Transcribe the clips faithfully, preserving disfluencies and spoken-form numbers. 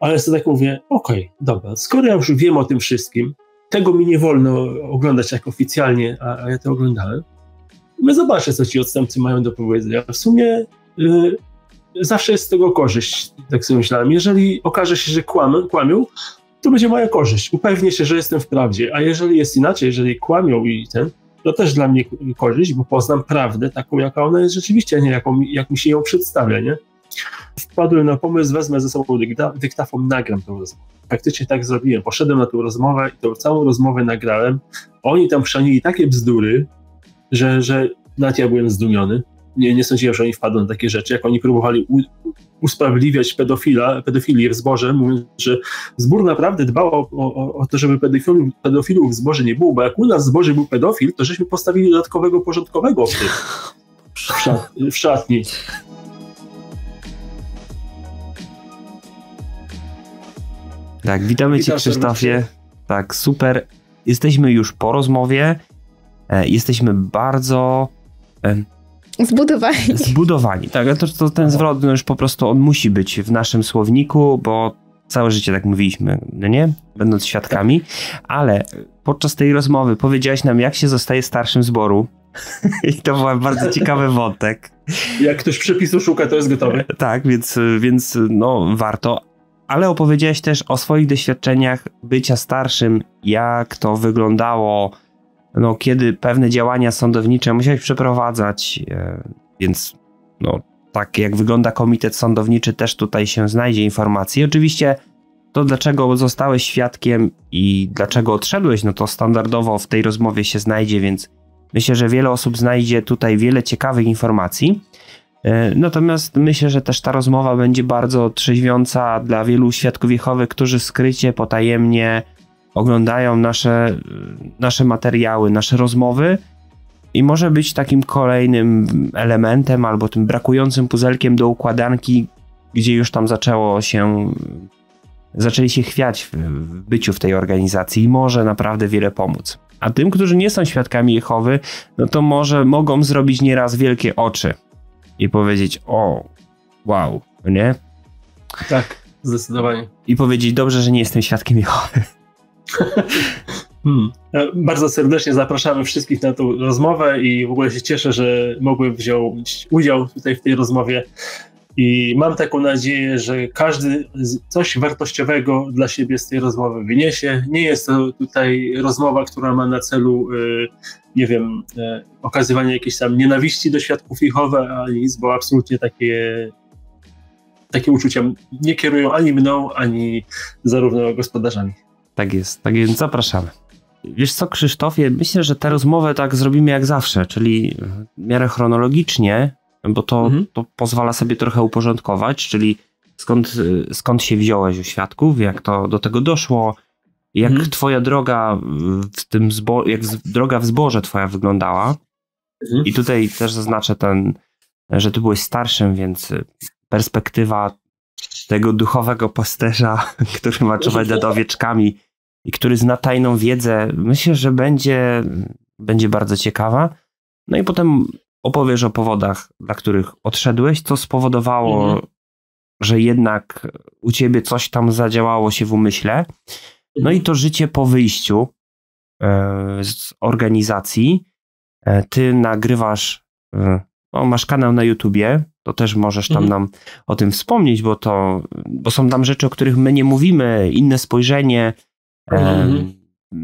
Ale sobie tak mówię, okej, okay, dobra, skoro ja już wiem o tym wszystkim, tego mi nie wolno oglądać tak oficjalnie, a, a ja to oglądałem, no zobaczę, co ci odstępcy mają do powiedzenia. W sumie yy, zawsze jest z tego korzyść, tak sobie myślałem. Jeżeli okaże się, że kłam, kłamią, to będzie moja korzyść. Upewnię się, że jestem w prawdzie. A jeżeli jest inaczej, jeżeli kłamią i ten, to też dla mnie korzyść, bo poznam prawdę taką, jaka ona jest rzeczywiście, a nie jaką, jak mi się ją przedstawia, nie? Wpadłem na pomysł, wezmę ze sobą dykta, dyktafon, nagram tę rozmowę. Praktycznie tak zrobiłem. Poszedłem na tą rozmowę i tą całą rozmowę nagrałem. Oni tam chrzanili takie bzdury, że, że nawet ja byłem zdumiony. Nie, nie sądziłem, że oni wpadną na takie rzeczy. Jak oni próbowali u, usprawiedliwiać pedofila, pedofilię w zborze, mówiąc, że zbór naprawdę dbał o, o, o to, żeby pedofilów, pedofilów w zborze nie było, bo jak u nas w zborze był pedofil, to żeśmy postawili dodatkowego porządkowego w, tych, w, szat, w szatni. Tak, witamy Cię, Krzysztofie. Tak, super. Jesteśmy już po rozmowie. E, jesteśmy bardzo... E, zbudowani. Zbudowani, tak. To, to ten zwrot no już po prostu on musi być w naszym słowniku, bo całe życie tak mówiliśmy, no nie? Będąc świadkami. Ale podczas tej rozmowy powiedziałaś nam, jak się zostaje starszym zboru. I to był bardzo ciekawy wątek. Jak ktoś przepisu szuka, to jest gotowe. Tak, więc, więc no warto... Ale opowiedziałeś też o swoich doświadczeniach bycia starszym, jak to wyglądało, no, kiedy pewne działania sądownicze musiałeś przeprowadzać, więc no, tak jak wygląda komitet sądowniczy, też tutaj się znajdzie informacji. Oczywiście to, dlaczego zostałeś świadkiem i dlaczego odszedłeś, no to standardowo w tej rozmowie się znajdzie, więc myślę, że wiele osób znajdzie tutaj wiele ciekawych informacji. Natomiast myślę, że też ta rozmowa będzie bardzo trzeźwiąca dla wielu świadków Jehowy, którzy skrycie, potajemnie oglądają nasze, nasze materiały, nasze rozmowy i może być takim kolejnym elementem albo tym brakującym puzelkiem do układanki, gdzie już tam zaczęło się, zaczęli się chwiać w, w byciu w tej organizacji i może naprawdę wiele pomóc. A tym, którzy nie są świadkami Jehowy, no to może mogą zrobić nieraz wielkie oczy. I powiedzieć, o, wow, nie? Tak, zdecydowanie. I powiedzieć, dobrze, że nie jestem świadkiem Jehowy. hmm. Bardzo serdecznie zapraszamy wszystkich na tą rozmowę i w ogóle się cieszę, że mogłem wziąć udział tutaj w tej rozmowie. I mam taką nadzieję, że każdy coś wartościowego dla siebie z tej rozmowy wyniesie. Nie jest to tutaj rozmowa, która ma na celu, nie wiem, okazywanie jakiejś tam nienawiści do świadków Jehowy, ani nic, bo absolutnie takie, takie uczucia nie kierują ani mną, ani zarówno gospodarzami. Tak jest, tak więc zapraszamy. Wiesz co, Krzysztofie, myślę, że tę rozmowę tak zrobimy jak zawsze, czyli w miarę chronologicznie, bo to, mhm. to pozwala sobie trochę uporządkować, czyli skąd, skąd się wziąłeś u świadków, jak to do tego doszło, jak mhm. twoja droga w tym zborze, jak droga w zborze twoja wyglądała. Mhm. I tutaj też zaznaczę ten, że ty byłeś starszym, więc perspektywa tego duchowego pasterza, który ma czuwać nad owieczkami i który zna tajną wiedzę, myślę, że będzie, będzie bardzo ciekawa. No i potem opowiesz o powodach, dla których odszedłeś, co spowodowało, mhm. że jednak u ciebie coś tam zadziałało się w umyśle. No i to życie po wyjściu z organizacji. Ty nagrywasz, no masz kanał na YouTubie, to też możesz tam mhm. nam o tym wspomnieć, bo to, bo są tam rzeczy, o których my nie mówimy, inne spojrzenie, mhm.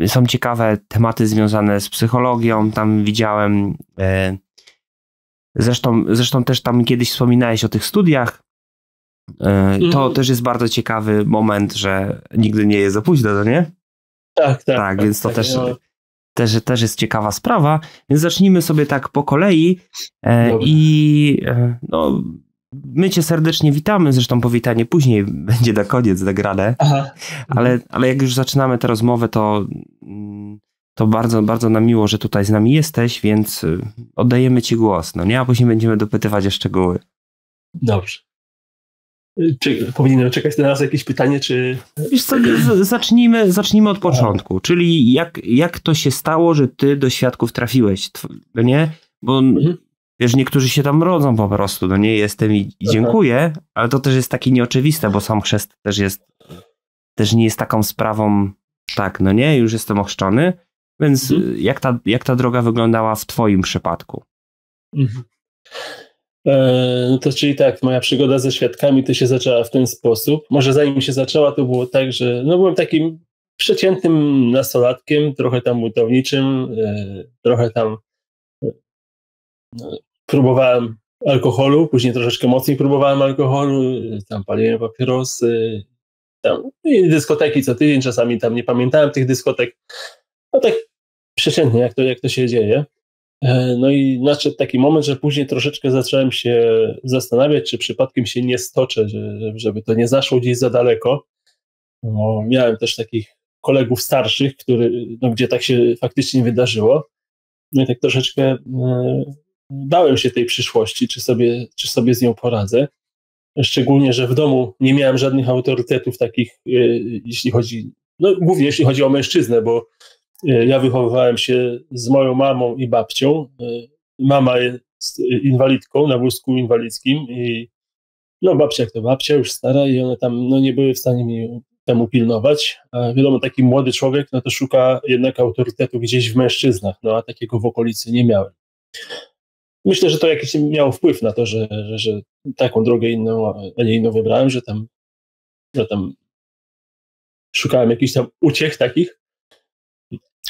są ciekawe tematy związane z psychologią, tam widziałem. Zresztą, zresztą też tam kiedyś wspominałeś o tych studiach. To mm. też jest bardzo ciekawy moment, że nigdy nie jest za późno, to nie? Tak, tak. Tak, więc to tak, też, no. też, też jest ciekawa sprawa. Więc zacznijmy sobie tak po kolei. Dobra. I no, my cię serdecznie witamy. Zresztą powitanie później będzie na koniec nagrane. Ale, ale jak już zaczynamy tę rozmowę, to... To bardzo, bardzo nam miło, że tutaj z nami jesteś, więc oddajemy ci głos, no nie? A później będziemy dopytywać o szczegóły. Dobrze. Czy powinienem czekać na nas jakieś pytanie, czy... Wiesz co, zacznijmy, zacznijmy od początku, czyli jak, jak to się stało, że ty do świadków trafiłeś, no nie? Bo mhm. wiesz, niektórzy się tam rodzą po prostu, no nie jestem i, i dziękuję, ale to też jest takie nieoczywiste, bo sam chrzest też jest, też nie jest taką sprawą, tak, no nie, już jestem ochrzczony, więc mhm. jak, ta, jak ta droga wyglądała w twoim przypadku? Mhm. No to czyli tak, moja przygoda ze świadkami to się zaczęła w ten sposób. Może zanim się zaczęła, to było tak, że no byłem takim przeciętnym nastolatkiem, trochę tam budowniczym, trochę tam próbowałem alkoholu, później troszeczkę mocniej próbowałem alkoholu, tam paliłem papierosy, tam i dyskoteki co tydzień, czasami tam nie pamiętałem tych dyskotek. No tak przeciętnie, jak to, jak to się dzieje. No i nadszedł taki moment, że później troszeczkę zacząłem się zastanawiać, czy przypadkiem się nie stoczę, żeby to nie zaszło gdzieś za daleko. No, miałem też takich kolegów starszych, który, no, gdzie tak się faktycznie wydarzyło. No i tak troszeczkę bałem się tej przyszłości, czy sobie, czy sobie z nią poradzę. Szczególnie, że w domu nie miałem żadnych autorytetów takich, jeśli chodzi, no głównie jeśli chodzi o mężczyznę, bo ja wychowywałem się z moją mamą i babcią. Mama jest inwalidką na wózku inwalidzkim i no babcia jak to babcia, już stara i one tam no, nie były w stanie mi temu pilnować. A wiadomo, taki młody człowiek no to szuka jednak autorytetu gdzieś w mężczyznach, no a takiego w okolicy nie miałem. Myślę, że to jakiś miało wpływ na to, że, że, że taką drogę inną, a nie inną wybrałem, że tam, że tam szukałem jakichś tam uciech takich.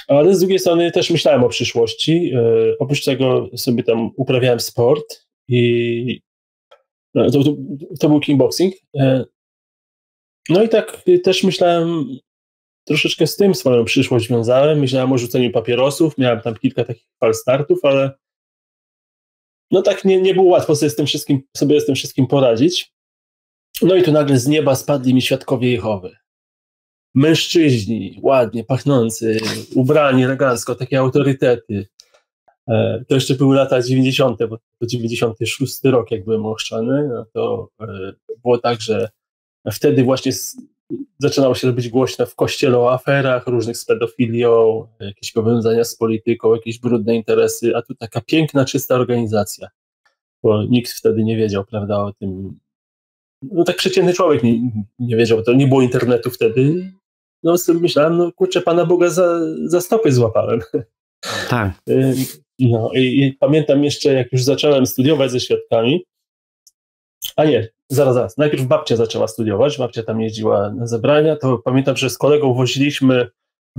Ale z drugiej strony też myślałem o przyszłości. Yy, oprócz tego sobie tam uprawiałem sport i no, to, to, to był kickboxing. Yy, no i tak też myślałem, troszeczkę z tym swoją przyszłość wiązałem. Myślałem o rzuceniu papierosów, miałem tam kilka takich fal startów, ale no tak nie, nie było łatwo sobie z tym wszystkim, sobie z tym wszystkim poradzić. No i tu nagle z nieba spadli mi świadkowie Jehowy. Mężczyźni, ładnie, pachnący, ubrani elegancko, takie autorytety. To jeszcze były lata dziewięćdziesiąte, bo to dziewięćdziesiąty szósty rok, jak byłem ochrzczany, no to było tak, że wtedy właśnie zaczynało się robić głośno w kościele o aferach różnych z pedofilią, jakieś powiązania z polityką, jakieś brudne interesy, a tu taka piękna, czysta organizacja, bo nikt wtedy nie wiedział, prawda, o tym. No tak przeciętny człowiek nie, nie wiedział, to nie było internetu wtedy. No sobie myślałem, no kurczę, Pana Boga za, za stopy złapałem. Tak. No i, i pamiętam jeszcze, jak już zacząłem studiować ze świadkami, a nie, zaraz, zaraz, najpierw babcia zaczęła studiować, babcia tam jeździła na zebrania, to pamiętam, że z kolegą woziliśmy,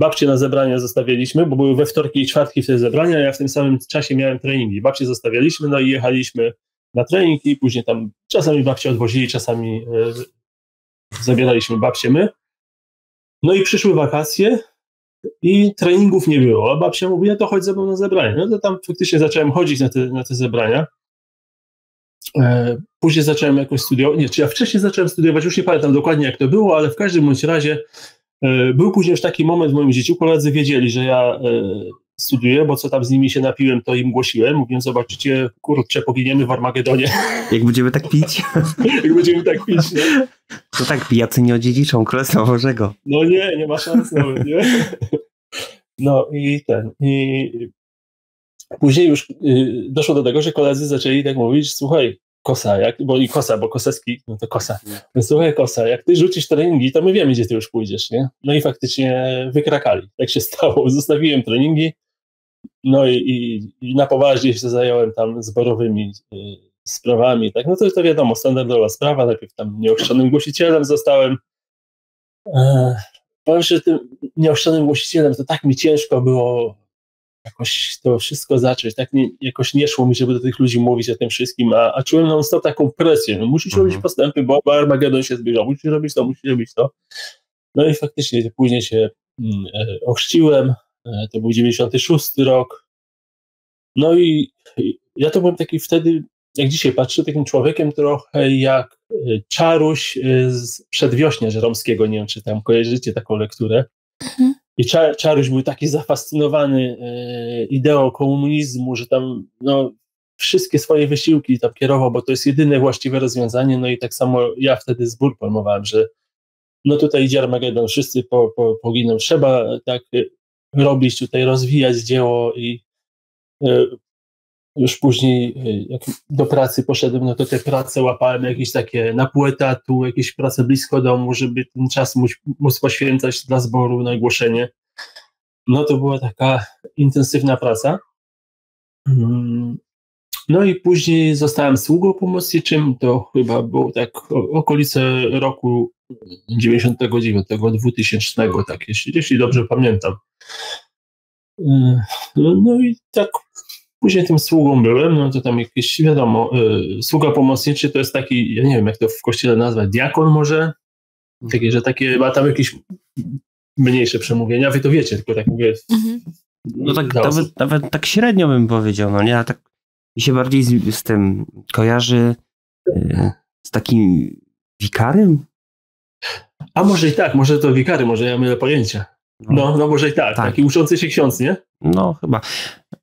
babcię na zebrania zostawialiśmy, bo były we wtorki i czwartki w te zebrania, a ja w tym samym czasie miałem treningi. Babcię zostawialiśmy, no i jechaliśmy na trening i później tam czasami babcię odwozili, czasami y, zabieraliśmy babcię my. No i przyszły wakacje i treningów nie było. Babcia mówi, ja to chodź ze mną na zebrania. No to tam faktycznie zacząłem chodzić na te, na te zebrania. E, później zacząłem jakoś studiować. Nie, czy ja wcześniej zacząłem studiować, już nie pamiętam dokładnie jak to było, ale w każdym bądź razie e, był później już taki moment w moim życiu, koledzy wiedzieli, że ja... E, studiuję, bo co tam z nimi się napiłem, to im głosiłem. Mówiłem, zobaczycie, kurczę, poginiemy w Armagedonie. Jak będziemy tak pić. Jak będziemy tak pić, nie? No tak, pijacy nie odziedziczą Królestwa Bożego. No nie, nie ma szans nawet, nie? No i ten, i później już doszło do tego, że koledzy zaczęli tak mówić, słuchaj, Kosa, jak, bo i Kosa, bo Koseski, no to Kosa. Słuchaj, Kosa, jak ty rzucisz treningi, to my wiemy, gdzie ty już pójdziesz, nie? No i faktycznie wykrakali. Tak się stało. Zostawiłem treningi, no i, i, i na poważnie się zająłem tam zborowymi y, sprawami, tak, no to, to wiadomo, standardowa sprawa, najpierw tam nieochrzczonym głosicielem zostałem. E, powiem, że tym nieochrzczonym głosicielem to tak mi ciężko było jakoś to wszystko zacząć, tak nie, jakoś nie szło mi, żeby do tych ludzi mówić o tym wszystkim, a, a czułem non stop taką presję, no, musisz mhm. robić postępy, bo Armagedon się zbliżał, musisz robić to, musisz robić to. No i faktycznie później się mm, ochrzciłem. To był dziewięćdziesiąty szósty rok. No i ja to byłem taki wtedy, jak dzisiaj patrzę, takim człowiekiem trochę jak Czaruś z Przedwiośnia Żeromskiego. Nie wiem, czy tam kojarzycie taką lekturę. Mhm. I Czar- Czaruś był taki zafascynowany ideą komunizmu, że tam no, wszystkie swoje wysiłki tam kierował, bo to jest jedyne właściwe rozwiązanie. No i tak samo ja wtedy zbór pojmowałem, że no tutaj idzie Armagedon, wszyscy po, po, poginą. Trzeba tak robić tutaj, rozwijać dzieło i y, już później jak do pracy poszedłem, no to te prace łapałem jakieś takie na pół etatu, jakieś prace blisko domu, żeby ten czas móc, móc poświęcać dla zboru na głoszenie. No to była taka intensywna praca. No i później zostałem sługą pomocniczym, to chyba było tak okolice roku dziewięćdziesiątego dziewiątego, dwutysięcznego, tak, jeśli, jeśli dobrze pamiętam. No i tak później tym sługą byłem, no to tam jakieś, wiadomo, sługa pomocniczy to jest taki, ja nie wiem, jak to w kościele nazwać, diakon może? Takie, że takie, ma tam jakieś mniejsze przemówienia, wy to wiecie, tylko tak mówię. Mhm. No tak, nawet, nawet tak średnio bym powiedział, no nie, a tak mi się bardziej z, z tym kojarzy, z takim wikarym? A może i tak, może to wikary, może ja mylę pojęcia. No, no może i tak, tak, taki uczący się ksiądz, nie? No chyba.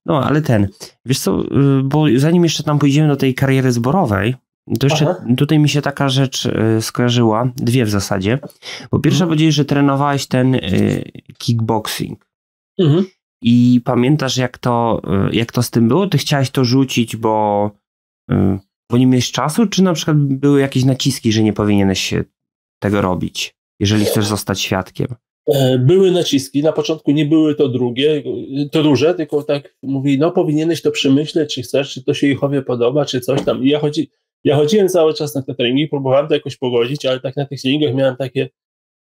No ale ten, wiesz co, bo zanim jeszcze tam pójdziemy do tej kariery zborowej, to jeszcze Aha. tutaj mi się taka rzecz skojarzyła, dwie w zasadzie. Bo pierwsza mhm. powiedziałeś, że trenowałeś ten kickboxing. Mhm. I pamiętasz, jak to, jak to z tym było? Ty chciałeś to rzucić, bo, bo nie miałeś czasu? Czy na przykład były jakieś naciski, że nie powinieneś się tego robić, jeżeli chcesz zostać świadkiem? Były naciski, na początku nie były to drugie, to duże, tylko tak mówi, no powinieneś to przemyśleć, czy chcesz, czy to się Jehowie podoba, czy coś tam. I ja, chodzi, ja chodziłem cały czas na te treningi, próbowałem to jakoś pogodzić, ale tak na tych treningach miałem takie,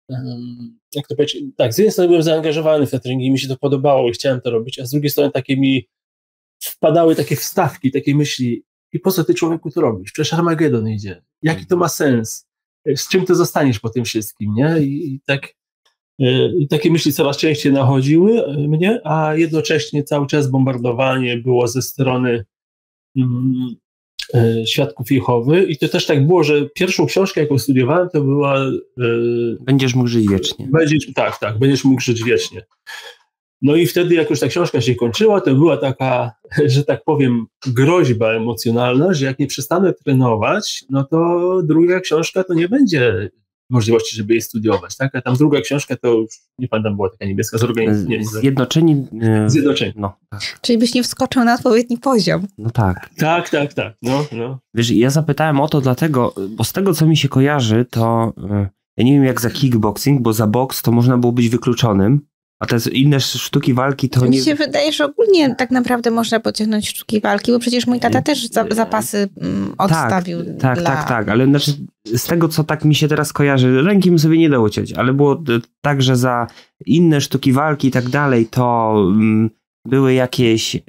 um, jak to powiedzieć, tak, z jednej strony byłem zaangażowany w te treningi, mi się to podobało i chciałem to robić, a z drugiej strony takie mi wpadały takie wstawki, takie myśli, i po co ty, człowieku, to robisz? Przecież Armagedon idzie. Jaki to ma sens? Z czym ty zostaniesz po tym wszystkim, nie? I, i tak... I takie myśli coraz częściej nachodziły mnie, a jednocześnie cały czas bombardowanie było ze strony mm, e, świadków Jehowy. I to też tak było, że pierwszą książkę, jaką studiowałem, to była... E, będziesz mógł żyć wiecznie. Będziesz, tak, tak, będziesz mógł żyć wiecznie. No i wtedy, jak już ta książka się kończyła, to była taka, że tak powiem, groźba emocjonalna, że jak nie przestanę trenować, no to druga książka to nie będzie... możliwości, żeby jej studiować, tak? A tam druga książka to już, nie pamiętam, była taka niebieska, zorganizowana. Zjednoczeni. Zjednoczeni. No, tak. Czyli byś nie wskoczył na odpowiedni poziom. No tak. Tak, tak, tak. No, no. Wiesz, ja zapytałem o to dlatego, bo z tego, co mi się kojarzy, to ja nie wiem jak za kickboxing, bo za boks to można było być wykluczonym, a te inne sztuki walki to mi nie... Mi się wydaje, że ogólnie tak naprawdę można podciągnąć sztuki walki, bo przecież mój tata też za, zapasy mm, odstawił. Tak, tak, dla... tak, tak, ale znaczy z tego, co tak mi się teraz kojarzy, ręki bym sobie nie dał uciąć, ale było tak, że za inne sztuki walki i tak dalej, to mm, były jakieś, y,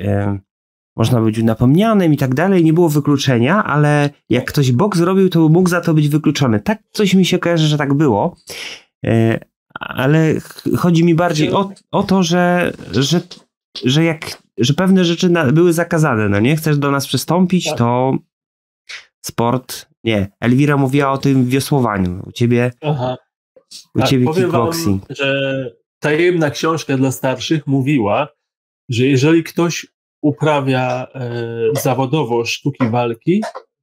można być napomnianym i tak dalej, nie było wykluczenia, ale jak ktoś boks zrobił, to mógł za to być wykluczony. Tak coś mi się kojarzy, że tak było. Y, Ale chodzi mi bardziej o, o to, że, że, że, jak, że pewne rzeczy na, były zakazane, no nie? Chcesz do nas przystąpić, tak. to sport, nie. Elwira mówiła o tym wiosłowaniu. U ciebie, Aha. U tak, ciebie kickboxing. Wam, że tajemna książka dla starszych mówiła, że jeżeli ktoś uprawia e, zawodowo sztuki walki,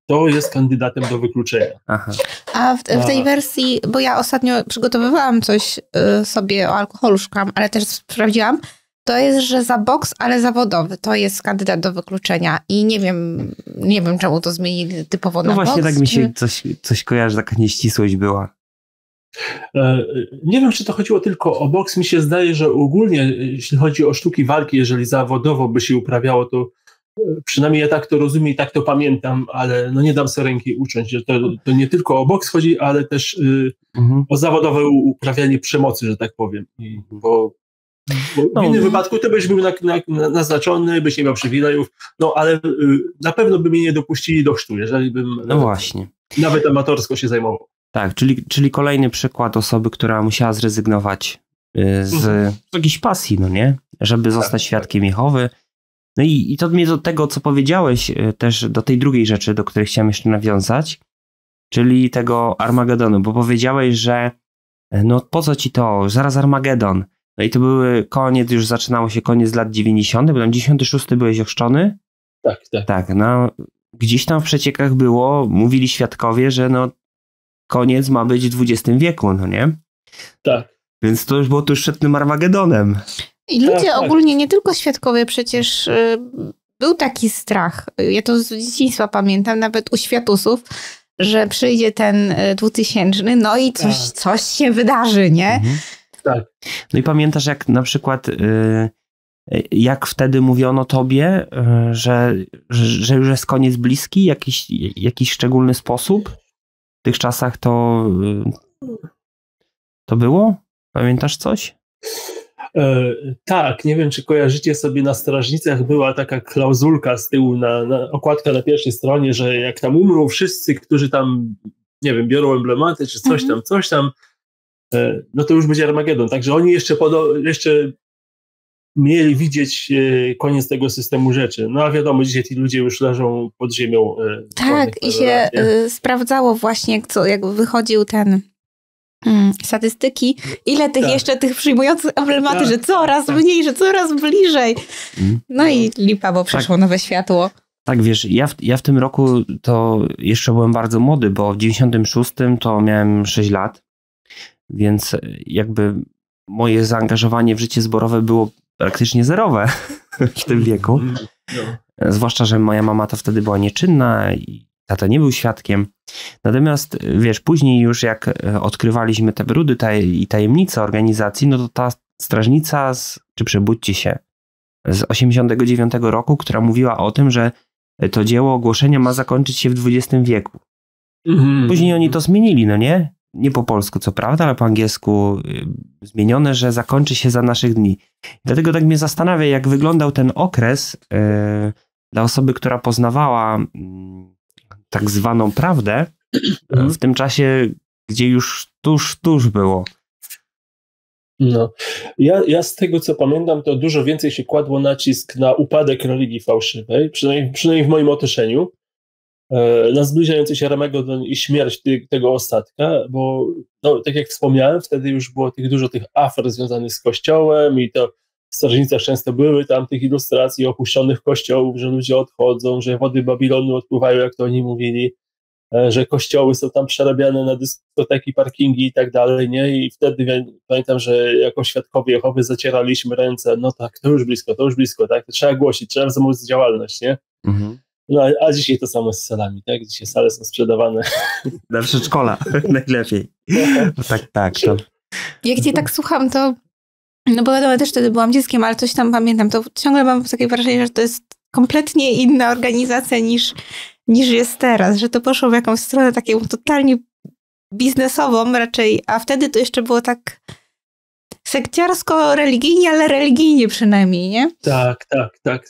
to jest kandydatem do wykluczenia. Aha. A w, w tej A. wersji, bo ja ostatnio przygotowywałam coś y, sobie o alkoholu, szukam, ale też sprawdziłam, to jest, że za boks, ale zawodowy, to jest kandydat do wykluczenia i nie wiem, nie wiem czemu to zmienili typowo no na boks. No właśnie tak mi się coś, coś kojarzy, taka nieścisłość była. E, nie wiem, czy to chodziło tylko o boks. Mi się zdaje, że ogólnie, jeśli chodzi o sztuki walki, jeżeli zawodowo by się uprawiało, to przynajmniej ja tak to rozumiem i tak to pamiętam, ale no nie dam sobie ręki uciąć, że to, to nie tylko o boks chodzi, ale też y, mhm. o zawodowe uprawianie przemocy, że tak powiem. I, bo, bo no. w innym wypadku ty byś był na, na, naznaczony, byś nie miał przywilejów, no ale y, na pewno by mnie nie dopuścili do chrztu, jeżeli bym no nawet, właśnie. nawet amatorsko się zajmował. Tak, czyli, czyli kolejny przykład osoby, która musiała zrezygnować y, z, mhm. z jakiejś pasji, no nie? Żeby tak, zostać świadkiem tak. Jehowy. No i, i to mnie do tego, co powiedziałeś, też do tej drugiej rzeczy, do której chciałem jeszcze nawiązać, czyli tego Armagedonu, bo powiedziałeś, że no po co ci to, zaraz Armagedon. No i to były koniec, już zaczynało się koniec lat dziewięćdziesiątych, bo tam dziewięćdziesiąty szósty byłeś ochrzczony? Tak, tak. Tak, no gdzieś tam w przeciekach było, mówili świadkowie, że no koniec ma być w dwudziestym wieku, no nie? Tak. Więc to już było tuż przed tym Armagedonem. I ludzie tak, ogólnie, tak. nie tylko świadkowie, przecież był taki strach, ja to z dzieciństwa pamiętam, nawet u światusów, że przyjdzie ten dwutysięczny, no i coś, tak. coś się wydarzy, nie? Mhm. Tak. No i pamiętasz, jak na przykład, jak wtedy mówiono tobie, że, że już jest koniec bliski, jakiś, jakiś szczególny sposób? W tych czasach to, to było? Pamiętasz coś? E, tak, nie wiem, czy kojarzycie sobie, na strażnicach była taka klauzulka z tyłu, na, na okładka na pierwszej stronie, że jak tam umrą wszyscy, którzy tam, nie wiem, biorą emblematy, czy coś tam, coś tam, e, no to już będzie Armagedon. Także oni jeszcze, jeszcze mieli widzieć e, koniec tego systemu rzeczy. No a wiadomo, dzisiaj ci ludzie już leżą pod ziemią. E, tak, i się e, sprawdzało właśnie, jak, co, jak wychodził ten... Hmm, statystyki, ile tych tak. jeszcze tych przyjmujących emblematy, tak, że coraz tak. mniej, że coraz bliżej. No i lipa, bo przeszło tak. nowe światło. Tak, wiesz, ja w, ja w tym roku to jeszcze byłem bardzo młody, bo w dziewięćdziesiątym szóstym to miałem sześć lat, więc jakby moje zaangażowanie w życie zborowe było praktycznie zerowe w tym wieku. No. Zwłaszcza, że moja mama to wtedy była nieczynna i tata nie był świadkiem. Natomiast, wiesz, później już jak odkrywaliśmy te brudy taj i tajemnice organizacji, no to ta strażnica, z, czy przebudźcie się, z osiemdziesiątego dziewiątego roku, która mówiła o tym, że to dzieło ogłoszenia ma zakończyć się w dwudziestym wieku. Mhm. Później oni to zmienili, no nie? Nie po polsku, co prawda, ale po angielsku zmienione, że zakończy się za naszych dni. Dlatego tak mnie zastanawia, jak wyglądał ten okres yy, dla osoby, która poznawała... Yy, tak zwaną prawdę w tym czasie, gdzie już tuż, tuż było. No. Ja, ja z tego, co pamiętam, to dużo więcej się kładło nacisk na upadek religii fałszywej, przynajmniej, przynajmniej w moim otoczeniu, na zbliżający się Armagedon i śmierć ty, tego ostatka, bo no, tak jak wspomniałem, wtedy już było tych, dużo tych afer związanych z Kościołem i to w strażnicach często były tam tych ilustracji opuszczonych kościołów, że ludzie odchodzą, że wody Babilonu odpływają, jak to oni mówili, że kościoły są tam przerabiane na dyskoteki, parkingi i tak dalej, nie? I wtedy pamiętam, że jako świadkowie Jehowy zacieraliśmy ręce, no tak, to już blisko, to już blisko, tak? To trzeba głosić, trzeba wzmóc działalność, nie? Mhm. No, a dzisiaj to samo z salami, tak? Dzisiaj sale są sprzedawane. Dla przedszkola najlepiej. No, tak, tak. To... Jak cię tak słucham, to no bo wiadomo, też wtedy byłam dzieckiem, ale coś tam pamiętam, to ciągle mam takie wrażenie, że to jest kompletnie inna organizacja niż, niż jest teraz, że to poszło w jakąś stronę taką totalnie biznesową raczej, a wtedy to jeszcze było tak sekciarsko-religijnie, ale religijnie przynajmniej, nie? Tak, tak, tak.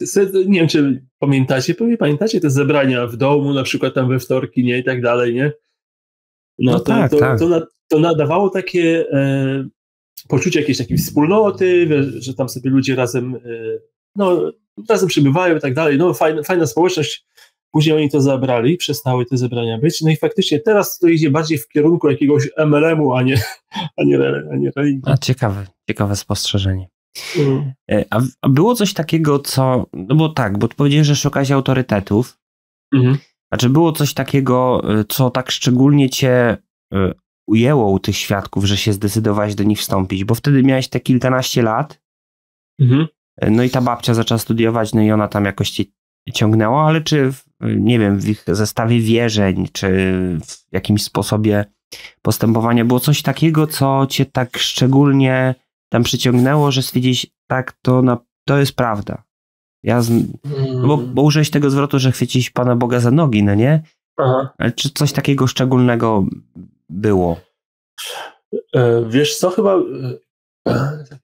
Nie wiem, czy pamiętacie, pewnie pamiętacie te zebrania w domu, na przykład tam we wtorki, nie? I tak dalej, nie? No, no to, tak, to, tak. To, na, to nadawało takie... E, poczucie jakiejś takiej wspólnoty, że tam sobie ludzie razem, no, razem przybywają i tak dalej. No, fajna, fajna społeczność. Później oni to zabrali, przestały te zebrania być. No i faktycznie teraz to idzie bardziej w kierunku jakiegoś M L M-u, a nie, a nie, a nie religii. A ciekawe, ciekawe spostrzeżenie. Mm. A, a było coś takiego, co... No bo tak, bo powiedziałeś, że szukałeś autorytetów. Mm. A czy było coś takiego, co tak szczególnie cię... ujęło u tych świadków, że się zdecydowałeś do nich wstąpić, bo wtedy miałeś te kilkanaście lat, mhm. no i ta babcia zaczęła studiować, no i ona tam jakoś cię ciągnęła, ale czy w, nie wiem, w ich zestawie wierzeń, czy w jakimś sposobie postępowania było coś takiego, co cię tak szczególnie tam przyciągnęło, że stwierdziłeś, tak, to, na, to jest prawda. Ja z, mhm. bo, bo użyłeś tego zwrotu, że chwyciłeś Pana Boga za nogi, no nie? Aha. Ale czy coś takiego szczególnego było? Wiesz co, chyba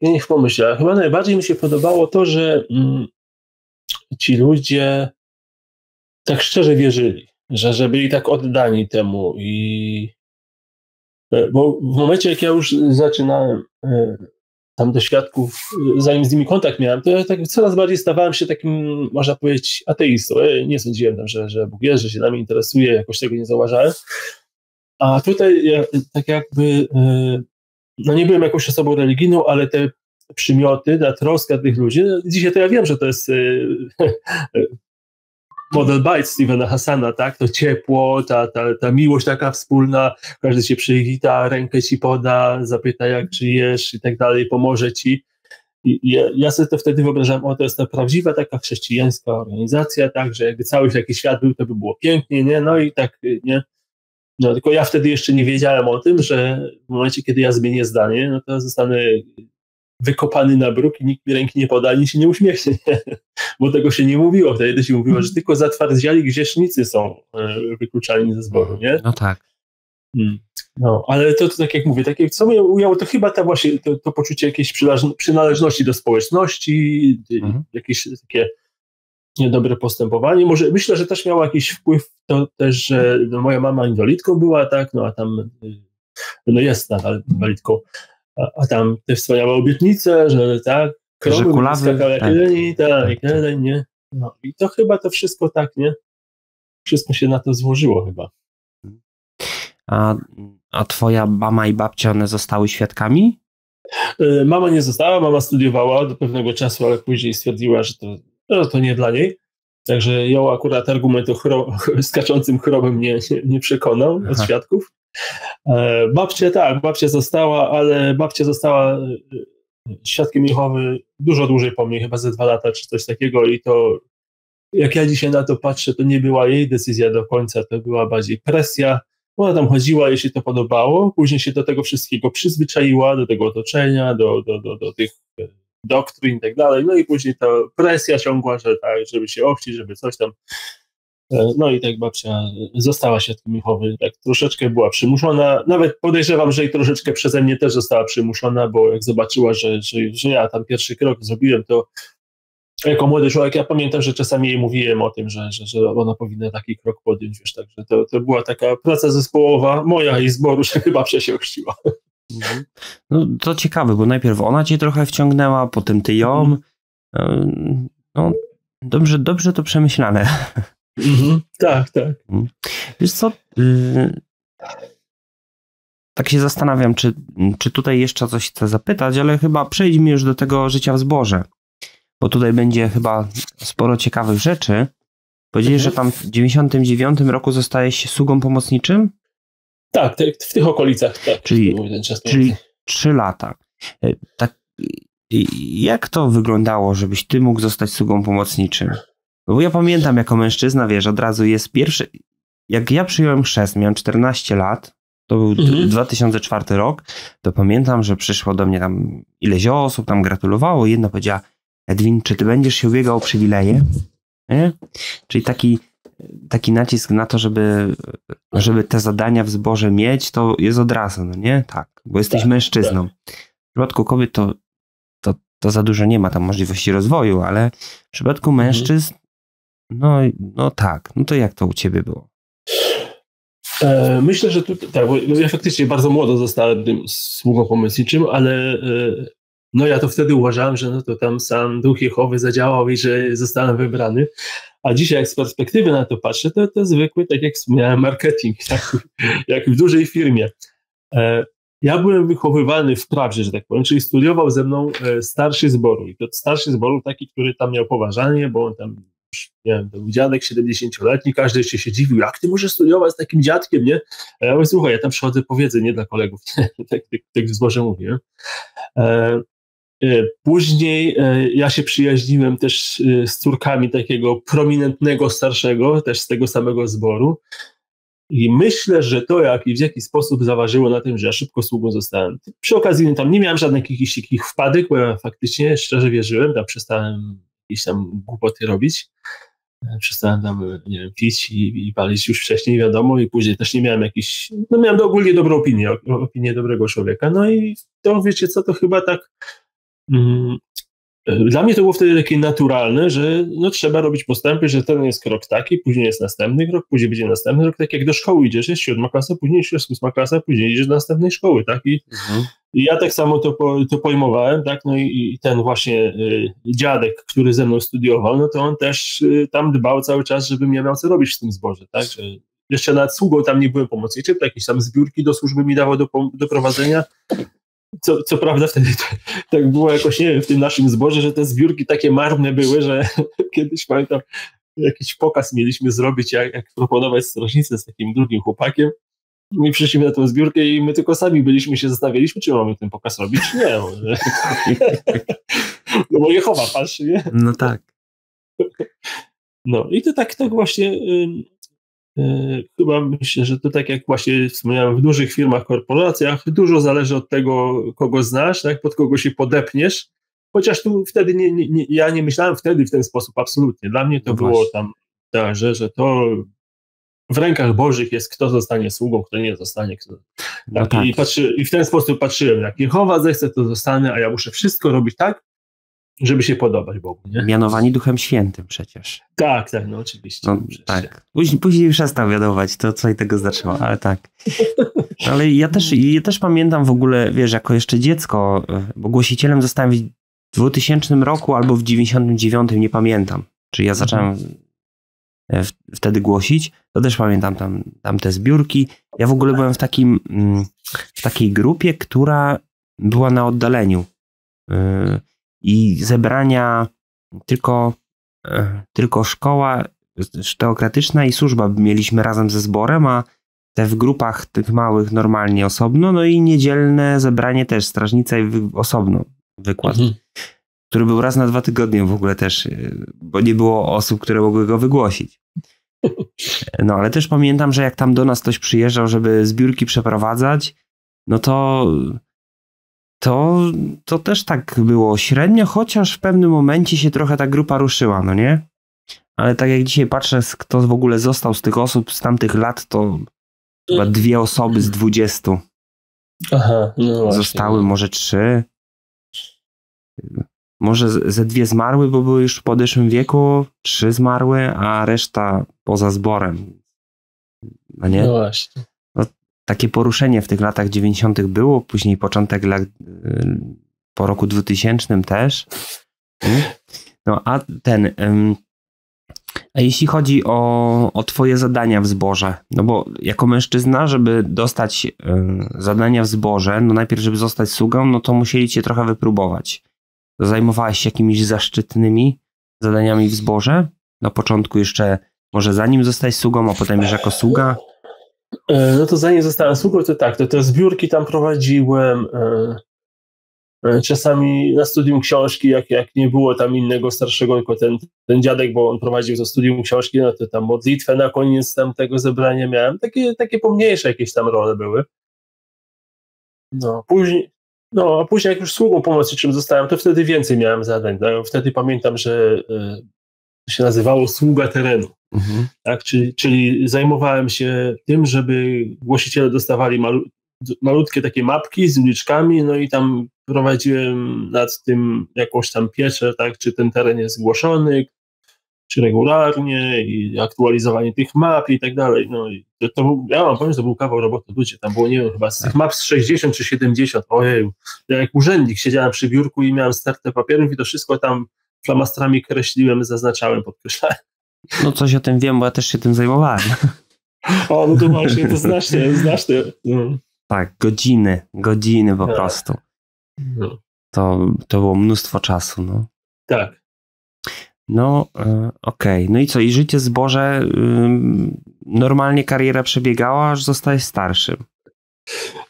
niech pomyślę, chyba najbardziej mi się podobało to, że ci ludzie tak szczerze wierzyli, że, że byli tak oddani temu i bo w momencie, jak ja już zaczynałem tam do świadków, zanim z nimi kontakt miałem, to ja tak coraz bardziej stawałem się takim, można powiedzieć, ateistą. Ja nie sądziłem, że, że Bóg jest, że się nami interesuje, jakoś tego nie zauważałem. A tutaj ja, tak jakby, no nie byłem jakąś osobą religijną, ale te przymioty, ta troska tych ludzi, dzisiaj to ja wiem, że to jest model bite Stevena Hassana, tak? To ciepło, ta, ta, ta miłość taka wspólna, każdy cię przywita, rękę ci poda, zapyta jak czy jesz i tak dalej, pomoże ci. ja, ja sobie to wtedy wyobrażałem, o, to jest ta prawdziwa taka chrześcijańska organizacja, tak, że jakby cały taki świat był, to by było pięknie, nie, no i tak, nie, no tylko ja wtedy jeszcze nie wiedziałem o tym, że w momencie, kiedy ja zmienię zdanie, no to zostanę wykopany na bruk i nikt mi ręki nie poda, ani się nie uśmiechnie, nie? Bo tego się nie mówiło, wtedy się mówiło, że tylko zatwardziali grzesznicy są wykluczani ze zboru, nie? No tak. Hmm. No, ale to, to tak jak mówię, takie, co mnie ujało, to chyba ta właśnie, to, to poczucie jakiejś przynależności do społeczności, mhm. jakieś takie niedobre postępowanie. Może, myślę, że też miało jakiś wpływ to też, że no, moja mama inwalidką była, tak, no a tam, no jest nadal inwalidką, a, a tam te wspaniałe obietnice, że tak, krowy skakały jak jeleni, tak, tak, jak jeleni, nie? No i to chyba to wszystko tak, nie? Wszystko się na to złożyło chyba. A, a twoja mama i babcia, one zostały świadkami? Mama nie została, mama studiowała do pewnego czasu, ale później stwierdziła, że to, że to nie dla niej. Także ją akurat argument o chro, skaczącym chrobem nie, nie, nie przekonał Aha. od świadków. Babcia tak, babcia została, ale babcia została świadkiem Jehowy dużo dłużej po mnie, chyba ze dwa lata czy coś takiego i to jak ja dzisiaj na to patrzę, to nie była jej decyzja do końca, to była bardziej presja. Ona tam chodziła, jej się to podobało, później się do tego wszystkiego przyzwyczaiła, do tego otoczenia, do, do, do, do tych doktryn i tak dalej, no i później ta presja ciągła, że tak, żeby się ochcić, żeby coś tam, no i tak babcia została świadkiem Jehowy, tak troszeczkę była przymuszona, nawet podejrzewam, że i troszeczkę przeze mnie też została przymuszona, bo jak zobaczyła, że, że, że ja tam pierwszy krok zrobiłem, to jako młody człowiek, ja pamiętam, że czasami jej mówiłem o tym, że, że, że ona powinna taki krok podjąć, wiesz, także to, to była taka praca zespołowa moja i zboru, że chyba się ochrzciła. Mhm. No to ciekawe, bo najpierw ona cię trochę wciągnęła, potem ty ją. Mhm. No dobrze, dobrze to przemyślane. Mhm. Tak, tak. Wiesz co, tak się zastanawiam, czy, czy tutaj jeszcze coś chcę zapytać, ale chyba przejdźmy już do tego życia w zborze. Bo tutaj będzie chyba sporo ciekawych rzeczy. Powiedzieli, mhm. że tam w dziewięćdziesiątym dziewiątym roku zostajesz się sługą pomocniczym? Tak, te, w tych okolicach. Tak, czyli czyli trzy lata. Tak, jak to wyglądało, żebyś ty mógł zostać sługą pomocniczym? Bo ja pamiętam jako mężczyzna, wiesz, od razu jest pierwszy... Jak ja przyjąłem chrzest, miałem czternaście lat, to był mhm. dwa tysiące czwarty rok, to pamiętam, że przyszło do mnie tam ileś osób, tam gratulowało, jedna powiedziała: Edwin, czy ty będziesz się ubiegał o przywileje? Nie? Czyli taki, taki nacisk na to, żeby, żeby te zadania w zborze mieć, to jest od razu, no nie? Tak, bo jesteś tak, mężczyzną. Tak. W przypadku kobiet to, to, to za dużo nie ma tam możliwości rozwoju, ale w przypadku mężczyzn, no, no tak, no to jak to u ciebie było? E, myślę, że tutaj, tak, bo ja faktycznie bardzo młodo zostałem tym sługą pomocniczym, ale... E, No ja to wtedy uważałem, że no to tam sam Duch Jehowy zadziałał i że zostałem wybrany. A dzisiaj jak z perspektywy na to patrzę, to, to zwykły, tak jak wspomniałem, marketing, tak, jak w dużej firmie. Ja byłem wychowywany w prawdzie, że tak powiem, czyli studiował ze mną starszy zboru. I to starszy zboru taki, który tam miał poważanie, bo on tam, nie wiem, był dziadek siedemdziesięcioletni, każdy jeszcze się dziwił, jak ty możesz studiować z takim dziadkiem, nie? A ja mówię, słuchaj, ja tam przychodzę po wiedzę, nie dla kolegów, tak, tak, tak w zborze mówię. Później ja się przyjaźniłem też z córkami takiego prominentnego starszego, też z tego samego zboru i myślę, że to jak i w jaki sposób zaważyło na tym, że ja szybko sługą zostałem. Przy okazji tam nie miałem żadnych jakichś takich wpadek, bo ja faktycznie szczerze wierzyłem, tam przestałem jakieś tam głupoty robić, przestałem tam, nie wiem, pić i, i palić już wcześniej, wiadomo, i później też nie miałem jakichś, no miałem ogólnie dobrą opinię, opinię dobrego człowieka, no i to wiecie co, to chyba tak dla mnie to było wtedy takie naturalne, że no trzeba robić postępy, że ten jest krok taki, później jest następny krok, później będzie następny krok, tak jak do szkoły idziesz, jest siódma klasa, później jest ósma klasa, później idziesz do następnej szkoły, tak? I, mhm. i ja tak samo to, to pojmowałem, tak? No i, i ten właśnie y, dziadek, który ze mną studiował, no to on też y, tam dbał cały czas, żebym ja miał co robić w tym zborze, tak? Że jeszcze nad sługą tam nie byłem pomocniczym, to jakieś tam zbiórki do służby mi dawał do, do prowadzenia. Co, co prawda wtedy tak, tak było jakoś, nie wiem, w tym naszym zborze, że te zbiórki takie marne były, że kiedyś pamiętam jakiś pokaz mieliśmy zrobić, jak, jak proponować strażnicę z takim drugim chłopakiem. My przyszliśmy na tą zbiórkę i my tylko sami byliśmy, się zastanawialiśmy, czy mamy ten pokaz robić, czy nie. No bo Jehowa patrzy, nie? No tak. No i to tak, tak właśnie yy, yy, chyba myślę, że to tak jak właśnie wspomniałem, w dużych firmach, korporacjach dużo zależy od tego, kogo znasz, tak? Pod kogo się podepniesz, chociaż tu wtedy nie, nie, nie, ja nie myślałem wtedy w ten sposób, absolutnie. Dla mnie to no było właśnie tam tak, że, że to w rękach Bożych jest, kto zostanie sługą, kto nie zostanie. Kto... Tak? No tak. I, patrzy, I w ten sposób patrzyłem, jak Jehowa zechce, to zostanę, a ja muszę wszystko robić tak, żeby się podobać Bogu, nie? Mianowani Duchem Świętym przecież. Tak, tak, no oczywiście. No, tak. Później, później przestał wiadować, to co i tego zaczęło, ale tak. Ale ja też, ja też pamiętam w ogóle, wiesz, jako jeszcze dziecko, bo głosicielem zostałem w dwutysięcznym roku albo w dziewięćdziesiątym dziewiątym, nie pamiętam. Czyli ja zacząłem mhm. w, wtedy głosić, to też pamiętam tam, tam te zbiórki. Ja w ogóle byłem w, takim, w takiej grupie, która była na oddaleniu. I zebrania tylko, tylko szkoła teokratyczna i służba mieliśmy razem ze zborem, a te w grupach tych małych normalnie osobno, no i niedzielne zebranie też, strażnica i wy, osobno wykład, mhm. który był raz na dwa tygodnie w ogóle też, bo nie było osób, które mogły go wygłosić. No ale też pamiętam, że jak tam do nas ktoś przyjeżdżał, żeby zbiórki przeprowadzać, no to... To, to też tak było średnio, chociaż w pewnym momencie się trochę ta grupa ruszyła, no nie? Ale tak jak dzisiaj patrzę, kto w ogóle został z tych osób z tamtych lat, to chyba dwie osoby z dwudziestu. Aha, no zostały, właśnie. Może trzy. Może ze dwie zmarły, bo były już w podeszłym wieku, trzy zmarły, a reszta poza zborem. No nie? No właśnie. Takie poruszenie w tych latach dziewięćdziesiątych było, później początek lat, po roku dwutysięcznym też. No a ten, a jeśli chodzi o, o twoje zadania w zborze, no bo jako mężczyzna, żeby dostać zadania w zborze, no najpierw, żeby zostać sługą, no to musieli cię trochę wypróbować. Zajmowałeś się jakimiś zaszczytnymi zadaniami w zborze? Na początku jeszcze, może zanim zostać sługą, a potem już jako sługa? No to zanim zostałem sługą, to tak, to te zbiórki tam prowadziłem, czasami na studium książki, jak, jak nie było tam innego starszego, tylko ten, ten dziadek, bo on prowadził to studium książki, no to tam modlitwę na koniec tam tego zebrania miałem, takie, takie pomniejsze jakieś tam role były. No, później, no a później jak już sługą pomocniczym zostałem, to wtedy więcej miałem zadań, no, wtedy pamiętam, że to się nazywało sługa terenu. Mhm. Tak, czyli, czyli zajmowałem się tym, żeby głosiciele dostawali malu, malutkie takie mapki z uliczkami, no i tam prowadziłem nad tym jakąś tam pieczę, tak, czy ten teren jest zgłoszony, czy regularnie, i aktualizowanie tych map i tak dalej. No i to, to był, ja mam pamięć, to był kawał roboty, ludzie, tam było, nie wiem, chyba z tych map z sześćdziesiąt czy siedemdziesiąt, ojej, ja jak urzędnik siedziałem przy biurku i miałem stertę papierów i to wszystko tam flamastrami kreśliłem, zaznaczałem, podkreślałem. No coś o tym wiem, bo ja też się tym zajmowałem. O, no to właśnie, to znacznie, znacznie. Mm. Tak, godziny, godziny po tak. prostu. No. To, to było mnóstwo czasu, no. Tak. No, okej. Okay. No i co, i życie zboże, normalnie kariera przebiegała, aż zostałeś starszym.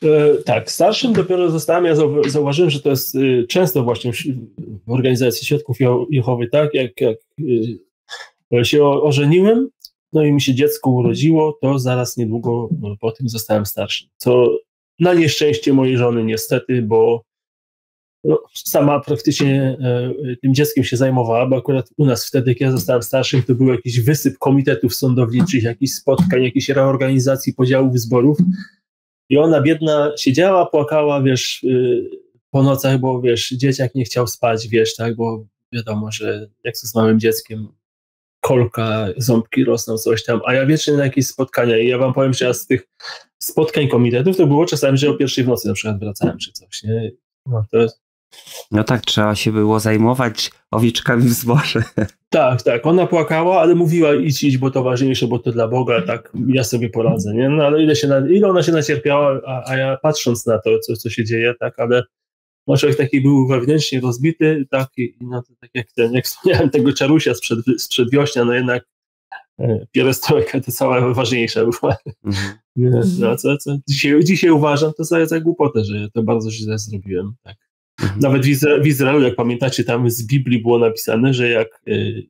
E, tak, starszym dopiero zostałem, ja zauważyłem, że to jest często właśnie w organizacji Świadków Jehowy, tak, jak, jak się ożeniłem, no i mi się dziecko urodziło, to zaraz niedługo po tym zostałem starszym. Co na nieszczęście mojej żony niestety, bo no, sama praktycznie e, tym dzieckiem się zajmowała, bo akurat u nas wtedy, jak ja zostałem starszym, to był jakiś wysyp komitetów sądowniczych, jakichś spotkań, jakichś reorganizacji podziałów zborów i ona biedna siedziała, płakała, wiesz, y, po nocach, bo wiesz, dzieciak nie chciał spać, wiesz, tak, bo wiadomo, że jak to z małym dzieckiem, kolka, ząbki rosną, coś tam, a ja wiecznie na jakieś spotkania i ja wam powiem, że ja z tych spotkań komitetów to było czasami, że o pierwszej w nocy na przykład wracałem czy coś, nie? No, to... no tak, trzeba się było zajmować owieczkami w zborze. Tak, tak, ona płakała, ale mówiła idź, idź, bo to ważniejsze, bo to dla Boga, tak, ja sobie poradzę, nie? No ale ile, się na, ile ona się nacierpiała, a, a ja patrząc na to, co, co się dzieje, tak, ale no człowiek taki był wewnętrznie rozbity, tak, i, no, to tak jak ten, jak wspomniałem, tego czarusia sprzed, sprzed wiośnia, no jednak e, pierestrojka to cała ważniejsza była. Mm-hmm. No, co, co dzisiaj, dzisiaj uważam to za, za głupotę, że to bardzo źle zrobiłem. Tak. Nawet w, Izra- w Izraelu, jak pamiętacie, tam z Biblii było napisane, że jak y,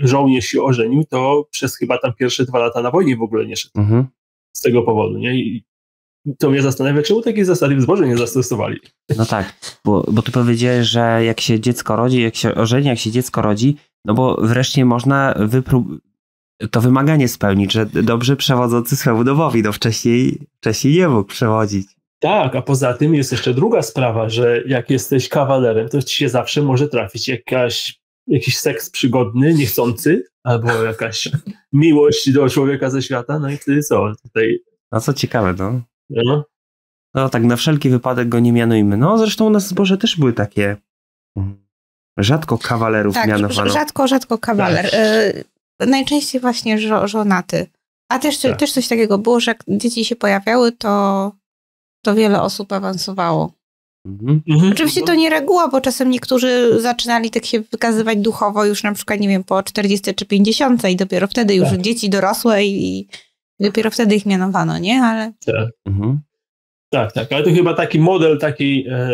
żołnierz się ożenił, to przez chyba tam pierwsze dwa lata na wojnie w ogóle nie szedł. Mhm. Z tego powodu, nie? I to mnie zastanawia, czemu takiej zasady w zboże nie zastosowali. No tak, bo, bo ty powiedziałeś, że jak się dziecko rodzi, jak się ożeni, jak się dziecko rodzi, no bo wreszcie można wyprób- to wymaganie spełnić, że dobrze przewodzący swemu domowi, no wcześniej, wcześniej nie mógł przewodzić. Tak, a poza tym jest jeszcze druga sprawa, że jak jesteś kawalerem, to ci się zawsze może trafić jakaś, jakiś seks przygodny, niechcący, albo jakaś miłość do człowieka ze świata, no i wtedy co? Tutaj... No co ciekawe, no. No. No tak, na wszelki wypadek go nie mianujmy. No zresztą u nas w zborze też były takie, rzadko kawalerów tak, mianowano. rzadko, rzadko kawaler. Tak. Najczęściej właśnie żo- żonaty. A też, tak. też coś takiego było, że jak dzieci się pojawiały, to to wiele osób awansowało. Mhm. Oczywiście to nie reguła, bo czasem niektórzy zaczynali tak się wykazywać duchowo już na przykład, nie wiem, po czterdziestu czy pięćdziesięciu i dopiero wtedy już tak. dzieci dorosłe i, i dopiero wtedy ich mianowano, nie? Ale... Tak. Mhm. tak, tak, ale to chyba taki model, taki, e,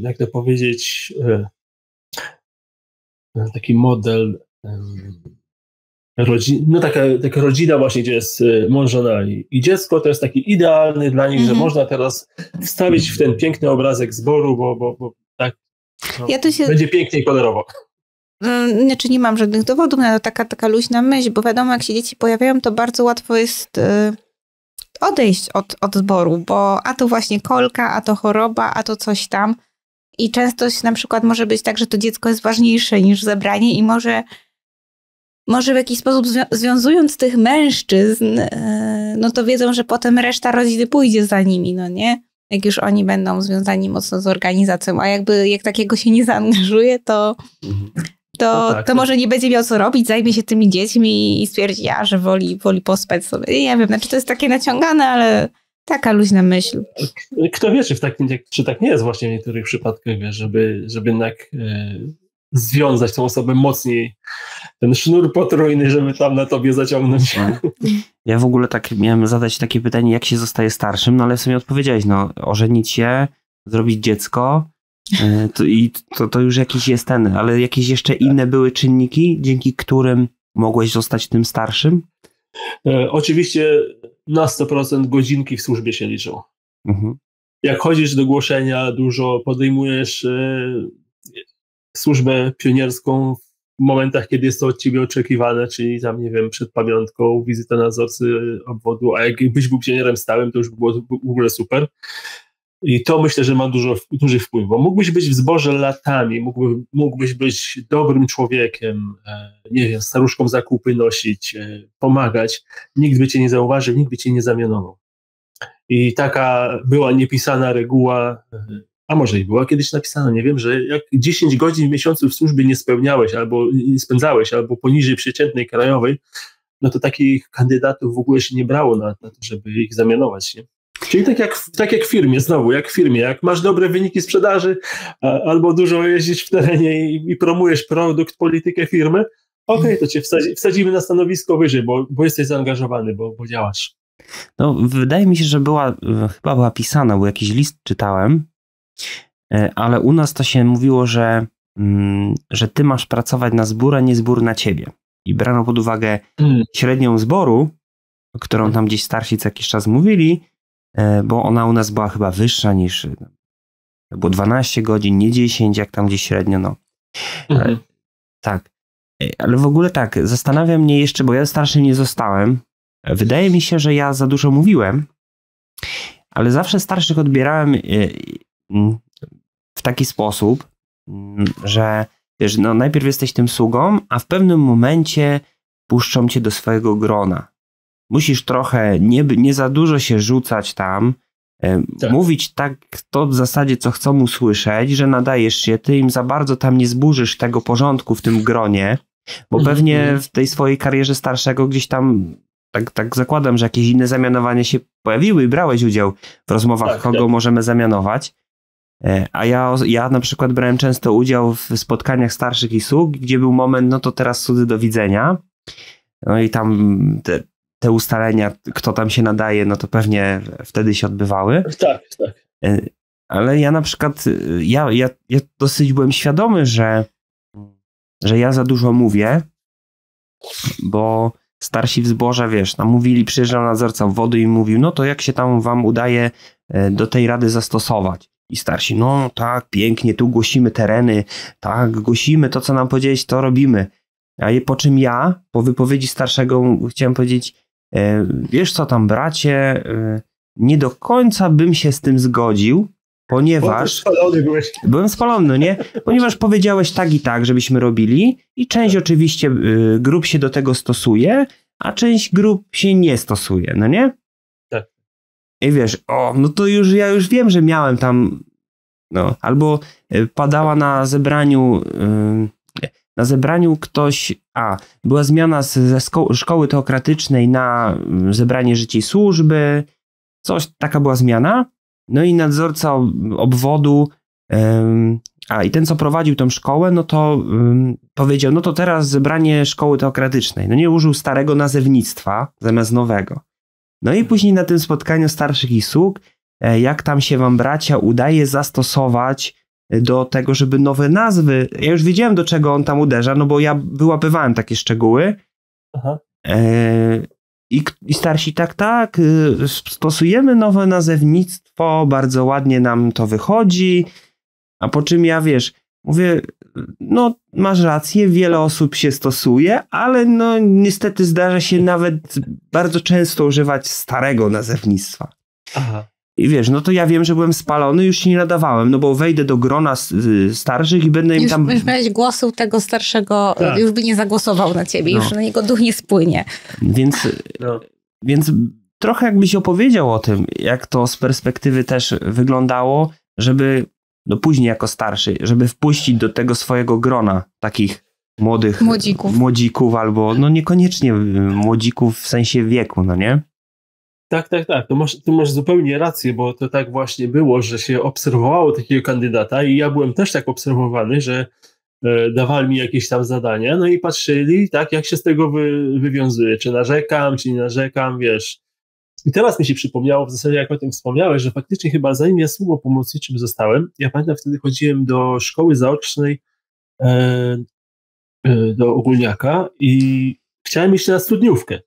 jak to powiedzieć, e, taki model e, rodzin, no taka, taka rodzina właśnie, gdzie jest mąż, żona i dziecko, to jest taki idealny dla nich, mm-hmm. że można teraz wstawić w ten piękny obrazek zboru, bo, bo, bo tak no, ja tu się... będzie pięknie i kolorowo. Znaczy nie mam żadnych dowodów na to, taka, taka luźna myśl, bo wiadomo, jak się dzieci pojawiają, to bardzo łatwo jest odejść od, od zboru, bo a to właśnie kolka, a to choroba, a to coś tam i często na przykład może być tak, że to dziecko jest ważniejsze niż zebranie i może Może w jakiś sposób zwią- związując tych mężczyzn, yy, no to wiedzą, że potem reszta rodziny pójdzie za nimi, no nie? Jak już oni będą związani mocno z organizacją, a jakby jak takiego się nie zaangażuje, to, to, no tak, to może nie będzie miał co robić, zajmie się tymi dziećmi i stwierdzi, a, że woli, woli pospać sobie. Nie ja wiem, znaczy to jest takie naciągane, ale taka luźna myśl. Kto wie, czy, w takim, czy tak nie jest właśnie w niektórych przypadkach, żeby, żeby jednak... Yy... związać tą osobę mocniej, ten sznur potrójny, żeby tam na tobie zaciągnąć. Ja w ogóle tak miałem zadać takie pytanie, jak się zostaje starszym, no ale w sumie odpowiedziałeś, no ożenić się, zrobić dziecko yy, to, i to, to już jakiś jest ten, ale jakieś jeszcze inne były czynniki, dzięki którym mogłeś zostać tym starszym? Yy, oczywiście na sto procent godzinki w służbie się liczą. Mhm. Jak chodzisz do głoszenia dużo, podejmujesz yy, służbę pionierską w momentach, kiedy jest to od ciebie oczekiwane, czyli tam, nie wiem, przed pamiątką, wizyta nadzorcy obwodu, a jakbyś był pionierem stałym, to już by było w ogóle super. I to myślę, że ma dużo, duży wpływ, bo mógłbyś być w zborze latami, mógłby, mógłbyś być dobrym człowiekiem, nie wiem, staruszką zakupy nosić, pomagać, nikt by cię nie zauważył, nikt by cię nie zamianował. I taka była niepisana reguła, a może i była kiedyś napisana, nie wiem, że jak dziesięć godzin w miesiącu w służbie nie spełniałeś albo nie spędzałeś, albo poniżej przeciętnej krajowej, no to takich kandydatów w ogóle się nie brało na, na to, żeby ich zamianować. Nie? Czyli tak jak, tak jak w firmie, znowu, jak w firmie, jak masz dobre wyniki sprzedaży a, albo dużo jeździsz w terenie i, i promujesz produkt, politykę firmy, okej, okay, to cię wsadzi, wsadzimy na stanowisko wyżej, bo, bo jesteś zaangażowany, bo, bo działasz. No wydaje mi się, że była, chyba była pisana, bo jakiś list czytałem, ale u nas to się mówiło, że, że ty masz pracować na zbór, a nie zbór na ciebie. I brano pod uwagę średnią zboru, którą tam gdzieś starsi co jakiś czas mówili, bo ona u nas była chyba wyższa niż było dwanaście godzin, nie dziesięć, jak tam gdzieś średnio. No. Mhm. Tak. Ale w ogóle tak, zastanawia mnie jeszcze, bo ja starszy nie zostałem. Wydaje mi się, że ja za dużo mówiłem, ale zawsze starszych odbierałem w taki sposób, że wiesz, no najpierw jesteś tym sługą, a w pewnym momencie puszczą cię do swojego grona. Musisz trochę, nie, nie za dużo się rzucać tam, tak. mówić tak to w zasadzie, co chcą usłyszeć, że nadajesz się, ty im za bardzo tam nie zburzysz tego porządku w tym gronie, bo mhm. pewnie w tej swojej karierze starszego gdzieś tam Tak, tak zakładam, że jakieś inne zamianowania się pojawiły i brałeś udział w rozmowach, tak, kogo tak. możemy zamianować. A ja, ja na przykład brałem często udział w spotkaniach starszych i sług, gdzie był moment, no to teraz cudzy do widzenia. No i tam te, te ustalenia, kto tam się nadaje, no to pewnie wtedy się odbywały. Tak, tak. Ale ja na przykład, ja, ja, ja dosyć byłem świadomy, że, że ja za dużo mówię, bo starsi w zborze, wiesz, tam mówili, przyjeżdżał nadzorca wody i mówił, no to jak się tam wam udaje do tej rady zastosować? I starsi, no tak, pięknie, tu głosimy tereny, tak, głosimy to, co nam powiedzieć, to robimy. A po czym ja, po wypowiedzi starszego chciałem powiedzieć, wiesz co tam bracie, nie do końca bym się z tym zgodził, ponieważ... Spalony byłeś. Byłem spalony, nie? Ponieważ powiedziałeś tak i tak, żebyśmy robili i część oczywiście grup się do tego stosuje, a część grup się nie stosuje, no nie? Tak. I wiesz, o, no to już ja już wiem, że miałem tam, no, albo padała na zebraniu... Yy, Na zebraniu ktoś, a, była zmiana z, ze szko szkoły teokratycznej na zebranie Życia i Służby, coś, taka była zmiana, no i nadzorca ob obwodu, ym, a i ten, co prowadził tą szkołę, no to ym, powiedział, no to teraz zebranie szkoły teokratycznej, no nie użył starego nazewnictwa zamiast nowego. No i później na tym spotkaniu starszych i sług, y, jak tam się wam bracia udaje zastosować do tego, żeby nowe nazwy... Ja już wiedziałem, do czego on tam uderza, no bo ja wyłapywałem takie szczegóły. Aha. E, i, i starsi tak, tak, y, stosujemy nowe nazewnictwo, bardzo ładnie nam to wychodzi, a po czym ja, wiesz, mówię, no masz rację, wiele osób się stosuje, ale no niestety zdarza się nawet bardzo często używać starego nazewnictwa. Aha. I wiesz, no to ja wiem, że byłem spalony, już się nie nadawałem, no bo wejdę do grona starszych i będę im już, tam... Już miałeś głosu tego starszego, tak. Już by nie zagłosował na ciebie, no. Już na niego duch nie spłynie. Więc, no. Więc trochę jakbyś opowiedział o tym, jak to z perspektywy też wyglądało, żeby, no później jako starszy, żeby wpuścić do tego swojego grona takich młodych... Młodzików. Młodzików albo, no niekoniecznie młodzików w sensie wieku, no nie? Tak, tak, tak. To masz, to masz zupełnie rację, bo to tak właśnie było, że się obserwowało takiego kandydata i ja byłem też tak obserwowany, że e, dawali mi jakieś tam zadania, no i patrzyli, tak, jak się z tego wy, wywiązuje, czy narzekam, czy nie narzekam, wiesz. I teraz mi się przypomniało, w zasadzie jak o tym wspomniałeś, że faktycznie chyba zanim ja sługą pomocniczym zostałem, ja pamiętam wtedy chodziłem do szkoły zaocznej, e, e, do ogólniaka i chciałem iść na studniówkę.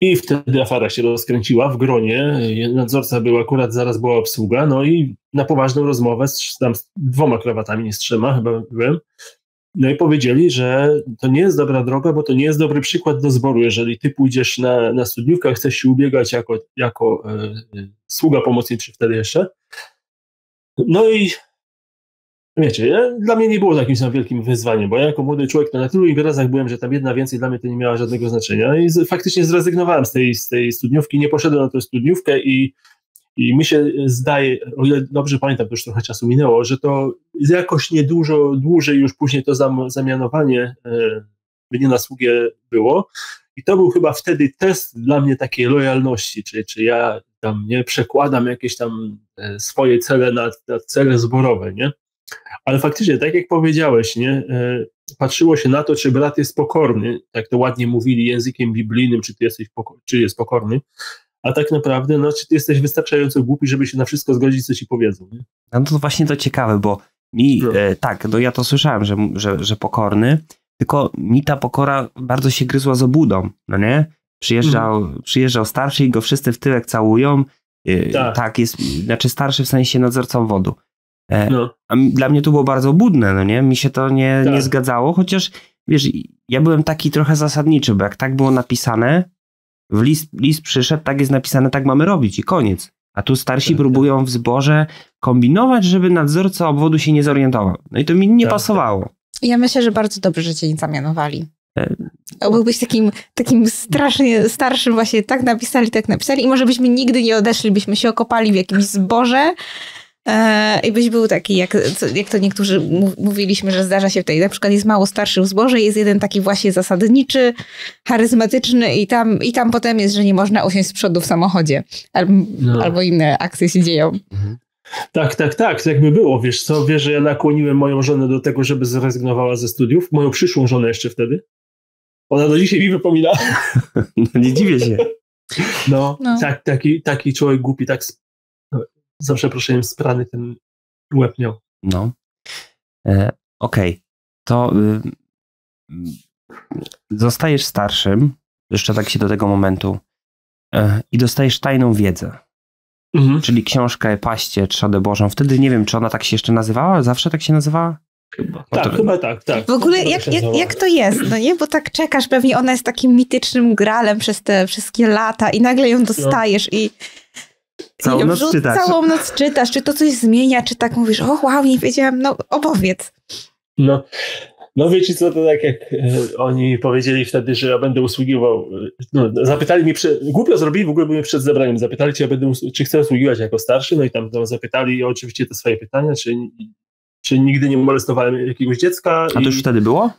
I wtedy afera się rozkręciła w gronie, nadzorca był akurat, zaraz była obsługa, no i na poważną rozmowę z, tam z dwoma krawatami, nie z trzema chyba byłem, no i powiedzieli, że to nie jest dobra droga, bo to nie jest dobry przykład do zboru, jeżeli ty pójdziesz na, na studniówkę, chcesz się ubiegać jako, jako e, sługa pomocniczy wtedy jeszcze. No i wiecie, ja, dla mnie nie było jakimś tam wielkim wyzwaniem, bo ja jako młody człowiek to na tylu imprezach byłem, że tam jedna więcej dla mnie to nie miała żadnego znaczenia i z, faktycznie zrezygnowałem z tej, z tej studniówki, nie poszedłem na tę studniówkę i, i mi się zdaje, o ile dobrze pamiętam, to już trochę czasu minęło, że to jakoś niedużo dłużej już później to zam, zamianowanie e, mnie na sługę było i to był chyba wtedy test dla mnie takiej lojalności, czy, czy ja tam nie przekładam jakieś tam e, swoje cele na, na cele zborowe, nie? Ale faktycznie, tak jak powiedziałeś, nie, patrzyło się na to, czy brat jest pokorny, tak to ładnie mówili językiem biblijnym, czy ty jesteś poko czy jest pokorny, a tak naprawdę, no, czy ty jesteś wystarczająco głupi, żeby się na wszystko zgodzić, co ci powiedzą. Nie? No to właśnie to ciekawe, bo mi, no. E, tak, no ja to słyszałem, że, że, że pokorny, tylko mi ta pokora bardzo się gryzła z obudą, no nie? Przyjeżdżał, mhm. przyjeżdżał starszy i go wszyscy w tyłek całują, e, tak. tak, jest, znaczy starszy w sensie nadzorcą wodu. No. A dla mnie to było bardzo obłudne, no nie? Mi się to nie, tak. nie zgadzało, chociaż wiesz, ja byłem taki trochę zasadniczy, bo jak tak było napisane, w list, list przyszedł, tak jest napisane, tak mamy robić i koniec. A tu starsi tak, próbują tak. w zborze kombinować, żeby nadzorca obwodu się nie zorientował. No i to mi nie tak, pasowało. Tak. Ja myślę, że bardzo dobrze, że cię nie zamianowali. Byłbyś takim, takim strasznie starszym, właśnie tak napisali, tak napisali i może byśmy nigdy nie odeszli, byśmy się okopali w jakimś zborze. I byś był taki, jak, jak to niektórzy mówiliśmy, że zdarza się tutaj, na przykład jest mało starszych w zborze, jest jeden taki właśnie zasadniczy, charyzmatyczny i tam, i tam potem jest, że nie można usiąść z przodu w samochodzie, albo, no. albo inne akcje się dzieją. Mhm. Tak, tak, tak, to jakby było, wiesz co, wiesz, że ja nakłoniłem moją żonę do tego, żeby zrezygnowała ze studiów, moją przyszłą żonę jeszcze wtedy, ona do dzisiaj mi wypomina. No nie dziwię się. No, no. Tak, taki, taki człowiek głupi, tak za przeproszeniem sprany ten łeb miał. No. E, Okej. Okay. To y, zostajesz starszym, jeszcze tak się do tego momentu, y, i dostajesz tajną wiedzę. Mhm. Czyli książkę Paście Trzodę Bożą. Wtedy nie wiem, czy ona tak się jeszcze nazywała? Zawsze tak się nazywała? Chyba. Tak, to... chyba tak, tak. W ogóle jak, jak, jak to jest? No nie? Bo tak czekasz, pewnie ona jest takim mitycznym gralem przez te wszystkie lata i nagle ją dostajesz no. i... Całą i noc wrzu- czytasz. Całą noc czytasz. Czy to coś zmienia, czy tak mówisz, o wow, nie wiedziałam, no opowiedz. No, no wiecie co, to tak jak e, oni powiedzieli wtedy, że ja będę usługiwał, no, zapytali mnie, prze, głupio zrobili, w ogóle byłem przed zebraniem, zapytali, czy ja będę, czy chcę usługiwać jako starszy, no i tam, tam zapytali oczywiście te swoje pytania, czy, czy nigdy nie molestowałem jakiegoś dziecka. A to już i, wtedy było?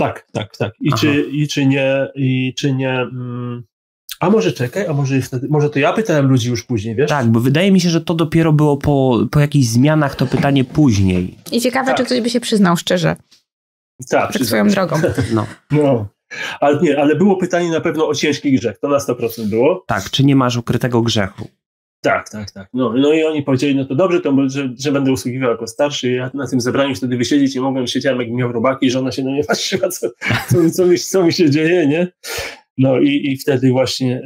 Tak, tak, tak. I, czy, i czy nie, i czy nie... Mm, a może czekaj, a może wtedy, może to ja pytałem ludzi już później, wiesz? Tak, bo wydaje mi się, że to dopiero było po, po jakichś zmianach to pytanie później. I ciekawe, tak. Czy ktoś by się przyznał szczerze. Tak. Przed swoją drogą. No. no. Ale nie, ale było pytanie na pewno o ciężki grzech, to na sto procent było. Tak, czy nie masz ukrytego grzechu. Tak, tak, tak. No, no i oni powiedzieli, no to dobrze, to, że, że będę usługiwał jako starszy. Ja na tym zebraniu wtedy wysiedzieć nie mogłem, siedziałem jak miał robaki, żona się na mnie patrzyła, co, co, co, mi, co mi się dzieje, nie? No i, i wtedy właśnie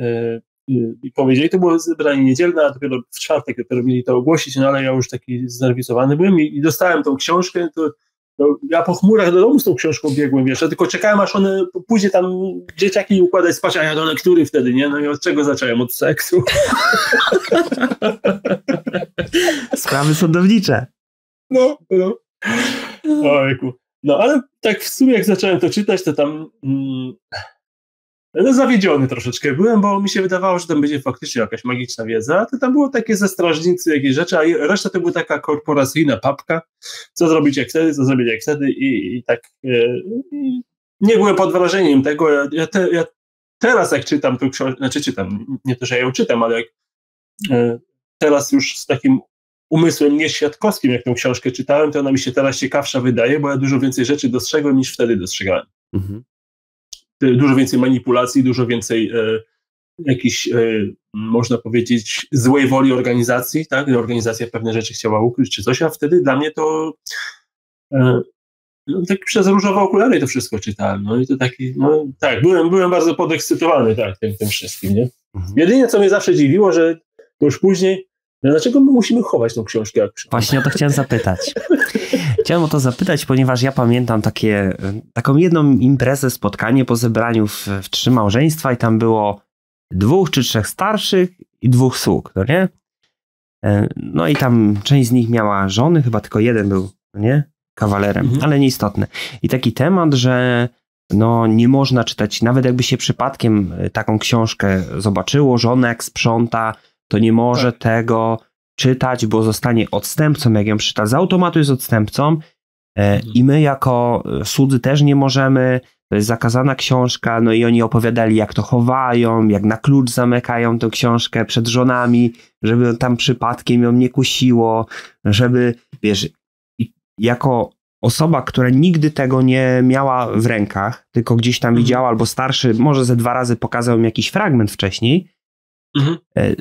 y, y, powiedzieli, to było zebranie niedzielne, a dopiero w czwartek dopiero mieli to ogłosić, no ale ja już taki znerwisowany byłem i, i dostałem tą książkę, to, to ja po chmurach do domu z tą książką biegłem, wiesz, ja tylko czekałem, aż one później tam dzieciaki układać spać, a ja do lektury wtedy, nie? No i od czego zacząłem? Od seksu. Sprawy sądownicze. No, no. Ojku. No ale tak w sumie jak zacząłem to czytać, to tam... Mm, No zawiedziony troszeczkę byłem, bo mi się wydawało, że tam będzie faktycznie jakaś magiczna wiedza, to tam było takie ze strażnicy jakieś rzeczy, a reszta to była taka korporacyjna papka, co zrobić jak wtedy, co zrobić jak wtedy i, i tak yy, nie byłem pod wrażeniem tego. Ja, ja, te, ja teraz jak czytam tę książkę, znaczy czytam, nie to, że ja ją czytam, ale jak yy, teraz już z takim umysłem nieświadkowskim, jak tę książkę czytałem, to ona mi się teraz ciekawsza wydaje, bo ja dużo więcej rzeczy dostrzegłem niż wtedy dostrzegałem. Mhm. Dużo więcej manipulacji, dużo więcej e, jakiejś, e, można powiedzieć, złej woli organizacji, tak? Organizacja pewne rzeczy chciała ukryć czy coś, a wtedy dla mnie to e, no, tak przez różowe okulary to wszystko czytałem. No i to taki, no tak, byłem, byłem bardzo podekscytowany tak, tym, tym wszystkim, nie? Mhm. Jedynie, co mnie zawsze dziwiło, że już później, no, dlaczego my musimy chować tą książkę? Jak Właśnie o to chciałem zapytać. Chciałem o to zapytać, ponieważ ja pamiętam takie, taką jedną imprezę, spotkanie po zebraniu w, w trzy małżeństwa i tam było dwóch czy trzech starszych i dwóch sług, no nie? No i tam część z nich miała żony, chyba tylko jeden był, no nie? Kawalerem, mhm. ale nieistotne. I taki temat, że no nie można czytać, nawet jakby się przypadkiem taką książkę zobaczyło, żona jak sprząta, to nie może tak. tego... czytać, bo zostanie odstępcą, jak ją przeczyta. Z automatu jest odstępcą e, i my jako słudzy też nie możemy, to jest zakazana książka, no i oni opowiadali, jak to chowają, jak na klucz zamykają tę książkę przed żonami, żeby tam przypadkiem ją nie kusiło, żeby, wiesz, jako osoba, która nigdy tego nie miała w rękach, tylko gdzieś tam mhm. widziała, albo starszy, może ze dwa razy pokazał im jakiś fragment wcześniej, mhm. e,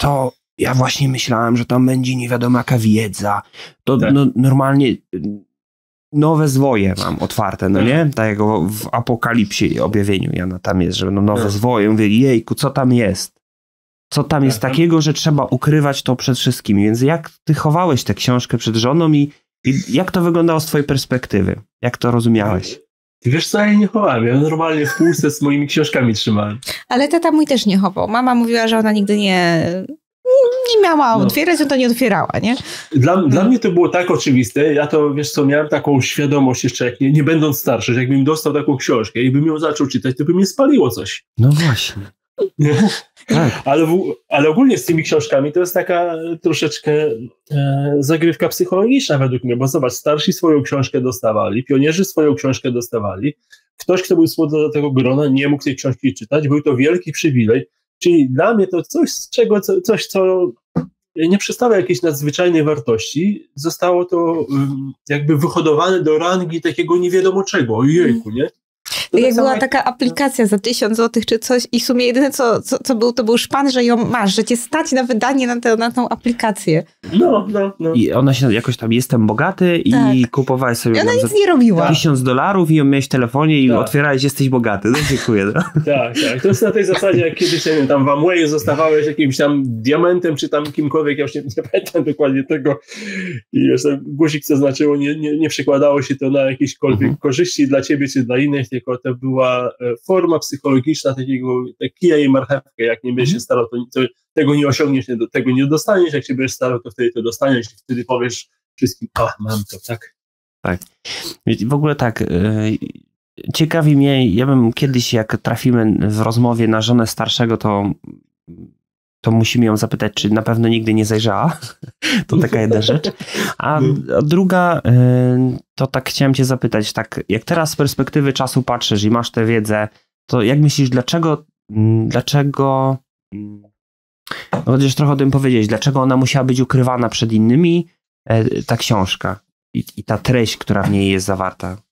to ja właśnie myślałem, że tam będzie nie wiadomo jaka wiedza. To tak. no, normalnie nowe zwoje mam otwarte, no nie? Tak jak w Apokalipsie i Objawieniu Jana tam jest, że no nowe tak. zwoje. Mówię, jejku, co tam jest? Co tam jest tak. takiego, że trzeba ukrywać to przed wszystkimi? Więc jak ty chowałeś tę książkę przed żoną i, i jak to wyglądało z twojej perspektywy? Jak to rozumiałeś? Wiesz co, ja nie chowałem. Ja normalnie w półce z moimi książkami trzymałem. Ale tata mój też nie chował. Mama mówiła, że ona nigdy nie... nie miała otwierać, no. to nie otwierała, nie? Dla, no. dla mnie to było tak oczywiste, ja to, wiesz co, miałem taką świadomość jeszcze, jak nie, nie będąc starszy, że jakbym dostał taką książkę i bym ją zaczął czytać, to by mnie spaliło coś. No właśnie. tak. ale, w, ale ogólnie z tymi książkami to jest taka troszeczkę e, zagrywka psychologiczna według mnie, bo zobacz, starsi swoją książkę dostawali, pionierzy swoją książkę dostawali, ktoś, kto był słodny do tego grona, nie mógł tej książki czytać, był to wielki przywilej. Czyli dla mnie to coś, z czego, co, coś, co nie przedstawia jakiejś nadzwyczajnej wartości, zostało to um, jakby wyhodowane do rangi takiego nie wiadomo czego, ojejku, nie? Jak była taka aplikacja za tysiąc złotych czy coś i w sumie jedyne co, co, co był, to był szpan, że ją masz, że cię stać na wydanie na, te, na tą aplikację. No, no, no. I ona się jakoś tam, jestem bogaty tak. i kupowałeś sobie... I ona nic nie robiła. tysiąc dolarów i ją miałeś w telefonie i tak. otwierałeś, jesteś bogaty. No, dziękuję. No. Tak, tak. To jest na tej zasadzie, jak kiedyś nie wiem, tam w Amwayu zostawałeś jakimś tam diamentem czy tam kimkolwiek, ja już nie, nie pamiętam dokładnie tego i już tam guzik co znaczyło, nie, nie, nie przykładało się to na jakiekolwiek mhm. korzyści dla ciebie czy dla innych, tylko to była forma psychologiczna takiego, tak kija i marchewkę, jak nie będziesz się starał, to, to tego nie osiągniesz, nie, tego nie dostaniesz, jak się będziesz starał, to wtedy to dostaniesz i wtedy powiesz wszystkim, a mam to, tak? Tak. W ogóle tak, yy, ciekawi mnie, ja bym kiedyś, jak trafimy w rozmowie na żonę starszego, to to musimy ją zapytać, czy na pewno nigdy nie zajrzała. To taka jedna rzecz. A druga, to tak chciałem cię zapytać, tak jak teraz z perspektywy czasu patrzysz i masz tę wiedzę, to jak myślisz, dlaczego, dlaczego, no chociaż trochę o tym powiedzieć, dlaczego ona musiała być ukrywana przed innymi, ta książka i, i ta treść, która w niej jest zawarta?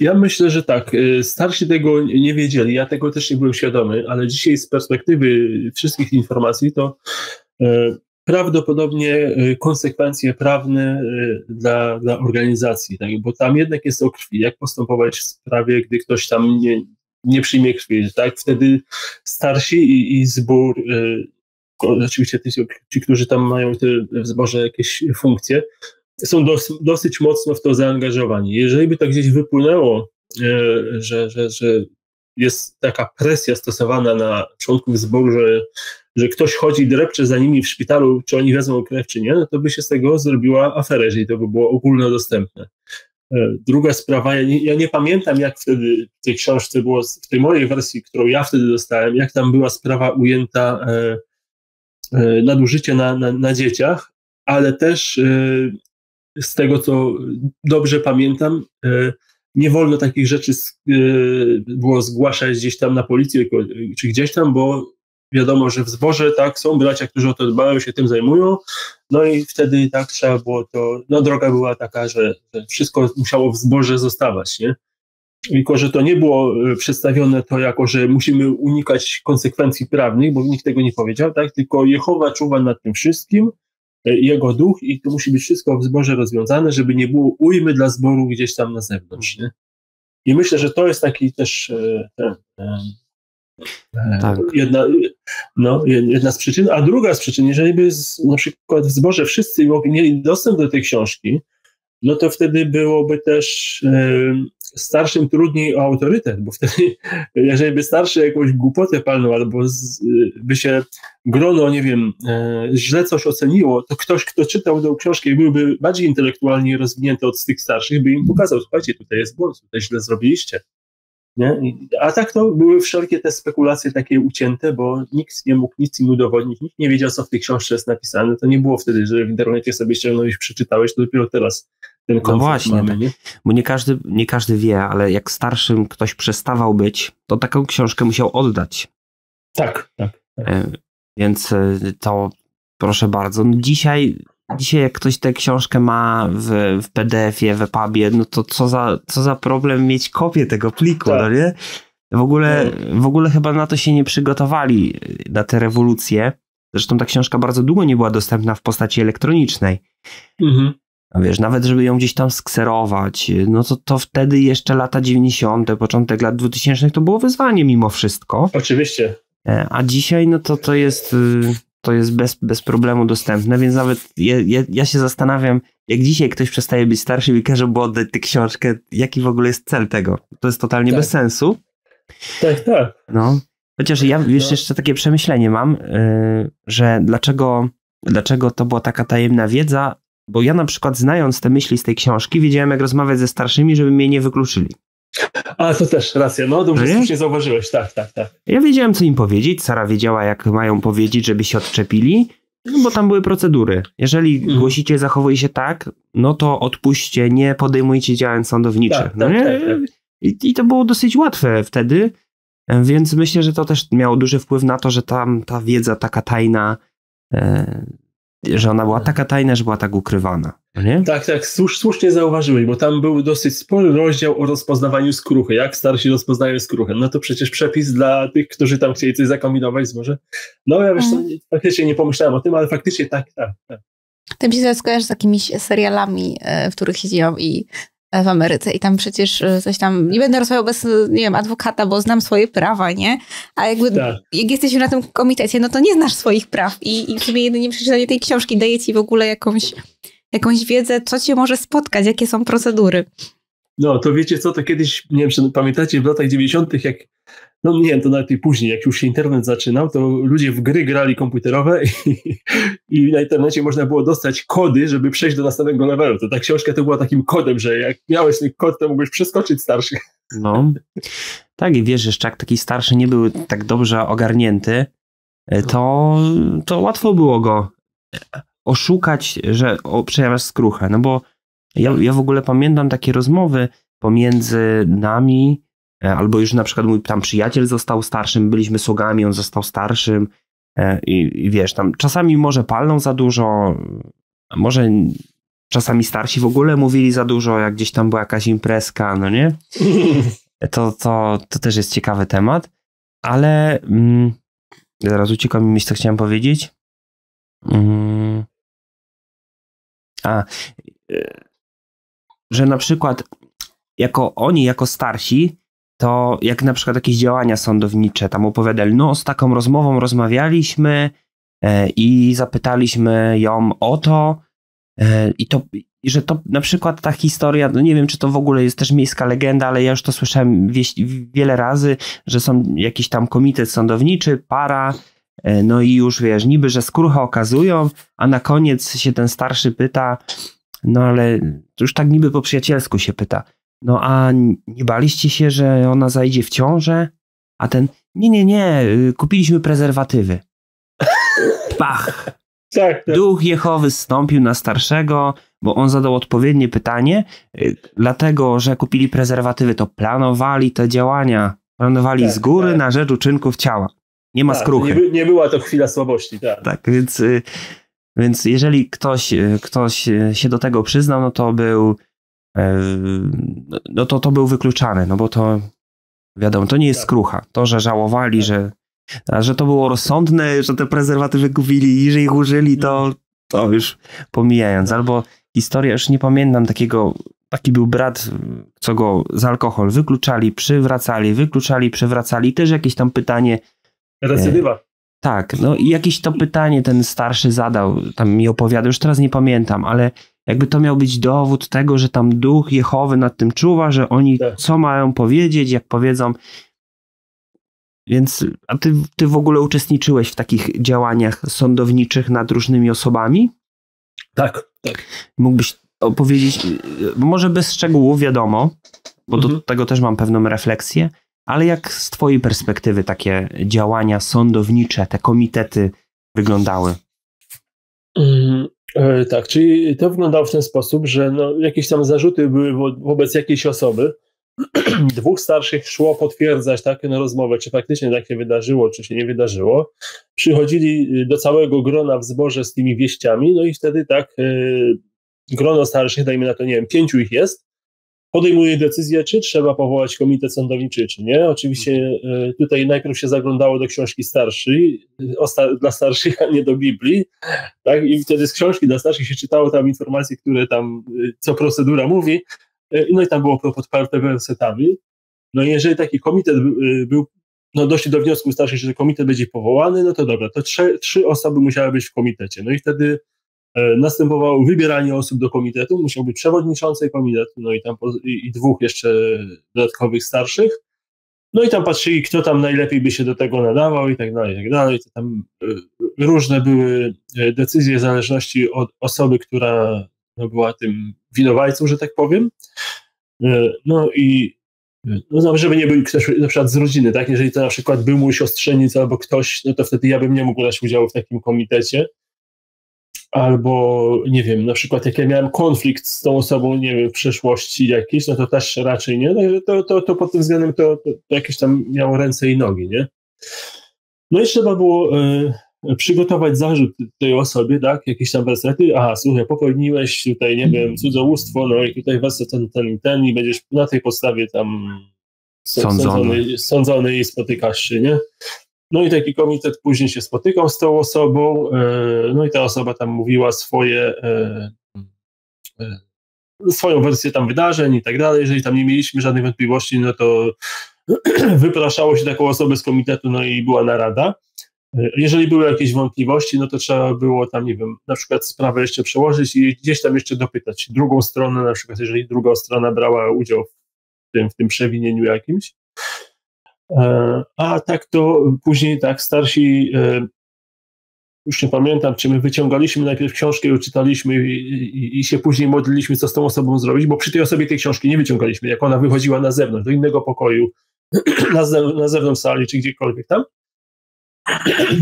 Ja myślę, że tak. Starsi tego nie wiedzieli, ja tego też nie byłem świadomy, ale dzisiaj z perspektywy wszystkich informacji to prawdopodobnie konsekwencje prawne dla, dla organizacji, tak? Bo tam jednak jest o krwi. Jak postępować w sprawie, gdy ktoś tam nie, nie przyjmie krwi, tak? Wtedy starsi i, i zbór, oczywiście ci, którzy tam mają te w zborze jakieś funkcje, są dos, dosyć mocno w to zaangażowani. Jeżeli by to gdzieś wypłynęło, e, że, że, że jest taka presja stosowana na członków zboru, że, że ktoś chodzi i drepcze za nimi w szpitalu, czy oni wezmą krew, czy nie, no to by się z tego zrobiła afera, jeżeli to by było ogólnodostępne. E, druga sprawa, ja nie, ja nie pamiętam, jak wtedy w tej książce było, w tej mojej wersji, którą ja wtedy dostałem, jak tam była sprawa ujęta e, e, nadużycie na, na, na dzieciach, ale też e, z tego, co dobrze pamiętam, nie wolno takich rzeczy było zgłaszać gdzieś tam na policję czy gdzieś tam, bo wiadomo, że w zborze tak, są bracia, którzy o to dbają, się tym zajmują, no i wtedy tak trzeba było to, no droga była taka, że wszystko musiało w zborze zostawać, nie? Tylko że to nie było przedstawione to jako, że musimy unikać konsekwencji prawnych, bo nikt tego nie powiedział, tak? Tylko Jehowa czuwa nad tym wszystkim, jego duch i to musi być wszystko w zborze rozwiązane, żeby nie było ujmy dla zboru gdzieś tam na zewnątrz. Nie? I myślę, że to jest taki też ten, ten, tak. jedna, no, jedna z przyczyn. A druga z przyczyn, jeżeli by z, na przykład w zborze wszyscy mieli dostęp do tej książki, no to wtedy byłoby też e, starszym trudniej o autorytet, bo wtedy, jeżeli by starszy jakąś głupotę palnął, albo z, by się grono, nie wiem, e, źle coś oceniło, to ktoś, kto czytał tę książkę i byłby bardziej intelektualnie rozwinięty od tych starszych, by im pokazał, słuchajcie, tutaj jest błąd, tutaj źle zrobiliście. Nie? A tak to były wszelkie te spekulacje takie ucięte, bo nikt nie mógł nic im udowodnić, nikt nie wiedział, co w tej książce jest napisane. To nie było wtedy, że w internecie sobie ściągnąłeś, przeczytałeś, to dopiero teraz ten konflikt. No właśnie, mamy, nie? Bo nie każdy, nie każdy wie, ale jak starszym ktoś przestawał być, to taką książkę musiał oddać. Tak, tak. tak. E, więc to proszę bardzo. No dzisiaj... Dzisiaj jak ktoś tę książkę ma w, w P D F ie, w E P U B ie, no to co za, co za problem mieć kopię tego pliku, tak. no nie? W ogóle, w ogóle chyba na to się nie przygotowali, na tę rewolucję. Zresztą ta książka bardzo długo nie była dostępna w postaci elektronicznej. Mhm. No wiesz, nawet żeby ją gdzieś tam skserować, no to, to wtedy jeszcze lata dziewięćdziesiąte, początek lat dwutysięcznych to było wyzwanie mimo wszystko. Oczywiście. A dzisiaj no to to jest... to jest bez, bez problemu dostępne, więc nawet ja, ja, ja się zastanawiam, jak dzisiaj ktoś przestaje być starszy i każe mu oddać tę książkę, jaki w ogóle jest cel tego? To jest totalnie tak. bez sensu. Tak, tak. No. Chociaż ja wiesz, no. jeszcze takie przemyślenie mam, yy, że dlaczego, dlaczego to była taka tajemna wiedza, bo ja na przykład znając te myśli z tej książki, wiedziałem jak rozmawiać ze starszymi, żeby mnie nie wykluczyli. A, to też racja, no dobrze, słusznie zauważyłeś, tak, tak, tak. Ja wiedziałem, co im powiedzieć, Sara wiedziała, jak mają powiedzieć, żeby się odczepili, no bo tam były procedury. Jeżeli mm. głosicie, zachowuj się tak, no to odpuśćcie, nie podejmujcie działań sądowniczych. Tak, no tak, nie? Tak, tak. I, I to było dosyć łatwe wtedy, więc myślę, że to też miało duży wpływ na to, że tam ta wiedza taka tajna, e, że ona była taka tajna, że była tak ukrywana. Nie? Tak, tak, słusz, słusznie zauważyłeś, bo tam był dosyć spory rozdział o rozpoznawaniu skruchy, jak starsi rozpoznają skruchę. No to przecież przepis dla tych, którzy tam chcieli coś zakombinować, może. No ja wiesz, mm. co, faktycznie nie pomyślałem o tym, ale faktycznie tak, tak, tak. Ty mi się skojarzysz z jakimiś serialami, w których siedziałam i w Ameryce i tam przecież coś tam, nie będę rozmawiał bez, nie wiem, adwokata, bo znam swoje prawa, nie? A jakby, tak. jak jesteś na tym komitecie, no to nie znasz swoich praw i, i sobie jedynie przeczytanie tej książki daje ci w ogóle jakąś jakąś wiedzę, co cię może spotkać, jakie są procedury. No, to wiecie co, to kiedyś, nie wiem, czy pamiętacie, w latach dziewięćdziesiątych, jak, no nie wiem, to nawet i później, jak już się internet zaczynał, to ludzie w gry grali komputerowe i, i na internecie można było dostać kody, żeby przejść do następnego levelu. To ta książka to była takim kodem, że jak miałeś ten kod, to mogłeś przeskoczyć starszych. No, tak i wiesz, jeszcze jak taki starszy nie był tak dobrze ogarnięty, to, to łatwo było go oszukać, że przejawiasz skruchę. No bo ja, ja w ogóle pamiętam takie rozmowy pomiędzy nami, albo już na przykład mój tam przyjaciel został starszym, byliśmy sługami, on został starszym i, i wiesz, tam czasami może palną za dużo, może czasami starsi w ogóle mówili za dużo, jak gdzieś tam była jakaś imprezka, no nie? To, to, to też jest ciekawy temat, ale mm, zaraz uciekło mi, co chciałem powiedzieć. Mm. A, że na przykład jako oni, jako starsi, to jak na przykład jakieś działania sądownicze tam opowiadali, no z taką rozmową rozmawialiśmy e, i zapytaliśmy ją o to e, i to, i że to na przykład ta historia, no nie wiem czy to w ogóle jest też miejska legenda, ale ja już to słyszałem wieś, wiele razy, że są jakiś tam komitet sądowniczy, para, e, no i już wiesz, niby, że skrucha okazują, a na koniec się ten starszy pyta, no ale już tak niby po przyjacielsku się pyta. No a nie baliście się, że ona zajdzie w ciążę? A ten, nie, nie, nie, kupiliśmy prezerwatywy. Pach! Tak, tak. Duch Jehowy zstąpił na starszego, bo on zadał odpowiednie pytanie. Dlatego, że kupili prezerwatywy, to planowali te działania. Planowali tak, z góry tak. na rzecz uczynków ciała. Nie ma tak, skruchy. Nie, nie była to chwila słabości. Tak, tak więc, więc jeżeli ktoś, ktoś się do tego przyznał, no to był... no to to był wykluczany, no bo to wiadomo, to nie jest skrucha. To, że żałowali, tak. że, że to było rozsądne, że te prezerwatywy kupili i że ich użyli, to, to już pomijając. Albo historia, już nie pamiętam takiego, taki był brat, co go z alkohol wykluczali, przywracali, wykluczali, przywracali. Też jakieś tam pytanie. Recydywa. Tak, no i jakieś to pytanie ten starszy zadał, tam mi opowiadał, już teraz nie pamiętam, ale jakby to miał być dowód tego, że tam duch Jehowy nad tym czuwa, że oni tak. co mają powiedzieć, jak powiedzą. Więc, a ty, ty w ogóle uczestniczyłeś w takich działaniach sądowniczych nad różnymi osobami? Tak. tak. Mógłbyś opowiedzieć, może bez szczegółów wiadomo, bo mhm. do tego też mam pewną refleksję, ale jak z twojej perspektywy takie działania sądownicze, te komitety wyglądały? Mm. Tak, czyli to wyglądało w ten sposób, że no, jakieś tam zarzuty były wo wobec jakiejś osoby. Dwóch starszych szło potwierdzać takie na rozmowę, czy faktycznie tak się wydarzyło, czy się nie wydarzyło. Przychodzili do całego grona w zborze z tymi wieściami, no i wtedy tak yy, grono starszych, dajmy na to, nie wiem, pięciu ich jest, podejmuje decyzję, czy trzeba powołać komitet sądowniczy, czy nie. Oczywiście y, tutaj najpierw się zaglądało do książki starszej, star dla starszych, a nie do Biblii. Tak? I wtedy z książki dla starszych się czytało tam informacje, które tam, y, co procedura mówi. Y, no i tam było podparte wersetami. No i jeżeli taki komitet y, był, no doszli do wniosku starszych, że komitet będzie powołany, no to dobra, to trzy, trzy osoby musiały być w komitecie. No i wtedy następowało wybieranie osób do komitetu, musiał być przewodniczący komitetu, no i tam po, i, i dwóch jeszcze dodatkowych starszych, no i tam patrzyli, kto tam najlepiej by się do tego nadawał i tak dalej, i tak dalej. To tam y, różne były decyzje w zależności od osoby, która no, była tym winowajcą, że tak powiem. Y, no i no, żeby nie był ktoś na przykład z rodziny, tak, jeżeli to na przykład był mój siostrzeniec albo ktoś, no to wtedy ja bym nie mógł brać udziału w takim komitecie. Albo, nie wiem, na przykład jak ja miałem konflikt z tą osobą, nie wiem, w przeszłości jakiś, no to też raczej nie, także to, to, to pod tym względem to, to, to jakieś tam miało ręce i nogi, nie? No i trzeba było y, przygotować zarzut tej osobie, tak, jakieś tam wersety, aha, słuchaj, popełniłeś tutaj, nie wiem, cudzołóstwo, no i tutaj werset ten, ten, ten i będziesz na tej podstawie tam sądzony, sądzony i spotykasz się, nie? No i taki komitet później się spotykał z tą osobą, no i ta osoba tam mówiła swoje, swoją wersję tam wydarzeń i tak dalej, jeżeli tam nie mieliśmy żadnych wątpliwości, no to wypraszało się taką osobę z komitetu, no i była narada. Jeżeli były jakieś wątpliwości, no to trzeba było tam, nie wiem, na przykład sprawę jeszcze przełożyć i gdzieś tam jeszcze dopytać drugą stronę, na przykład jeżeli druga strona brała udział w tym, w tym przewinieniu jakimś. A tak to później tak starsi, już nie pamiętam, czy my wyciągaliśmy najpierw książkę, ją czytaliśmy i, i, i się później modliliśmy, co z tą osobą zrobić, bo przy tej osobie tej książki nie wyciągaliśmy, jak ona wychodziła na zewnątrz, do innego pokoju, na, ze, na zewnątrz sali czy gdziekolwiek tam.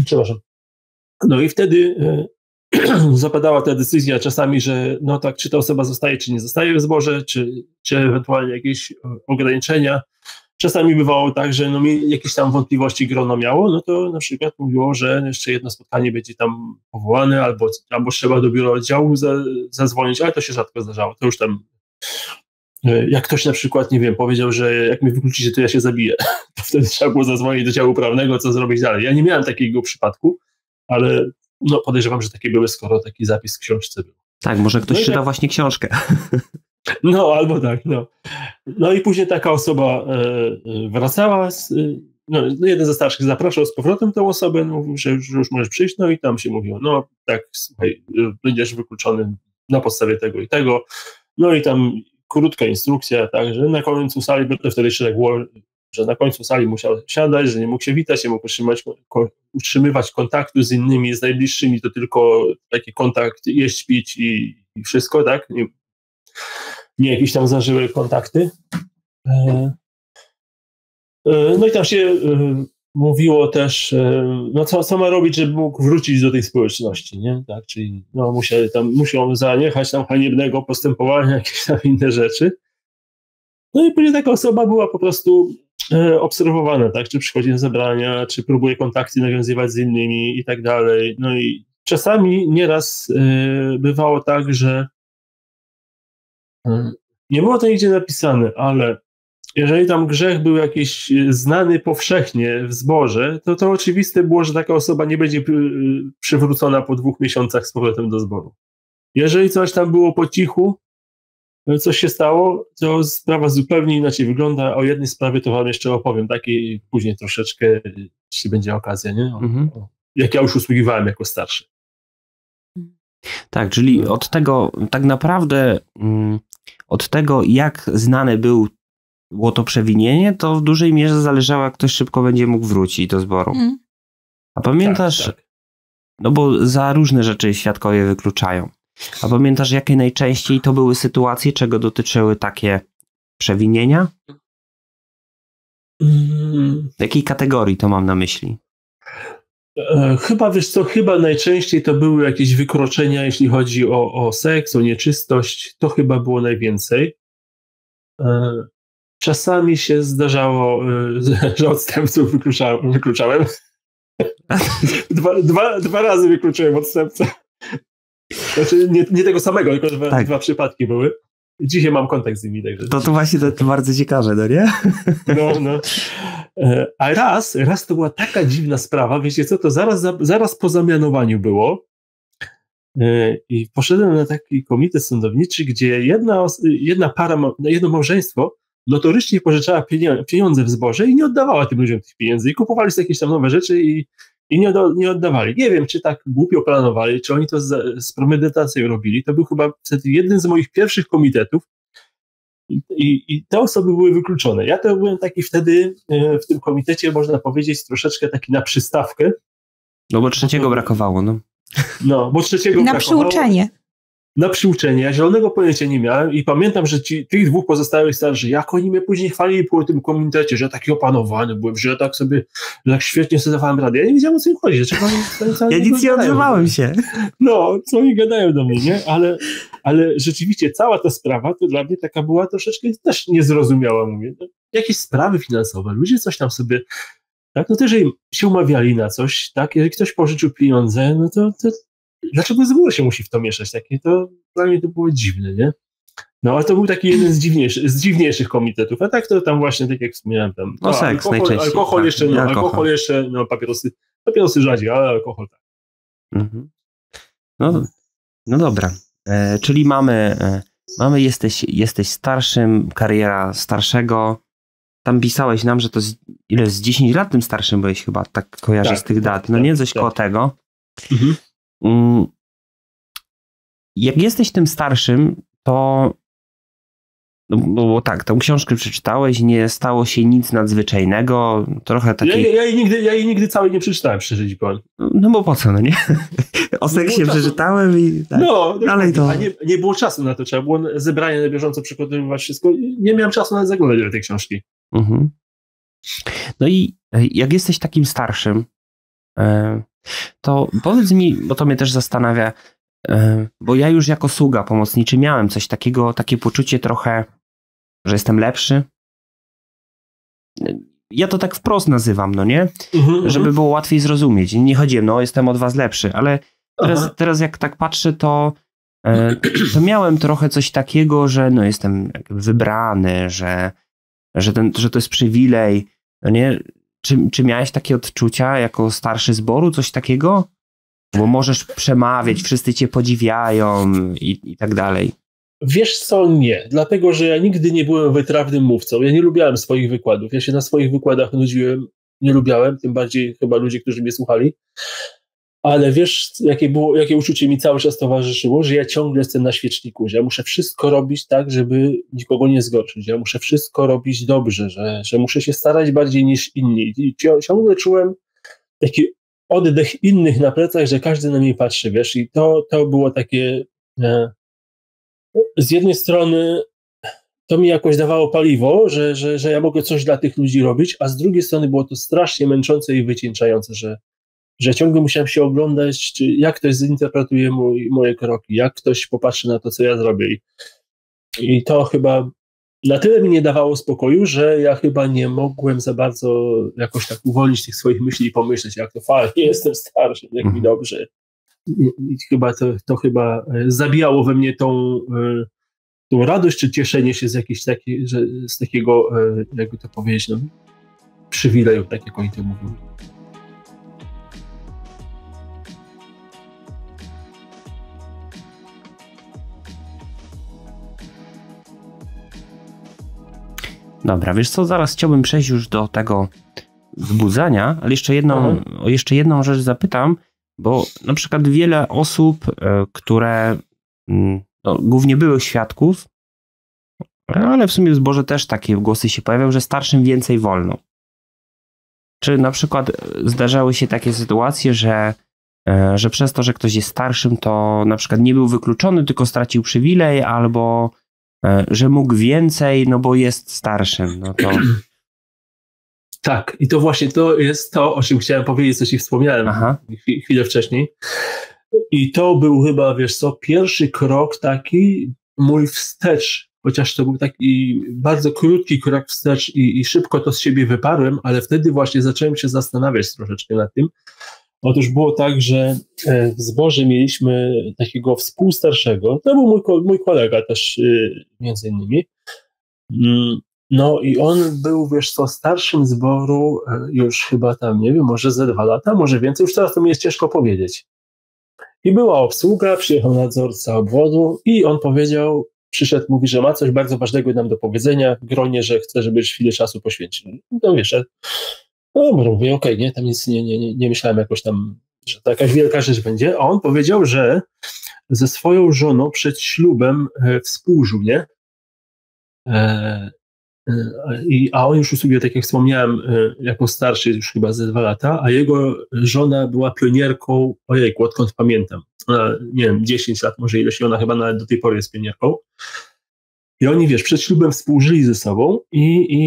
Przepraszam. No i wtedy zapadała ta decyzja czasami, że no tak, czy ta osoba zostaje, czy nie zostaje w zborze, czy, czy ewentualnie jakieś ograniczenia. Czasami bywało tak, że no jakieś tam wątpliwości grono miało, no to na przykład mówiło, że jeszcze jedno spotkanie będzie tam powołane, albo, albo trzeba do biura oddziału zadzwonić, ale to się rzadko zdarzało. To już tam, jak ktoś na przykład, nie wiem, powiedział, że jak mnie wykluczycie, to ja się zabiję, to wtedy trzeba było zadzwonić do działu prawnego, co zrobić dalej. Ja nie miałem takiego przypadku, ale no podejrzewam, że takie były, skoro taki zapis w książce był. Tak, może ktoś no czyta tak właśnie książkę. No, albo tak, no. No i później taka osoba e, wracała, z, no jeden ze starszych zapraszał z powrotem tę osobę, no, mówił, że już, już możesz przyjść, no i tam się mówiło, no tak, słuchaj, będziesz wykluczony na podstawie tego i tego, no i tam krótka instrukcja, tak, że na końcu sali, bo to wtedy jeszcze tak było, że na końcu sali musiał siadać, że nie mógł się witać, nie mógł utrzymać, ko, utrzymywać kontaktu z innymi, z najbliższymi, to tylko taki kontakt, jeść, pić i, i wszystko, tak, nie, nie jakieś tam zażyły kontakty. No i tam się mówiło też, no co, co ma robić, żeby mógł wrócić do tej społeczności, nie? Tak, czyli no, musiał, tam, musiał zaniechać tam haniebnego postępowania, jakieś tam inne rzeczy. No i później taka osoba była po prostu obserwowana, tak? Czy przychodzi na zebrania, czy próbuje kontakty nawiązywać z innymi i tak dalej. No i czasami nieraz bywało tak, że nie było to nigdzie napisane, ale jeżeli tam grzech był jakiś znany powszechnie w zborze, to to oczywiste było, że taka osoba nie będzie przywrócona po dwóch miesiącach z powrotem do zboru. Jeżeli coś tam było po cichu, coś się stało, to sprawa zupełnie inaczej wygląda. O jednej sprawie to wam jeszcze opowiem, takiej później troszeczkę, jeśli będzie okazja, nie? O, mhm. o, jak ja już usługiwałem jako starszy. Tak, czyli od tego tak naprawdę od tego, jak znane było to przewinienie, to w dużej mierze zależało, jak ktoś szybko będzie mógł wrócić do zboru. Mm. A pamiętasz, tak, tak. no bo za różne rzeczy świadkowie wykluczają. A pamiętasz, jakie najczęściej to były sytuacje, czego dotyczyły takie przewinienia? Mm. Jakiej kategorii to mam na myśli? Chyba, wiesz co, chyba najczęściej to były jakieś wykroczenia, jeśli chodzi o, o seks, o nieczystość, to chyba było najwięcej. Czasami się zdarzało, że odstępców wykluczałem. wykluczałem. Dwa, dwa, dwa razy wykluczyłem odstępcę. Znaczy nie, nie tego samego, tylko dwa, tak. dwa przypadki były. Dzisiaj mam kontakt z nimi. Także to, to właśnie to, to bardzo ciekawe, no nie? No, no. A raz, raz to była taka dziwna sprawa, wiecie co, to zaraz, zaraz po zamianowaniu było i poszedłem na taki komitet sądowniczy, gdzie jedna, jedna para, jedno małżeństwo notorycznie pożyczała pieniądze w zborze i nie oddawała tym ludziom tych pieniędzy i kupowali sobie jakieś tam nowe rzeczy i, i nie, nie oddawali. Nie wiem, czy tak głupio planowali, czy oni to z, z premedytacją robili. To był chyba wtedy jeden z moich pierwszych komitetów. I, i, I te osoby były wykluczone. Ja to byłem taki wtedy y, w tym komitecie, można powiedzieć, troszeczkę taki na przystawkę. No bo trzeciego no, brakowało. No, no bo trzeciego na brakowało. Na przyuczenie. Na przyuczenie. Ja zielonego pojęcia nie miałem i pamiętam, że ci, tych dwóch pozostałych starszych, jak oni mnie później chwalili po tym komitecie, że ja taki opanowany byłem, że ja tak sobie, że tak świetnie sobie dawałem radę. Ja nie wiedziałem, o co im chodzi. Że ja nic nie odzywałem się. No, co oni gadają do mnie, nie? Ale... Ale rzeczywiście cała ta sprawa to dla mnie taka była troszeczkę też niezrozumiała. Mówię, no, jakieś sprawy finansowe, ludzie coś tam sobie Tak? No to jeżeli się umawiali na coś, tak? Jeżeli ktoś pożyczył pieniądze, no to, to dlaczego z góry się musi w to mieszać? Takie to dla mnie to było dziwne, nie? No, ale to był taki jeden z dziwniejszych, z dziwniejszych komitetów, a tak to tam właśnie, tak jak wspomniałem, tam no, a, seks, alkohol, alkohol tak, jeszcze, no, alkohol. alkohol jeszcze, no, papierosy, papierosy rzadziej, ale alkohol tak. Mhm. No, no dobra, e, czyli mamy, e, mamy jesteś, jesteś starszym, kariera starszego, tam pisałeś nam, że to z, ile z dziesięć lat tym starszym byłeś chyba, tak kojarzę tak, z tych dat, no tak, nie, coś tak. koło tego. Mhm. Mm, jak jesteś tym starszym, to no, bo tak, tą książkę przeczytałeś, nie stało się nic nadzwyczajnego, trochę takiej... Ja, ja, ja, jej, nigdy, ja jej nigdy całej nie przeczytałem, szczerze ci powiem. No bo po co, no nie? O seksie no, przeczytałem i tak. No, dalej to... A nie, nie było czasu na to, trzeba było zebranie na bieżąco przygotowywać wszystko, nie miałem czasu nawet zaglądać do tej książki. Mhm. No i jak jesteś takim starszym, to powiedz mi, bo to mnie też zastanawia, bo ja już jako sługa pomocniczy miałem coś takiego, takie poczucie trochę, że jestem lepszy. Ja to tak wprost nazywam, no nie? Mm-hmm. Żeby było łatwiej zrozumieć. Nie chodziłem, no jestem od was lepszy, ale teraz, teraz jak tak patrzę, to, to miałem trochę coś takiego, że no jestem wybrany, że, że, ten, że to jest przywilej. No nie? Czy, czy miałeś takie odczucia jako starszy zboru, coś takiego? Bo możesz przemawiać, wszyscy cię podziwiają i, i tak dalej. Wiesz co, nie. Dlatego, że ja nigdy nie byłem wytrawnym mówcą. Ja nie lubiałem swoich wykładów. Ja się na swoich wykładach nudziłem, nie lubiałem, tym bardziej chyba ludzi, którzy mnie słuchali. Ale wiesz, jakie, było, jakie uczucie mi cały czas towarzyszyło, że ja ciągle jestem na świeczniku, że ja muszę wszystko robić tak, żeby nikogo nie zgorszyć. Ja muszę wszystko robić dobrze, że, że muszę się starać bardziej niż inni. I ciągle czułem taki oddech innych na plecach, że każdy na mnie patrzy, wiesz, i to, to było takie, e, z jednej strony to mi jakoś dawało paliwo, że, że, że ja mogę coś dla tych ludzi robić, a z drugiej strony było to strasznie męczące i wycieńczające, że, że ciągle musiałem się oglądać, czy jak ktoś zinterpretuje mój, moje kroki, jak ktoś popatrzy na to, co ja zrobię. I, i to chyba na tyle mi nie dawało spokoju, że ja chyba nie mogłem za bardzo jakoś tak uwolnić tych swoich myśli i pomyśleć, jak to fajnie, jestem starszy, jak mi dobrze. I, i chyba to, to chyba zabijało we mnie tą, tą radość, czy cieszenie się z, jakiejś takiej, że, z takiego, jakby to powiedzieć, no, przywileju, tak jak oni to mówią. Dobra, wiesz co, zaraz chciałbym przejść już do tego wzbudzania, ale jeszcze jedną, o jeszcze jedną rzecz zapytam, bo na przykład wiele osób, które no, głównie były świadków, ale w sumie w zborze też takie głosy się pojawiają, że starszym więcej wolno. Czy na przykład zdarzały się takie sytuacje, że, że przez to, że ktoś jest starszym, to na przykład nie był wykluczony, tylko stracił przywilej albo... że mógł więcej, no bo jest starszym. No to... Tak, i to właśnie to jest to, o czym chciałem powiedzieć, co ci wspomniałem chw- chwilę wcześniej. I to był chyba, wiesz co, pierwszy krok taki mój wstecz, chociaż to był taki bardzo krótki krok wstecz i, i szybko to z siebie wyparłem, ale wtedy właśnie zacząłem się zastanawiać troszeczkę nad tym. Otóż było tak, że w zborze mieliśmy takiego współstarszego, to był mój, mój kolega też między innymi, no i on był, wiesz co, starszym zboru już chyba tam, nie wiem, może ze dwa lata, może więcej, już teraz to mi jest ciężko powiedzieć. I była obsługa, przyjechał nadzorca obwodu i on powiedział, przyszedł, mówi, że ma coś bardzo ważnego nam do powiedzenia w gronie, że chce, żebyś chwilę czasu poświęcił. No wiesz, no mówię, okej, okay, nie, tam nic nie, nie, nie myślałem jakoś tam, że to jakaś wielka rzecz będzie. A on powiedział, że ze swoją żoną przed ślubem współżył, nie? E, i, a on już usługiwał, tak jak wspomniałem, jako starszy już chyba ze dwa lata, a jego żona była pionierką, ojejku, odkąd pamiętam, ona, nie wiem, dziesięć lat może ileś, ona chyba nawet do tej pory jest pionierką. I oni, wiesz, przed ślubem współżyli ze sobą i... i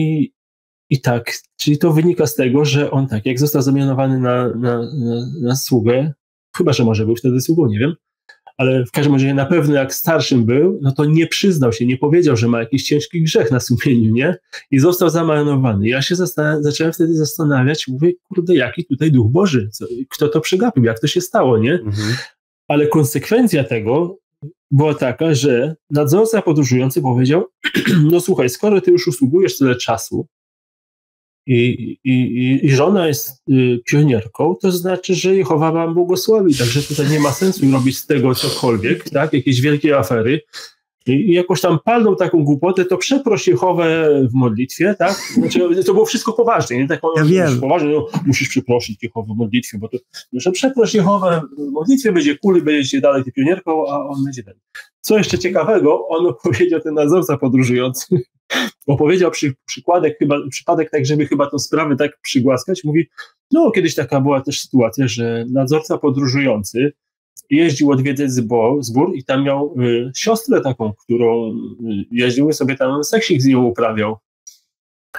I tak, czyli to wynika z tego, że on tak, jak został zamianowany na, na, na, na sługę, chyba że może był wtedy sługą, nie wiem, ale w każdym razie na pewno jak starszym był, no to nie przyznał się, nie powiedział, że ma jakiś ciężki grzech na sumieniu, nie? I został zamarnowany. Ja się zastan- zacząłem wtedy zastanawiać, mówię, kurde, jaki tutaj Duch Boży, co, kto to przegapił, jak to się stało, nie? Mhm. Ale konsekwencja tego była taka, że nadzorca podróżujący powiedział, no słuchaj, skoro ty już usługujesz tyle czasu, I, i, I żona jest y, pionierką, to znaczy, że Jehowa wam błogosławi, także tutaj nie ma sensu robić z tego cokolwiek, tak? Jakieś wielkie afery. I, i jakoś tam palną taką głupotę, to przeproś Jehowę w modlitwie, tak? Znaczy, to było wszystko poważnie, nie? Tak, ja wiem. Poważnie, no, musisz przeprosić Jehowę w modlitwie, bo to, że przeproś Jehowę w modlitwie, będzie cool, będziecie dalej ty pionierką, a on będzie ten. Co jeszcze ciekawego, on powiedział, ten nadzorca podróżujący, opowiedział przy, przykładek, chyba, przypadek tak, żeby chyba tą sprawę tak przygłaskać, mówi, no kiedyś taka była też sytuacja, że nadzorca podróżujący jeździł odwiedzać zbór i tam miał y, siostrę taką, którą y, jeździł i sobie tam seksik z nią uprawiał.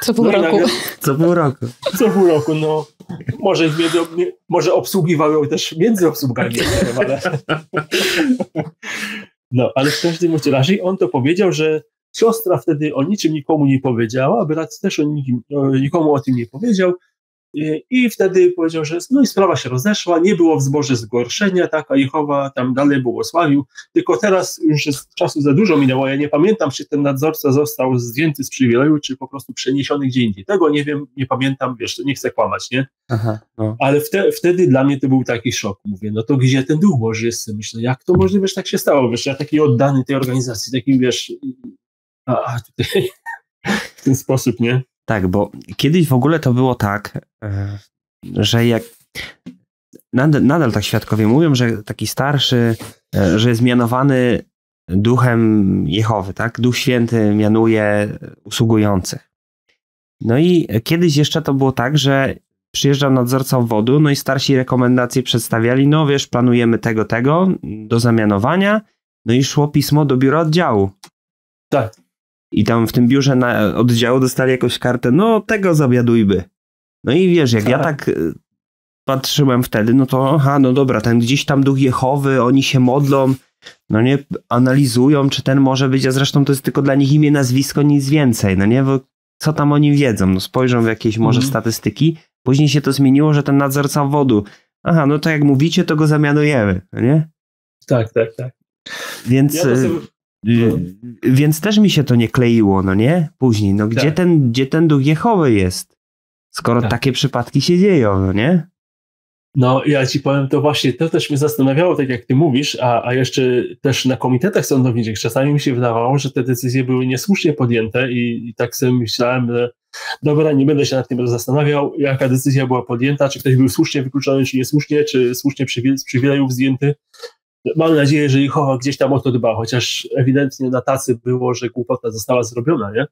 Co pół no roku. Nagle, co pół roku. Co pół roku, no. Może, między, może obsługiwał ją też między obsługami. Ale... No, ale w każdym razie on to powiedział, że siostra wtedy o niczym nikomu nie powiedziała, brat też o nikim, nikomu o tym nie powiedział i, i wtedy powiedział, że no i sprawa się rozeszła, nie było w zborze zgorszenia, tak, a Jehowa tam dalej błogosławił, tylko teraz już jest, czasu za dużo minęło, ja nie pamiętam, czy ten nadzorca został zdjęty z przywileju, czy po prostu przeniesiony gdzie indziej, tego nie wiem, nie pamiętam, wiesz, to nie chcę kłamać, nie? Aha, no. Ale wte, wtedy dla mnie to był taki szok, mówię, no to gdzie ten Duch Boży jest, myślę, jak to możliwe, że tak się stało, wiesz, ja taki oddany tej organizacji, taki, wiesz, a tutaj w ten sposób, nie? Tak, bo kiedyś w ogóle to było tak, że jak nadal, nadal tak świadkowie mówią, że taki starszy, że jest mianowany Duchem Jehowy, tak? Duch Święty mianuje usługujących. No i kiedyś jeszcze to było tak, że przyjeżdżał nadzorca obwodu, no i starsi rekomendacje przedstawiali, no wiesz, planujemy tego, tego do zamianowania, no i szło pismo do biura oddziału. Tak. I tam w tym biurze na oddziału dostali jakąś kartę, no tego zabiadujby. No i wiesz, jak tak. Ja tak patrzyłem wtedy, no to aha, no dobra, ten gdzieś tam Duch Jehowy, oni się modlą, no nie, analizują, czy ten może być, a zresztą to jest tylko dla nich imię, nazwisko, nic więcej, no nie, bo co tam oni wiedzą, no spojrzą w jakieś może mhm. statystyki, później się to zmieniło, że ten nadzorca wodu, aha, no to jak mówicie, to go zamianujemy, no nie? Tak, tak, tak. Więc... Ja No. Więc też mi się to nie kleiło, no nie? Później, no gdzie, tak. ten, gdzie ten Duch Jehowy jest? Skoro tak. takie przypadki się dzieją, no nie? No ja ci powiem, to właśnie to też mnie zastanawiało, tak jak ty mówisz, a, a jeszcze też na komitetach sądowniczych czasami mi się wydawało, że te decyzje były niesłusznie podjęte i, i tak sobie myślałem, że dobra, nie będę się nad tym zastanawiał, jaka decyzja była podjęta, czy ktoś był słusznie wykluczony, czy niesłusznie, czy słusznie z przywilejów zdjęty. Mam nadzieję, że Jehowa gdzieś tam o to dba, chociaż ewidentnie na tacy było, że głupota została zrobiona, nie?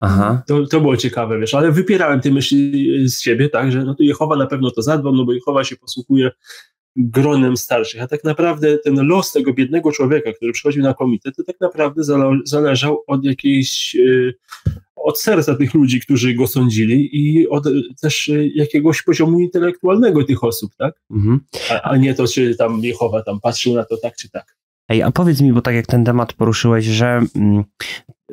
Aha. To, to było ciekawe, wiesz, ale wypierałem te myśli z siebie, tak, że no to Jehowa na pewno to zadbał, no bo Jehowa się posługuje gronem starszych, a tak naprawdę ten los tego biednego człowieka, który przychodził na komitet, to tak naprawdę zależał od jakiejś, od serca tych ludzi, którzy go sądzili i od też jakiegoś poziomu intelektualnego tych osób, tak? Mhm. A, a nie to, czy tam Jehowa tam patrzył na to tak, czy tak. Ej, a powiedz mi, bo tak jak ten temat poruszyłeś, że mm,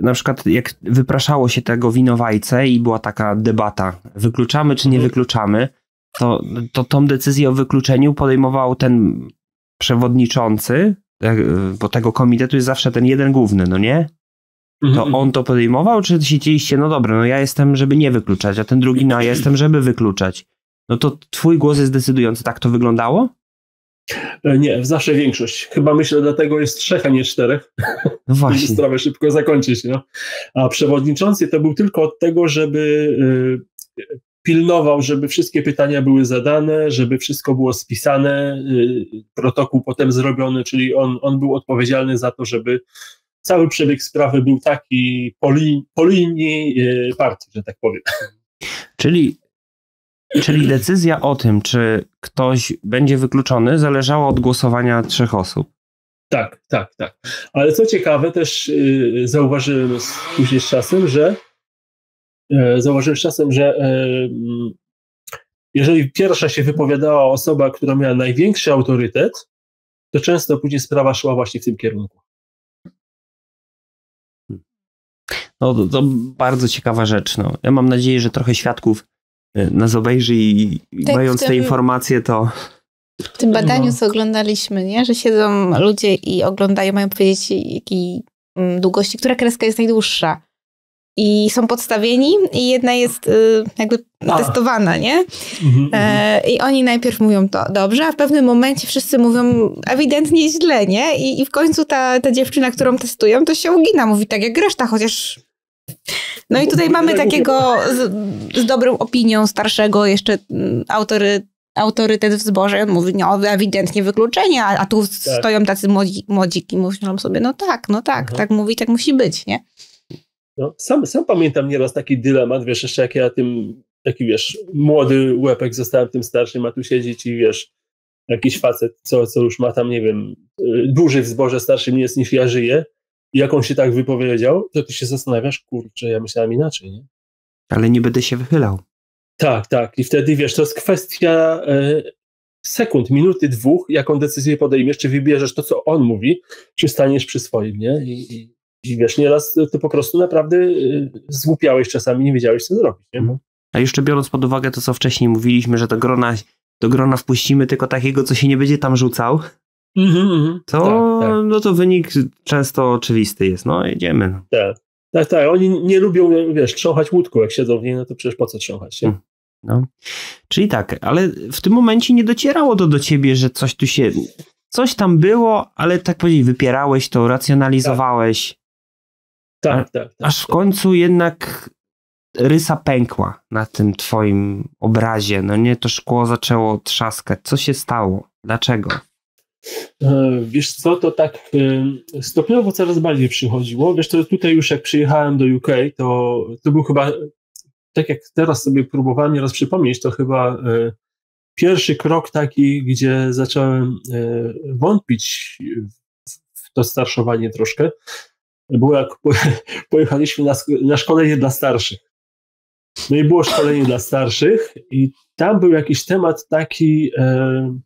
na przykład jak wypraszało się tego winowajcę i była taka debata, wykluczamy czy nie mhm. wykluczamy, To, to tą decyzję o wykluczeniu podejmował ten przewodniczący, bo tego komitetu jest zawsze ten jeden główny, no nie? To on to podejmował, czy siedzieliście, no dobra, no ja jestem, żeby nie wykluczać, a ten drugi, no ja jestem, żeby wykluczać. No to twój głos jest decydujący. Tak to wyglądało? Nie, zawsze większość. Chyba myślę, dlatego jest trzech, a nie czterech. No właśnie. Sprawę szybko zakończyć, no. A przewodniczący to był tylko od tego, żeby... Yy, pilnował, żeby wszystkie pytania były zadane, żeby wszystko było spisane, yy, protokół potem zrobiony, czyli on, on był odpowiedzialny za to, żeby cały przebieg sprawy był taki po, li, po linii yy, partii, że tak powiem. Czyli, czyli decyzja o tym, czy ktoś będzie wykluczony, zależała od głosowania trzech osób. Tak, tak, tak. Ale co ciekawe, też yy, zauważyłem z, później z czasem, że Zauważyłem czasem, że jeżeli pierwsza się wypowiadała osoba, która miała największy autorytet, to często później sprawa szła właśnie w tym kierunku. No, to, to bardzo ciekawa rzecz. No. Ja mam nadzieję, że trochę świadków nas obejrzy i tak, mając tym, te informacje, to... W tym badaniu, no, co oglądaliśmy, nie? Że siedzą ludzie i oglądają, mają powiedzieć, jakiej długości, która kreska jest najdłuższa. I są podstawieni i jedna jest y, jakby a. testowana, nie? Mhm, e, I oni najpierw mówią to dobrze, a w pewnym momencie wszyscy mówią ewidentnie źle, nie? I, i w końcu ta, ta dziewczyna, którą testują, to się ugina, mówi tak jak reszta, chociaż... No i tutaj mamy takiego z, z dobrą opinią starszego jeszcze autory, autorytet w zborze. On mówi, no ewidentnie wykluczenie, a, a tu tak. stoją tacy młodzi, młodziki, myślą sobie, no tak, no tak, mhm. tak mówi, tak musi być, nie? No, sam, sam pamiętam nieraz taki dylemat, wiesz, jeszcze jak ja tym, taki wiesz, młody łepek zostałem tym starszym, a tu siedzieć i wiesz, jakiś facet, co, co już ma tam, nie wiem, dłużej w zborze starszym jest niż ja żyję, i jak on się tak wypowiedział, to ty się zastanawiasz, kurczę, ja myślałem inaczej, nie? Ale nie będę się wychylał. Tak, tak, i wtedy wiesz, to jest kwestia y, sekund, minuty, dwóch, jaką decyzję podejmiesz, czy wybierzesz to, co on mówi, czy staniesz przy swoim, nie? I, i... I wiesz, nieraz ty po prostu naprawdę zgłupiałeś czasami, nie wiedziałeś, co zrobić. Nie? A jeszcze biorąc pod uwagę to, co wcześniej mówiliśmy, że do grona, do grona wpuścimy tylko takiego, co się nie będzie tam rzucał, mm-hmm, to, tak, tak. No to wynik często oczywisty jest. No, jedziemy. Tak, tak, tak. Oni nie lubią, wiesz, trząchać łódką, jak siedzą w niej, no to przecież po co trząchać się? No. Czyli tak, ale w tym momencie nie docierało to do ciebie, że coś tu się, coś tam było, ale tak powiedzieć, wypierałeś to, racjonalizowałeś. Tak. Tak, tak, tak, aż w końcu tak. jednak rysa pękła na tym twoim obrazie. No nie, to szkło zaczęło trzaskać. Co się stało? Dlaczego? Wiesz co, to tak stopniowo coraz bardziej przychodziło. Wiesz, to tutaj już jak przyjechałem do U K, to, to był chyba, tak jak teraz sobie próbowałem nieraz przypomnieć, to chyba pierwszy krok taki, gdzie zacząłem wątpić w to starszowanie troszkę. Było jak pojechaliśmy na, na szkolenie dla starszych. No i było szkolenie dla starszych i tam był jakiś temat taki, e,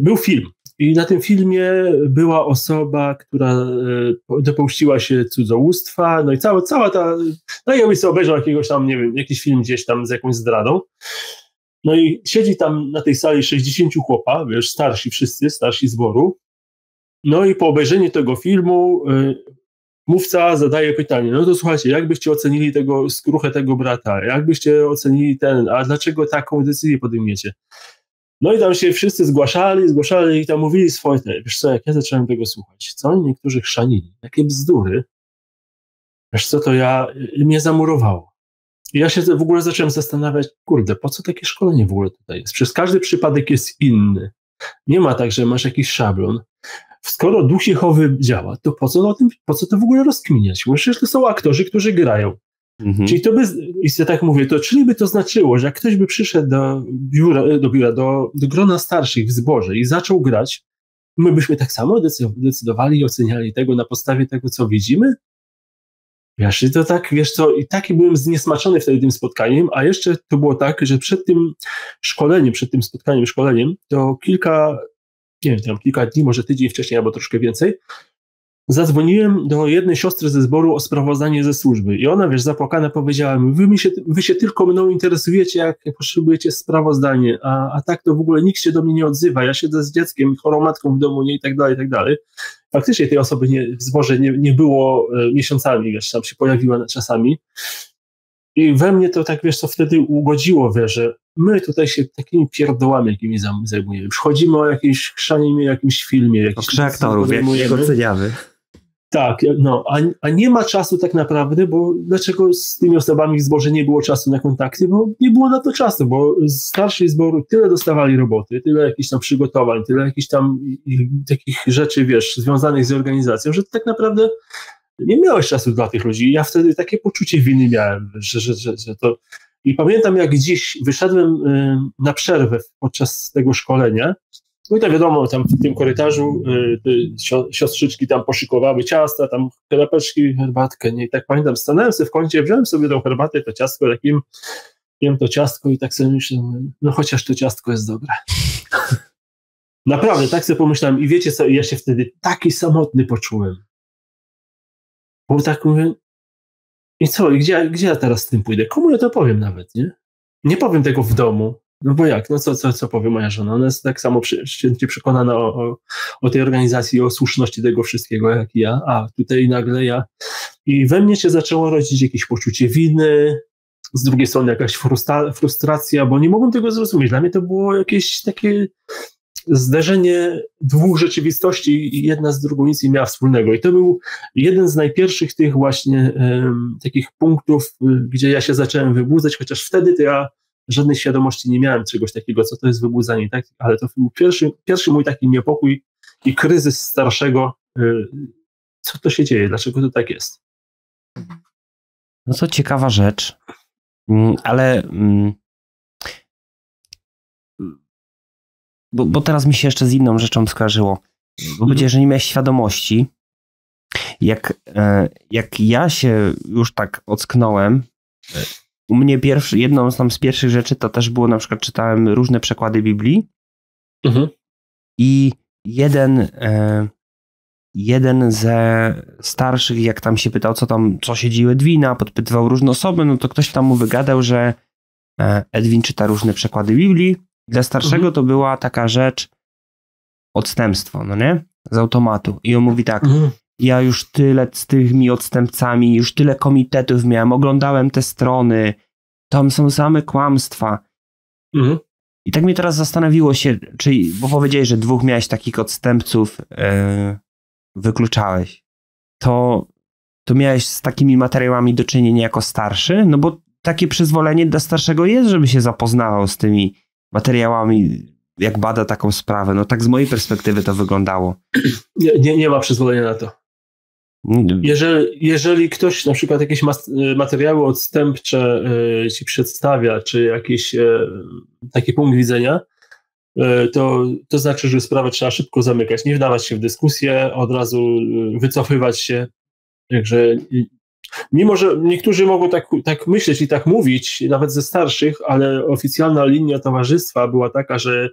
był film i na tym filmie była osoba, która e, dopuściła się cudzołóstwa, no i cała, cała ta, no i on sobie obejrzał jakiegoś tam, nie wiem, jakiś film gdzieś tam z jakąś zdradą. No i siedzi tam na tej sali sześćdziesięciu chłopa, wiesz, starsi wszyscy, starsi zboru. No i po obejrzeniu tego filmu y, mówca zadaje pytanie, no to słuchajcie, jak byście ocenili tego skruchę tego brata, jak byście ocenili ten, a dlaczego taką decyzję podejmiecie? No i tam się wszyscy zgłaszali, zgłaszali i tam mówili swoje, wiesz co, jak ja zacząłem tego słuchać, co oni niektórzy chrzanili, takie bzdury, wiesz co, to ja, mnie zamurowało. I ja się w ogóle zacząłem zastanawiać, kurde, po co takie szkolenie w ogóle tutaj jest? Przecież każdy przypadek jest inny. Nie ma tak, że masz jakiś szablon. Skoro Duch Jehowy działa, to po co, o tym, po co to w ogóle rozkminiać? Bo przecież to są aktorzy, którzy grają. Mhm. Czyli to by, jeśli ja tak mówię, to czyli by to znaczyło, że jak ktoś by przyszedł do biura, do, biura do, do grona starszych w zborze i zaczął grać, my byśmy tak samo decydowali i oceniali tego na podstawie tego, co widzimy? Wiesz, to tak, wiesz co, i taki byłem zniesmaczony wtedy tym spotkaniem, a jeszcze to było tak, że przed tym szkoleniem, przed tym spotkaniem, szkoleniem, to kilka nie wiem, tam kilka dni, może tydzień wcześniej albo troszkę więcej, zadzwoniłem do jednej siostry ze zboru o sprawozdanie ze służby i ona, wiesz, zapłakana powiedziała mi, wy, mi się, wy się tylko mną interesujecie, jak potrzebujecie sprawozdanie, a, a tak to w ogóle nikt się do mnie nie odzywa, ja siedzę z dzieckiem, chorą matką w domu, nie, i tak dalej, i tak dalej. Faktycznie tej osoby nie, w zborze nie, nie było e, miesiącami, wiesz, tam się pojawiła czasami. I we mnie to tak, wiesz, co wtedy ugodziło, wiesz, że my tutaj się takimi pierdołami, jakimi zajmujemy. Wchodzimy o jakimś chrzaninie, jakimś filmie. Jakiś aktorów, jakiego oceniamy. Tak, no, a, a nie ma czasu tak naprawdę, bo dlaczego z tymi osobami w zborze nie było czasu na kontakty? Bo nie było na to czasu, bo starsi zboru tyle dostawali roboty, tyle jakichś tam przygotowań, tyle jakichś tam takich rzeczy, wiesz, związanych z organizacją, że to tak naprawdę... nie miałeś czasu dla tych ludzi. Ja wtedy takie poczucie winy miałem, że, że, że, że to... I pamiętam, jak dziś wyszedłem na przerwę podczas tego szkolenia, no i to wiadomo, tam w tym korytarzu siostrzyczki tam poszykowały ciasta, tam kanapeczki, herbatkę, nie? I tak pamiętam, stanąłem sobie w kącie, wziąłem sobie tą herbatę, to ciastko, takim jem to ciastko i tak sobie myślałem, no chociaż to ciastko jest dobre. Naprawdę, tak sobie pomyślałem i wiecie co, ja się wtedy taki samotny poczułem. Bo tak mówię, i co, i gdzie, gdzie ja teraz z tym pójdę? Komu ja to powiem nawet, nie? Nie powiem tego w domu, no bo jak, no co, co, co powie moja żona? Ona jest tak samo święcie przekonana o, o, o tej organizacji, o słuszności tego wszystkiego, jak ja, a tutaj nagle ja. I we mnie się zaczęło rodzić jakieś poczucie winy, z drugiej strony jakaś frustra frustracja, bo nie mogłem tego zrozumieć. Dla mnie to było jakieś takie zderzenie dwóch rzeczywistości i jedna z drugą nic nie miała wspólnego. I to był jeden z najpierwszych tych właśnie um, takich punktów, gdzie ja się zacząłem wybudzać, chociaż wtedy to ja żadnej świadomości nie miałem czegoś takiego, co to jest wybudzanie, tak? Ale to był pierwszy, pierwszy mój taki niepokój i kryzys starszego, y, co to się dzieje, dlaczego to tak jest. No to ciekawa rzecz, ale bo, bo teraz mi się jeszcze z inną rzeczą skojarzyło, bo powiedziałeś, że nie miałeś świadomości. Jak, jak ja się już tak ocknąłem, u mnie pierwszy, jedną z, tam z pierwszych rzeczy to też było, na przykład czytałem różne przekłady Biblii mhm. i jeden, jeden ze starszych, jak tam się pytał, co tam, co się dzieje u Edwina, podpytywał różne osoby, no to ktoś tam mu wygadał, że Edwin czyta różne przekłady Biblii. Dla starszego mhm. to była taka rzecz, odstępstwo, no nie? Z automatu. I on mówi tak, mhm. ja już tyle z tymi odstępcami, już tyle komitetów miałem, oglądałem te strony, tam są same kłamstwa. Mhm. I tak mnie teraz zastanowiło się, czy, bo powiedziałeś, że dwóch miałeś takich odstępców, yy, wykluczałeś. To, to miałeś z takimi materiałami do czynienia jako starszy? No bo takie przyzwolenie dla starszego jest, żeby się zapoznawał z tymi materiałami, jak bada taką sprawę. No tak z mojej perspektywy to wyglądało. Nie, nie, nie ma przyzwolenia na to. Jeżeli, jeżeli ktoś na przykład jakieś materiały odstępcze ci przedstawia, czy jakiś taki punkt widzenia, to, to znaczy, że sprawę trzeba szybko zamykać, nie wdawać się w dyskusję, od razu wycofywać się. Także mimo, że niektórzy mogą tak, tak myśleć i tak mówić, nawet ze starszych, ale oficjalna linia towarzystwa była taka, że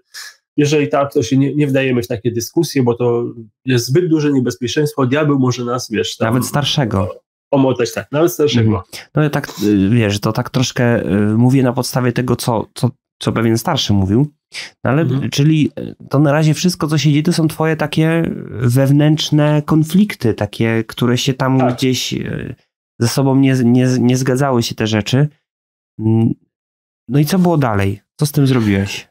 jeżeli tak, to się nie, nie wdajemy w takie dyskusje, bo to jest zbyt duże niebezpieczeństwo, diabeł może nas, wiesz... Tam, nawet starszego. Omotać, tak, nawet starszego. Mhm. No ja tak, wiesz, to tak troszkę mówię na podstawie tego, co, co, co pewien starszy mówił, no ale mhm. czyli to na razie wszystko, co się dzieje, to są twoje takie wewnętrzne konflikty, takie, które się tam tak. gdzieś... ze sobą nie, nie, nie zgadzały się te rzeczy. No i co było dalej? Co z tym zrobiłeś?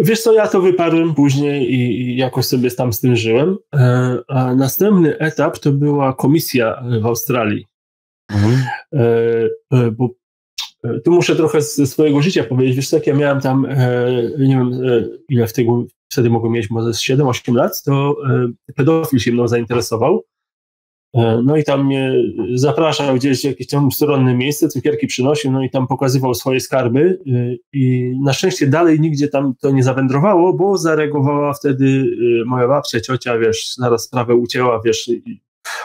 Wiesz co, ja to wyparłem później i jakoś sobie tam z tym żyłem. A następny etap to była komisja w Australii. Mhm. Bo tu muszę trochę ze swojego życia powiedzieć. Wiesz co, jak ja miałem tam, nie wiem ile wtedy, wtedy mogłem mieć, może siedem osiem lat, to pedofil się mną zainteresował. No i tam mnie zapraszał gdzieś w jakieś tam stronne miejsce, cukierki przynosił, no i tam pokazywał swoje skarby i na szczęście dalej nigdzie tam to nie zawędrowało, bo zareagowała wtedy moja babcia, ciocia, wiesz, zaraz sprawę ucięła, wiesz,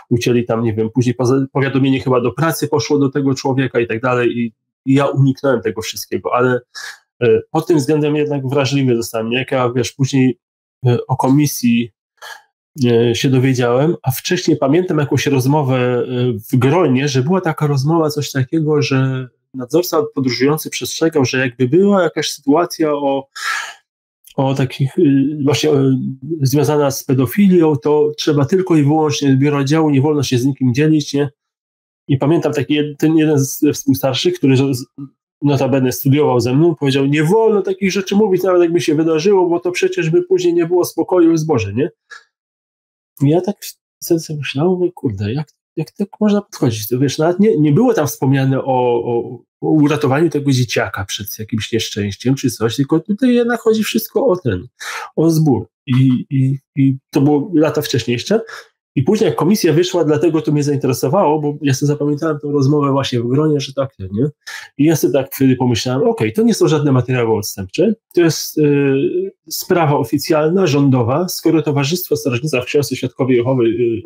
ucięli tam, nie wiem, później powiadomienie chyba do pracy poszło do tego człowieka i tak dalej i, i ja uniknąłem tego wszystkiego, ale pod tym względem jednak wrażliwy zostałem, jak ja, wiesz, później o komisji się dowiedziałem, a wcześniej pamiętam jakąś rozmowę w gronie, że była taka rozmowa, coś takiego, że nadzorca podróżujący przestrzegał, że jakby była jakaś sytuacja o, o takich właśnie związana z pedofilią, to trzeba tylko i wyłącznie biuro działu, nie wolno się z nikim dzielić, nie? I pamiętam taki ten jeden z współstarszych, który notabene studiował ze mną, powiedział, nie wolno takich rzeczy mówić, nawet jakby się wydarzyło, bo to przecież by później nie było spokoju i zboży, nie? Ja tak w sensie myślałem, mówię, kurde, jak, jak tak można podchodzić? To wiesz, nawet nie, nie było tam wspomniane o, o, o uratowaniu tego dzieciaka przed jakimś nieszczęściem czy coś, tylko tutaj jednak chodzi wszystko o ten, o zbór. I, i, i to było lata wcześniej jeszcze. I później jak komisja wyszła, dlatego to mnie zainteresowało, bo ja sobie zapamiętałem tą rozmowę właśnie w gronie, że tak, nie? I ja sobie tak wtedy pomyślałem, okej, okay, to nie są żadne materiały odstępcze, to jest y, sprawa oficjalna, rządowa, skoro Towarzystwo Strażnica w Książce Świadkowie Jehowy y,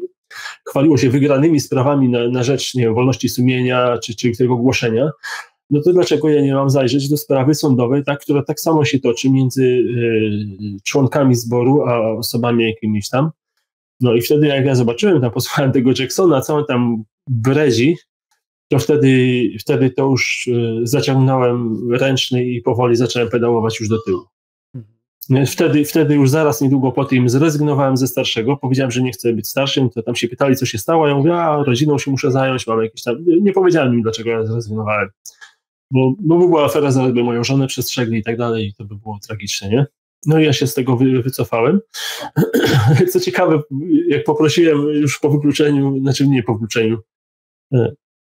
chwaliło się wygranymi sprawami na, na rzecz, nie wiem, wolności sumienia czy, czy tego głoszenia, no to dlaczego ja nie mam zajrzeć do sprawy sądowej, tak, która tak samo się toczy między y, członkami zboru a osobami jakimiś tam. No i wtedy jak ja zobaczyłem, tam posłuchałem tego Jacksona, cały tam brezi, to wtedy, wtedy to już y, zaciągnąłem ręczny i powoli zacząłem pedałować już do tyłu. Wtedy, wtedy już zaraz niedługo po tym zrezygnowałem ze starszego, powiedziałem, że nie chcę być starszym, to tam się pytali, co się stało, ja mówię, a rodziną się muszę zająć, mam jakieś tam, nie powiedziałem im, dlaczego ja zrezygnowałem, bo, bo była afera, zaraz by moją żonę przestrzegli i tak dalej, i to by było tragiczne, nie? No i ja się z tego wy, wycofałem. Co ciekawe, jak poprosiłem już po wykluczeniu, znaczy nie po wykluczeniu,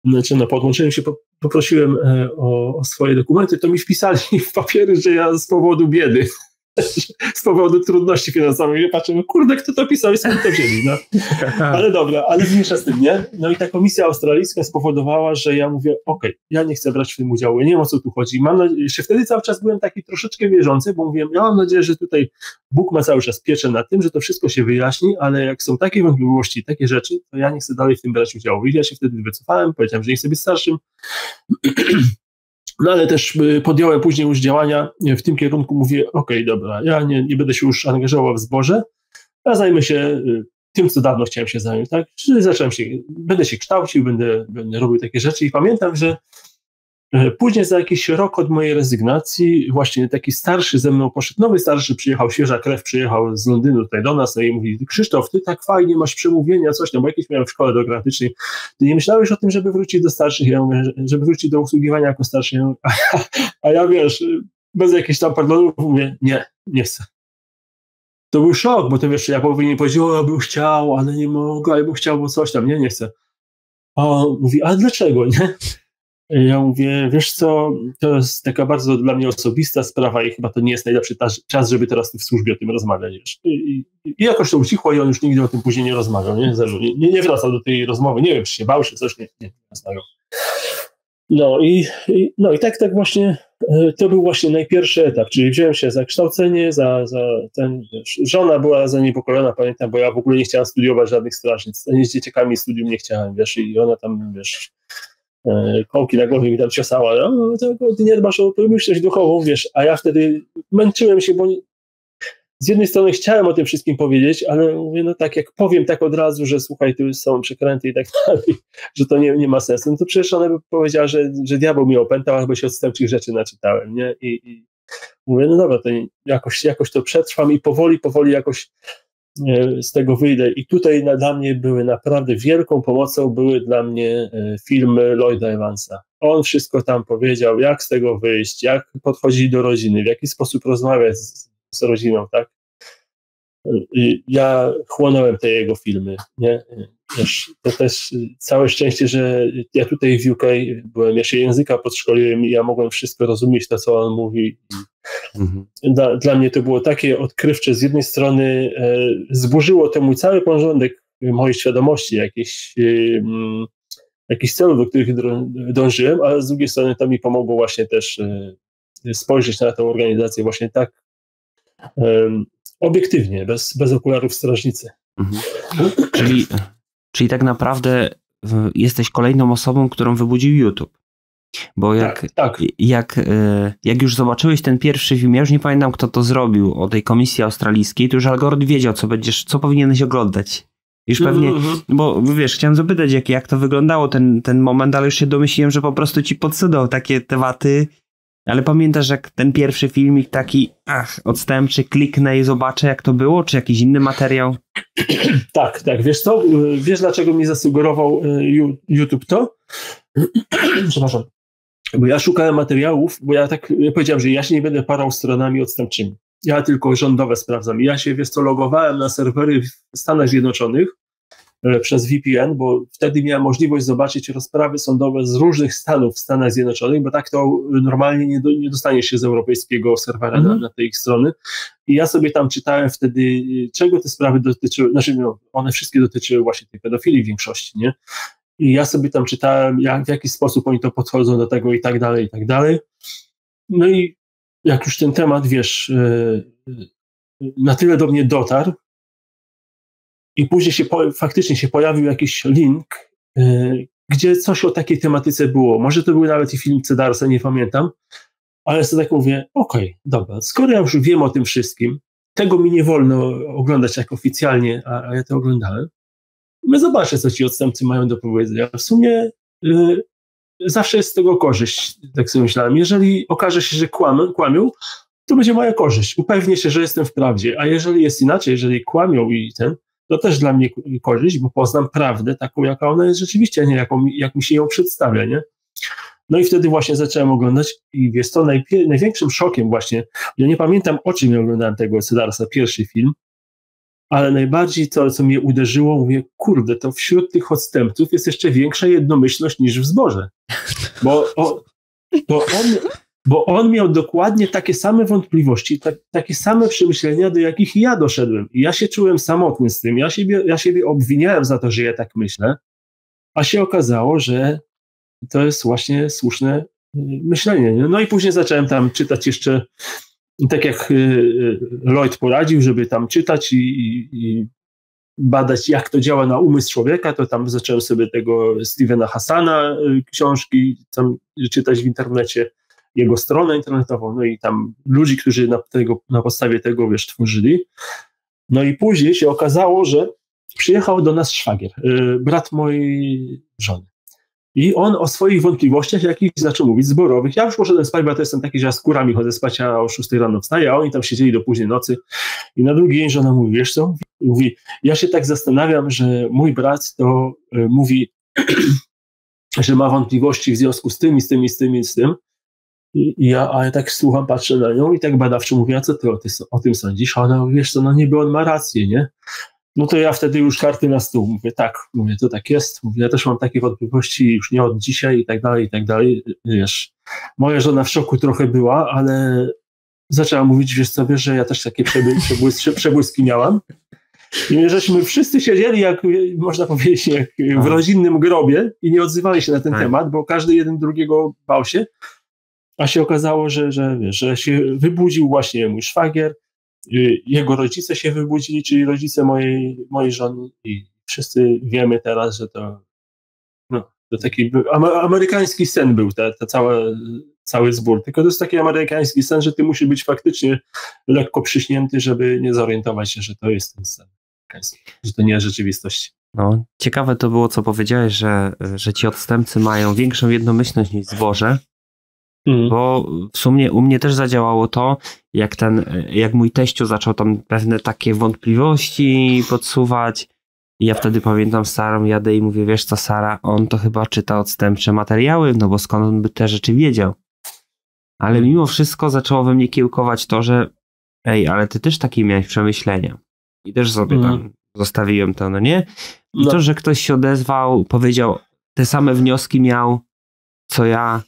znaczy na podłączeniu się po, poprosiłem o, o swoje dokumenty, to mi wpisali w papiery, że ja z powodu biedy, z powodu trudności finansowych. Ja patrzę, kurde, kto to pisał i skąd to wzięli. No. Ale dobra, ale mniejsza z tym, nie? No i ta komisja australijska spowodowała, że ja mówię, okej, ja nie chcę brać w tym udziału, ja nie wiem, o co tu chodzi. Mam nadzieję, że wtedy cały czas byłem taki troszeczkę wierzący, bo mówiłem, ja mam nadzieję, że tutaj Bóg ma cały czas pieczę na tym, że to wszystko się wyjaśni, ale jak są takie wątpliwości, takie rzeczy, to ja nie chcę dalej w tym brać udziału. I ja się wtedy wycofałem, powiedziałem, że nie chcę być starszym. No ale też podjąłem później już działania w tym kierunku, mówię, okej, dobra, ja nie, nie będę się już angażował w zborze, a zajmę się tym, co dawno chciałem się zająć, tak? Czyli zacząłem się, będę się kształcił, będę, będę robił takie rzeczy i pamiętam, że później za jakiś rok od mojej rezygnacji właśnie taki starszy ze mną poszedł, nowy starszy przyjechał, świeża krew przyjechał z Londynu tutaj do nas, no i mówi, Krzysztof, ty tak fajnie masz przemówienia, coś tam, bo jakieś miałem w szkole demograficznej, ty nie myślałeś o tym, żeby wrócić do starszych, ja mówię, żeby wrócić do usługiwania jako starszy, ja mówię, a, ja, a ja wiesz, bez jakichś tam pardonów mówię, nie, nie chcę. To był szok, bo to wiesz, ja powinien powiedzieć, o, ja bym chciał, ale nie mogę, ja bym chciał, bo coś tam, nie, nie chcę. A on mówi, a dlaczego, nie? Ja mówię, wiesz co, to jest taka bardzo dla mnie osobista sprawa i chyba to nie jest najlepszy czas, żeby teraz w służbie o tym rozmawiać. Wiesz. I, i, I jakoś to ucichło i on już nigdy o tym później nie rozmawiał. Nie, nie, nie wracał do tej rozmowy, nie wiem, czy się bał, czy coś, nie, nie rozmawiał. No i, i, no i tak, tak właśnie, to był właśnie najpierwszy etap, czyli wziąłem się za kształcenie, za, za ten, wiesz, żona była zaniepokojona, pamiętam, bo ja w ogóle nie chciałem studiować żadnych strażnic, ani z dzieciakami studium nie chciałem, wiesz, i ona tam, wiesz, kołki na głowie mi tam ciosała, no, ty nie dbasz o publiczność duchową, wiesz, a ja wtedy męczyłem się, bo nie... z jednej strony chciałem o tym wszystkim powiedzieć, ale mówię, no tak, jak powiem tak od razu, że słuchaj, tu są przekręty i tak dalej, że to nie, nie ma sensu, no to przecież ona by powiedziała, że, że diabeł mnie opętał, albo się odstępczych rzeczy naczytałem, nie, i, i mówię, no dobra, to jakoś, jakoś to przetrwam i powoli, powoli jakoś z tego wyjdę. I tutaj na, dla mnie były naprawdę wielką pomocą, były dla mnie filmy Lloyda Evansa. On wszystko tam powiedział, jak z tego wyjść, jak podchodzić do rodziny, w jaki sposób rozmawiać z, z rodziną, tak? I ja chłonąłem te jego filmy, nie? Wiesz, to też całe szczęście, że ja tutaj w U K byłem, ja się języka podszkoliłem i ja mogłem wszystko rozumieć, to co on mówi. Mhm. Dla, dla mnie to było takie odkrywcze, z jednej strony e, zburzyło to mój cały porządek mojej świadomości, jakichś e, jakich celów, do których dążyłem, ale z drugiej strony to mi pomogło właśnie też e, spojrzeć na tę organizację właśnie tak e, obiektywnie, bez, bez okularów strażnicy. Mhm. Czyli, czyli tak naprawdę jesteś kolejną osobą, którą wybudził YouTube. Bo jak, tak, tak. Jak, jak już zobaczyłeś ten pierwszy film, ja już nie pamiętam, kto to zrobił, o tej komisji australijskiej, to już algorytm wiedział, co będziesz, co powinieneś oglądać. Już pewnie, bo wiesz, chciałem zapytać, jak, jak to wyglądało ten, ten moment, ale już się domyśliłem, że po prostu ci podsudą takie tematy, ale pamiętasz, jak ten pierwszy filmik taki, ach, odstępczy, kliknę i zobaczę, jak to było, czy jakiś inny materiał? Tak, tak, wiesz co, wiesz, dlaczego mi zasugerował YouTube to? Przepraszam. Bo ja szukałem materiałów, bo ja tak powiedziałem, że ja się nie będę parał stronami odstępczymi. Ja tylko rządowe sprawdzam. Ja się, wiesz co, logowałem na serwery w Stanach Zjednoczonych przez V P N, bo wtedy miałem możliwość zobaczyć rozprawy sądowe z różnych stanów w Stanach Zjednoczonych, bo tak to normalnie nie, do, nie dostanie się z europejskiego serwera mhm. na, na tej ich strony. I ja sobie tam czytałem wtedy, czego te sprawy dotyczyły, znaczy no, one wszystkie dotyczyły właśnie tej pedofilii w większości, nie? I ja sobie tam czytałem, jak, w jaki sposób oni to podchodzą do tego i tak dalej, i tak dalej. No i jak już ten temat, wiesz, na tyle do mnie dotarł i później się, faktycznie się pojawił jakiś link, gdzie coś o takiej tematyce było. Może to był nawet i film Cedarsa, nie pamiętam, ale sobie tak mówię, okej, okay, dobra, skoro ja już wiem o tym wszystkim, tego mi nie wolno oglądać tak oficjalnie, a, a ja to oglądałem, no zobaczę, co ci odstępcy mają do powiedzenia. W sumie y, zawsze jest z tego korzyść, tak sobie myślałem. Jeżeli okaże się, że kłam, kłamią, to będzie moja korzyść. Upewnię się, że jestem w prawdzie, a jeżeli jest inaczej, jeżeli kłamią i ten, to też dla mnie korzyść, bo poznam prawdę taką, jaka ona jest rzeczywiście, nie jaką, jak mi się ją przedstawia, nie? No i wtedy właśnie zacząłem oglądać i jest to najpie- największym szokiem właśnie, ja nie pamiętam, o czym ja oglądałem tego Cedarsa, pierwszy film, ale najbardziej to, co mnie uderzyło, mówię, kurde, to wśród tych odstępców jest jeszcze większa jednomyślność niż w zborze, bo, o, bo, on, bo on miał dokładnie takie same wątpliwości, tak, takie same przemyślenia, do jakich ja doszedłem. I ja się czułem samotny z tym, ja siebie, ja siebie obwiniałem za to, że ja tak myślę, a się okazało, że to jest właśnie słuszne myślenie. Nie? No i później zacząłem tam czytać jeszcze, tak jak Lloyd poradził, żeby tam czytać i, i, i badać, jak to działa na umysł człowieka, to tam zacząłem sobie tego Stephena Hassana książki tam czytać w internecie, jego stronę internetową, no i tam ludzi, którzy na, tego, na podstawie tego, wiesz, tworzyli. No i później się okazało, że przyjechał do nas szwagier, brat mojej żony. I on o swoich wątpliwościach jakichś zaczął mówić, zborowych. Ja już poszedłem spać, bo ja to jestem taki, że ja z kurami chodzę spać, a o szóstej rano wstaję, a oni tam siedzieli do późnej nocy. I na drugi dzień żona mówi, wiesz co? Mówi, ja się tak zastanawiam, że mój brat to y, mówi, że ma wątpliwości w związku z tym, i z tym, i z tym, i z tym. I, i ja, a ja tak słucham, patrzę na nią i tak badawczo mówię, a co ty o, ty o tym sądzisz? A ona mówi, wiesz co, no niby on ma rację, nie? No to ja wtedy już karty na stół, mówię tak, mówię, to tak jest, mówię, ja też mam takie wątpliwości już nie od dzisiaj i tak dalej, i tak dalej, wiesz. Moja żona w szoku trochę była, ale zaczęła mówić, wiesz co, wiesz, że ja też takie przebłyski, przebłyski miałam. I żeśmy wszyscy siedzieli, jak można powiedzieć, jak w rodzinnym grobie i nie odzywali się na ten temat, bo każdy jeden drugiego bał się, a się okazało, że, że, wiesz, że się wybudził właśnie mój szwagier, jego rodzice się wybudzili, czyli rodzice mojej, mojej żony i wszyscy wiemy teraz, że to, no, to taki amerykański sen był, ta, ta cała, cały zbór, tylko to jest taki amerykański sen, że ty musisz być faktycznie lekko przyśnięty, żeby nie zorientować się, że to jest ten sen amerykański, że to nie jest rzeczywistość. No, ciekawe to było, co powiedziałeś, że, że ci odstępcy mają większą jednomyślność niż zboże. Mm. Bo w sumie u mnie też zadziałało to, jak ten, jak mój teściu zaczął tam pewne takie wątpliwości podsuwać i ja wtedy pamiętam Sarą, jadę i mówię, wiesz co Sara, on to chyba czyta odstępcze materiały, no bo skąd on by te rzeczy wiedział. Ale mimo wszystko zaczęło we mnie kiełkować to, że ej, ale ty też takie miałeś przemyślenia i też sobie mm. tam zostawiłem to, no nie? I no. To, że ktoś się odezwał, powiedział, te same wnioski miał, co ja,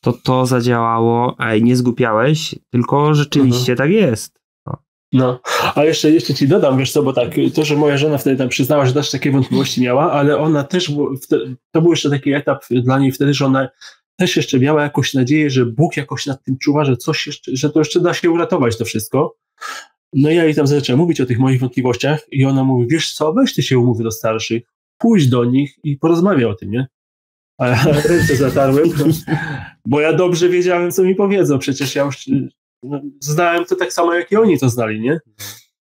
to to zadziałało, ej, nie zgłupiałeś, tylko rzeczywiście mhm. tak jest. No, no. A jeszcze, jeszcze ci dodam, wiesz co, bo tak, to, że moja żona wtedy tam przyznała, że też takie wątpliwości miała, ale ona też, to był jeszcze taki etap dla niej wtedy, że ona też jeszcze miała jakąś nadzieję, że Bóg jakoś nad tym czuwa, że coś jeszcze, że to jeszcze da się uratować to wszystko. No i ja jej tam zaczęłam mówić o tych moich wątpliwościach i ona mówi, wiesz co, weź ty się umów do starszych, pójdź do nich i porozmawiaj o tym, nie? A ja ręce zatarłem, bo ja dobrze wiedziałem, co mi powiedzą. Przecież ja już no, znałem to tak samo, jak i oni to znali, nie?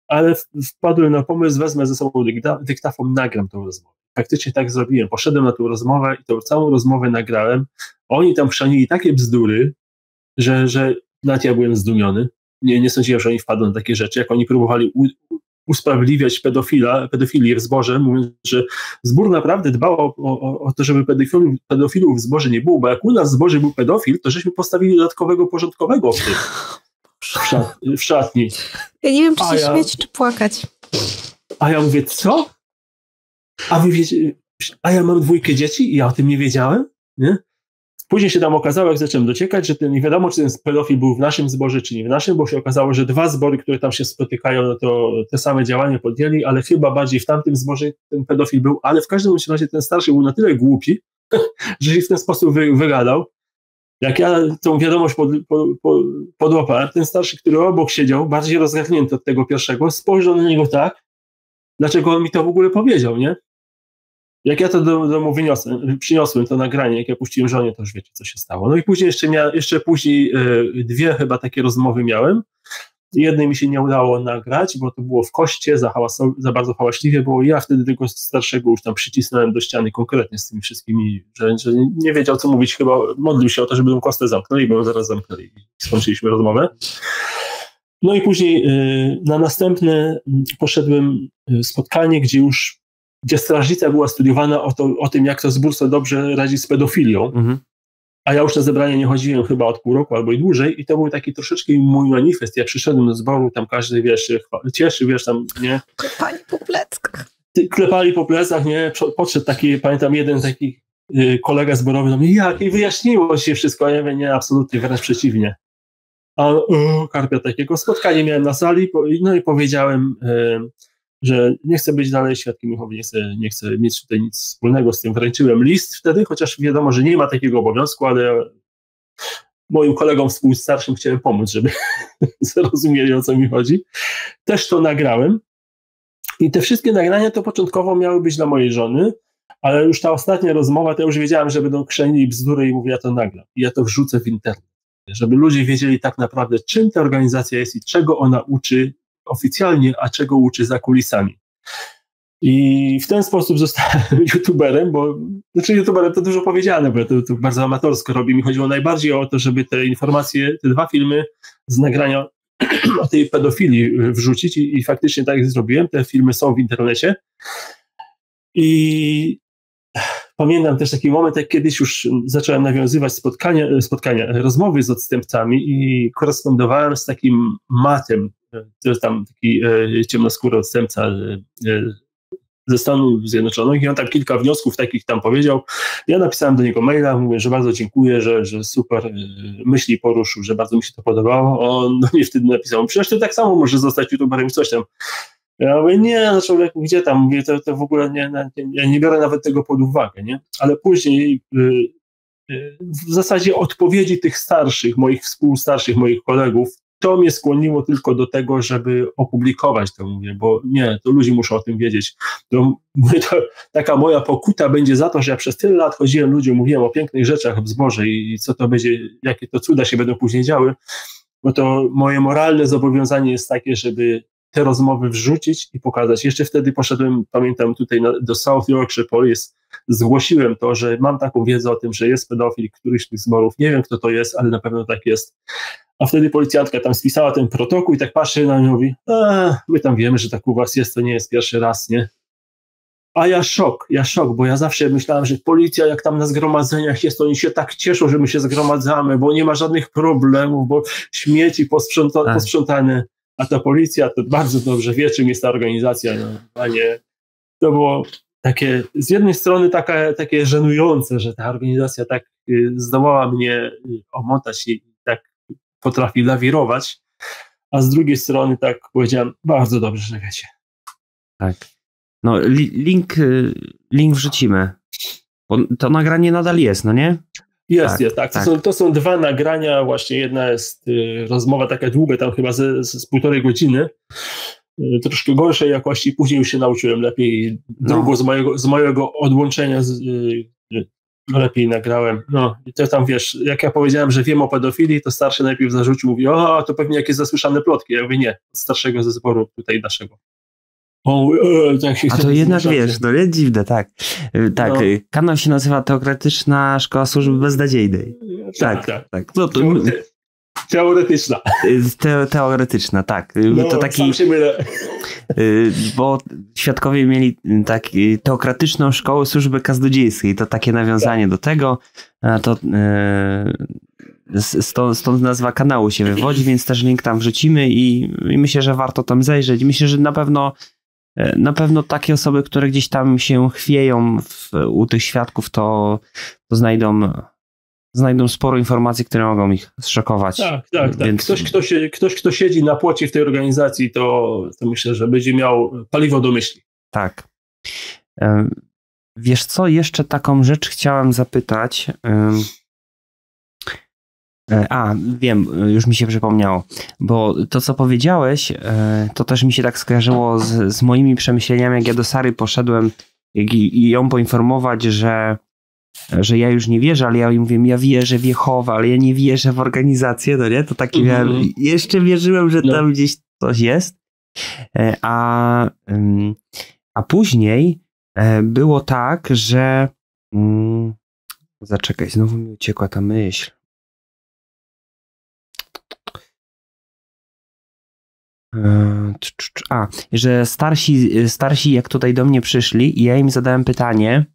Ale wpadłem na pomysł, wezmę ze sobą dykta, dyktafon, nagram tą rozmowę. Faktycznie tak zrobiłem. Poszedłem na tą rozmowę i tą całą rozmowę nagrałem. Oni tam chrzanili takie bzdury, że, że nawet ja byłem zdumiony. Nie, nie sądziłem, że oni wpadną na takie rzeczy. Jak oni próbowali u, usprawiedliwiać pedofila, pedofilię w zborze, mówiąc, że zbór naprawdę dbał o, o, o to, żeby pedofilów, pedofilów w zborze nie było, bo jak u nas w zborze był pedofil, to żeśmy postawili dodatkowego porządkowego w, tych, w, szat, w szatni. Ja nie wiem, czy się ja, śmiać, czy płakać. A ja mówię, co? A wy wiecie, a ja mam dwójkę dzieci i ja o tym nie wiedziałem? Nie? Później się tam okazało, jak zacząłem dociekać, że ten, nie wiadomo, czy ten pedofil był w naszym zborze, czy nie w naszym, bo się okazało, że dwa zbory, które tam się spotykają, no to te same działania podjęli, ale chyba bardziej w tamtym zborze ten pedofil był, ale w każdym razie ten starszy był na tyle głupi, że się w ten sposób wy, wygadał. Jak ja tą wiadomość pod, pod, pod, podłapałem, ten starszy, który obok siedział, bardziej rozgarnięty od tego pierwszego, spojrzał na niego tak, dlaczego on mi to w ogóle powiedział, nie? Jak ja to do domu wyniosłem, przyniosłem to nagranie, jak ja puściłem żonie, to już wiecie, co się stało. No i później jeszcze, mia, jeszcze później yy, dwie chyba takie rozmowy miałem. Jednej mi się nie udało nagrać, bo to było w koście, za, hałaso, za bardzo hałaśliwie było. Ja wtedy tego starszego już tam przycisnąłem do ściany konkretnie z tymi wszystkimi, że, że nie wiedział, co mówić. Chyba modlił się o to, żeby tą kostę zamknęli, bo ją zaraz zamknęli i skończyliśmy rozmowę. No i później yy, na następne poszedłem spotkanie, gdzie już gdzie strażnica była studiowana o, to, o tym, jak to zbóstwo dobrze radzi z pedofilią, mhm. a ja już na zebranie nie chodziłem chyba od pół roku albo i dłużej i to był taki troszeczkę mój manifest. Ja przyszedłem do zboru, tam każdy, wiesz, cieszy, wiesz, tam, nie? Klepali po pleckach. Klepali po plecach, nie? Podszedł taki, pamiętam, jeden taki yy, kolega zborowy do mnie, jak i wyjaśniło się wszystko, ja mówię, nie, absolutnie, wręcz przeciwnie. A yy, karpia takiego. Spotkanie miałem na sali, no i powiedziałem... Yy, że nie chcę być dalej świadkiem Jehowy, nie chcę, nie chcę mieć tutaj nic wspólnego z tym. Wręczyłem list wtedy, chociaż wiadomo, że nie ma takiego obowiązku, ale moim kolegom współstarszym chciałem pomóc, żeby zrozumieli, o co mi chodzi. Też to nagrałem i te wszystkie nagrania to początkowo miały być dla mojej żony, ale już ta ostatnia rozmowa, to ja już wiedziałem, że będą krzeni bzdury i mówię, ja to nagram i ja to wrzucę w internet, żeby ludzie wiedzieli tak naprawdę, czym ta organizacja jest i czego ona uczy oficjalnie, a czego uczy za kulisami. I w ten sposób zostałem youtuberem, bo znaczy youtuberem to dużo powiedziane, bo ja to, to bardzo amatorsko robię. Mi chodziło najbardziej o to, żeby te informacje, te dwa filmy z nagrania o tej pedofilii wrzucić i, i faktycznie tak zrobiłem. Te filmy są w internecie. I pamiętam też taki moment, jak kiedyś już zacząłem nawiązywać spotkania, spotkania rozmowy z odstępcami i korespondowałem z takim matem, to jest tam taki e, ciemnoskóry odstępca e, ze Stanów Zjednoczonych i on tam kilka wniosków takich tam powiedział. Ja napisałem do niego maila, mówię, że bardzo dziękuję, że, że super e, myśli poruszył, że bardzo mi się to podobało. On do mnie wtedy napisał, przecież ty tak samo możesz zostać youtuberem, coś tam. Ja mówię, nie, no człowieku, gdzie tam? Mówię, to, to w ogóle nie, nie, ja nie biorę nawet tego pod uwagę, nie? Ale później e, e, w zasadzie odpowiedzi tych starszych, moich współstarszych, moich kolegów, to mnie skłoniło tylko do tego, żeby opublikować to, mówię, bo nie, to ludzie muszą o tym wiedzieć. To, to, taka moja pokuta będzie za to, że ja przez tyle lat chodziłem ludziom, mówiłem o pięknych rzeczach w zborze i co to będzie, jakie to cuda się będą później działy, bo to moje moralne zobowiązanie jest takie, żeby te rozmowy wrzucić i pokazać. Jeszcze wtedy poszedłem, pamiętam, tutaj na, do South Yorkshire Police, zgłosiłem to, że mam taką wiedzę o tym, że jest pedofil któryś z tych zborów, nie wiem, kto to jest, ale na pewno tak jest. A wtedy policjantka tam spisała ten protokół i tak patrzy na mnie i mówi, a, my tam wiemy, że tak u was jest, to nie jest pierwszy raz, nie? A ja szok, ja szok, bo ja zawsze myślałem, że policja jak tam na zgromadzeniach jest, to oni się tak cieszą, że my się zgromadzamy, bo nie ma żadnych problemów, bo śmieci posprząta- posprzątane, a ta policja to bardzo dobrze wie, czym jest ta organizacja, no, a nie. To było takie, z jednej strony taka, takie żenujące, że ta organizacja tak y, zdołała mnie y, omotać i tak potrafi lawirować, a z drugiej strony tak powiedziałem, bardzo dobrze, że wiecie. Tak. No li link, link wrzucimy. To nagranie nadal jest, no nie? Jest, tak, jest, tak. To, tak. Są, to są dwa nagrania, właśnie jedna jest y, rozmowa taka długa, tam chyba ze, z, z półtorej godziny, y, troszkę gorszej jakości, później już się nauczyłem lepiej, no. Drugą z mojego, z mojego odłączenia z, y, y, lepiej nagrałem. No i to tam, wiesz, jak ja powiedziałem, że wiem o pedofilii, to starszy najpierw zarzucił, mówi, o, to pewnie jakieś zasłyszane plotki. Ja mówię, nie, starszego ze zboru tutaj naszego. O, e, tak się A to jednak, wiesz, to jest dziwne, tak. Tak, no. Kanał się nazywa Teokratyczna Szkoła Służby Beznadziejnej. Tak, tak. tak. tak. No, to... Teoretyczna. Te, teoretyczna, tak. No, to taki, sam się mylę. Bo świadkowie mieli tak, teokratyczną szkołę służby kaznodziejskiej. To takie nawiązanie tak. do tego. To, stąd, stąd nazwa kanału się wywodzi, więc też link tam wrzucimy i, i myślę, że warto tam zajrzeć. Myślę, że na pewno na pewno takie osoby, które gdzieś tam się chwieją w, u tych świadków, to, to znajdą... znajdą sporo informacji, które mogą ich zszokować. Tak, tak, tak. Więc... Ktoś, kto się, ktoś, kto siedzi na płocie w tej organizacji, to, to myślę, że będzie miał paliwo do myśli. Tak. Wiesz co, jeszcze taką rzecz chciałem zapytać. A, wiem, już mi się przypomniało, bo to, co powiedziałeś, to też mi się tak skojarzyło z, z moimi przemyśleniami, jak ja do Sary poszedłem i, i ją poinformować, że, że ja już nie wierzę, ale ja im mówię, ja wierzę w Jehowę, ale ja nie wierzę w organizację, no nie? To taki mm-hmm. miałem, jeszcze wierzyłem, że no. tam gdzieś coś jest. A, a później było tak, że mm, zaczekaj, znowu mi uciekła ta myśl. A, że starsi, starsi jak tutaj do mnie przyszli i ja im zadałem pytanie,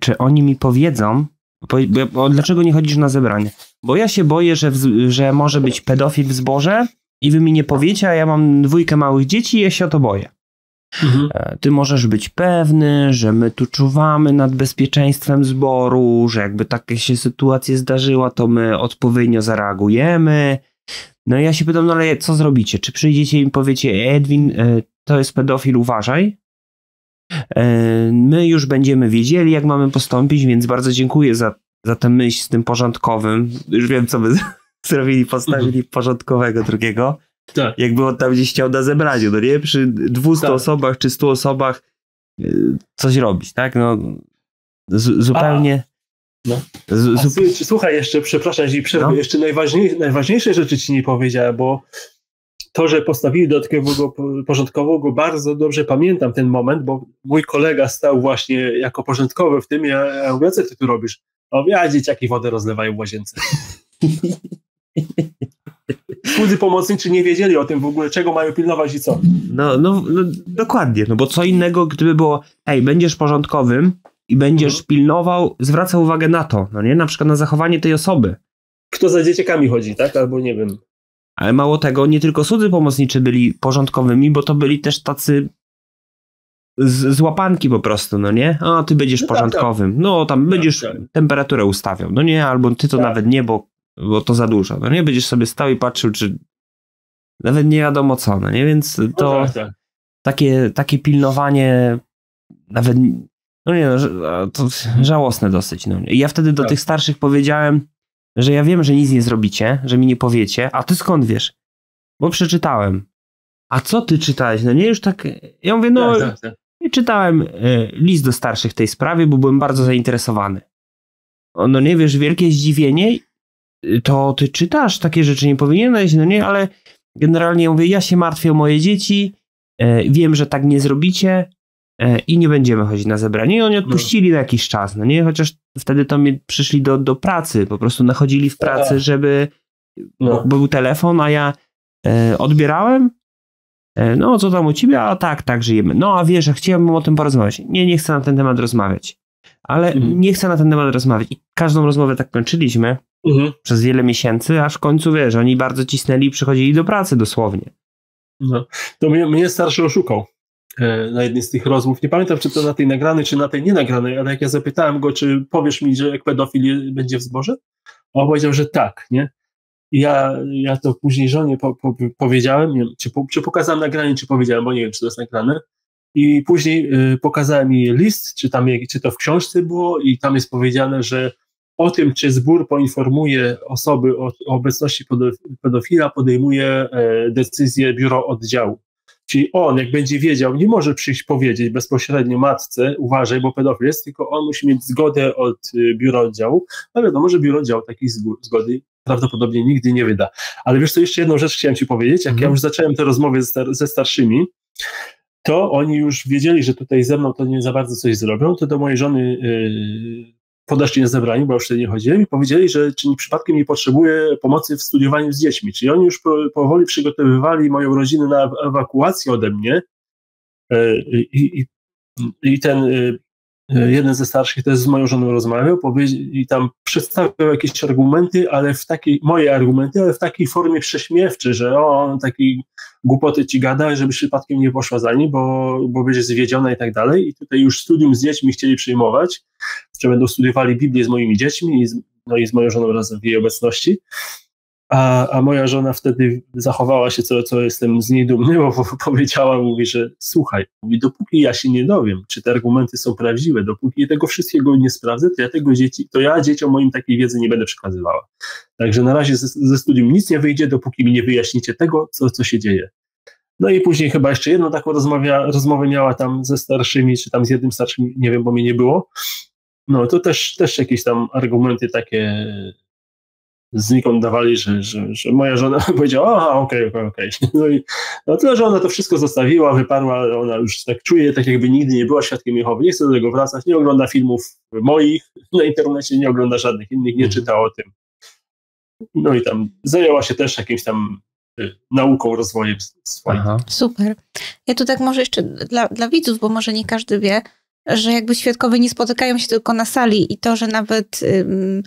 czy oni mi powiedzą, bo, bo, dlaczego nie chodzisz na zebranie? Bo ja się boję, że, w, że może być pedofil w zborze i wy mi nie powiecie, a ja mam dwójkę małych dzieci i ja się o to boję. Mhm. Ty możesz być pewny, że my tu czuwamy nad bezpieczeństwem zboru, że jakby taka się sytuacja zdarzyła, to my odpowiednio zareagujemy. No i ja się pytam, no ale co zrobicie? Czy przyjdziecie i im powiecie, Edwin, to jest pedofil, uważaj. My już będziemy wiedzieli, jak mamy postąpić, więc bardzo dziękuję za, za tę myśl z tym porządkowym. Już wiem, co by zrobili, postawili porządkowego drugiego. Tak. Jakby on tam gdzieś chciał na zebraniu, no nie? Przy dwustu tak. osobach czy stu osobach coś robić, tak? No z, zupełnie... A. No. Ty, słuchaj, jeszcze, przepraszam, jeśli przerwę, no. jeszcze najważniejsze, najważniejsze rzeczy ci nie powiedziałem, bo to, że postawili dodatkowego porządkowego, bardzo dobrze pamiętam ten moment, bo mój kolega stał właśnie jako porządkowy w tym, ja, ja mówię, co ty tu robisz? A ja, dzieciaki wodę rozlewają w łazience. Cudzy pomocniczy nie wiedzieli o tym w ogóle, czego mają pilnować i co. No, no, no dokładnie, no bo co innego, gdyby było, ej, będziesz porządkowym, i będziesz mhm. pilnował, zwracał uwagę na to, no nie? Na przykład na zachowanie tej osoby. Kto za dzieciakami chodzi, tak? Albo nie wiem. Ale mało tego, nie tylko cudzy pomocniczy byli porządkowymi, bo to byli też tacy z, z łapanki po prostu, no nie? A ty będziesz no porządkowym, tak, tak. no tam będziesz tak, tak. temperaturę ustawiał, no nie? Albo ty to tak. nawet nie, bo, bo to za dużo, no nie? Będziesz sobie stał i patrzył, czy nawet nie wiadomo co, no nie? Więc to no tak, tak. Takie, takie pilnowanie nawet... No nie, no, to żałosne dosyć. No. I ja wtedy do tak. tych starszych powiedziałem, że ja wiem, że nic nie zrobicie, że mi nie powiecie, a ty skąd wiesz? Bo przeczytałem. A co ty czytałeś? No nie, już tak... Ja mówię, no tak, tak, tak. nie czytałem y, list do starszych w tej sprawie, bo byłem bardzo zainteresowany. No nie, wiesz, wielkie zdziwienie, to ty czytasz, takie rzeczy nie powinieneś, no nie, ale generalnie ja mówię, ja się martwię o moje dzieci, y, wiem, że tak nie zrobicie, i nie będziemy chodzić na zebranie. I oni odpuścili no. na jakiś czas, no nie? Chociaż wtedy to mi przyszli do, do pracy, po prostu nachodzili w pracy, żeby... No. Bo był telefon, a ja e, odbierałem. E, no, co tam u ciebie? A tak, tak, żyjemy. No, a wiesz, ja chciałbym o tym porozmawiać. Nie, nie chcę na ten temat rozmawiać. Ale mhm. nie chcę na ten temat rozmawiać. I każdą rozmowę tak kończyliśmy mhm. przez wiele miesięcy, aż w końcu, wiesz, oni bardzo cisnęli i przychodzili do pracy dosłownie. No. To mnie, mnie starszy oszukał. Na jednej z tych rozmów. Nie pamiętam, czy to na tej nagranej, czy na tej nienagranej, ale jak ja zapytałem go, czy powiesz mi, że pedofil będzie w zborze? On powiedział, że tak, nie? I ja, ja to później żonie po, po, powiedziałem, nie wiem, czy, po, czy pokazałem nagranie, czy powiedziałem, bo nie wiem, czy to jest nagrane. I później y, pokazałem jej list, czy, tam, czy to w książce było i tam jest powiedziane, że o tym, czy zbór poinformuje osoby o, o obecności pedofila, podejmuje e, decyzję biuro oddziału. Czyli on, jak będzie wiedział, nie może przyjść powiedzieć bezpośrednio matce, uważaj, bo pedofil jest, tylko on musi mieć zgodę od biura oddziału, a wiadomo, że biuro oddziału takiej zgody prawdopodobnie nigdy nie wyda. Ale wiesz co, jeszcze jedną rzecz chciałem ci powiedzieć, jak mm. ja już zacząłem te rozmowy ze, star ze starszymi, to oni już wiedzieli, że tutaj ze mną to nie za bardzo coś zrobią, to do mojej żony yy, podeszli na zebraniu, bo już wtedy nie chodziłem i powiedzieli, że czy przypadkiem nie potrzebuje pomocy w studiowaniu z dziećmi. Czyli oni już powoli przygotowywali moją rodzinę na ewakuację ode mnie i, i, i ten jeden ze starszych też z moją żoną rozmawiał i tam przedstawiał jakieś argumenty, ale w takiej, moje argumenty, ale w takiej formie prześmiewczej, że o, takiej głupoty ci gada, żeby przypadkiem nie poszła za nim, bo, bo będzie zwiedziona i tak dalej. I tutaj już studium z dziećmi chcieli przyjmować, że będą studiowali Biblię z moimi dziećmi i z, no i z moją żoną razem w jej obecności. A, a moja żona wtedy zachowała się, co, co jestem z niej dumny, bo powiedziała, mówi, że słuchaj, mówi, dopóki ja się nie dowiem, czy te argumenty są prawdziwe, dopóki tego wszystkiego nie sprawdzę, to ja, tego dzieci, to ja dzieciom moim takiej wiedzy nie będę przekazywała. Także na razie ze, ze studium nic nie wyjdzie, dopóki mi nie wyjaśnicie tego, co, co się dzieje. No i później chyba jeszcze jedną taką rozmawia, rozmowę miała tam ze starszymi, czy tam z jednym starszym, nie wiem, bo mnie nie było. No to też, też jakieś tam argumenty takie znikąd dawali, że, że, że moja żona powiedziała, aha, okej, okej, okej. No i no tyle, że ona to wszystko zostawiła, wyparła, ona już tak czuje, tak jakby nigdy nie była świadkiem Jehowy, nie chce do tego wracać, nie ogląda filmów moich na internecie, nie ogląda żadnych innych, nie czyta o tym. No i tam zajęła się też jakimś tam nauką, rozwojem swoim. Super. Ja tu tak może jeszcze dla, dla widzów, bo może nie każdy wie, że jakby świadkowie nie spotykają się tylko na sali i to, że nawet um,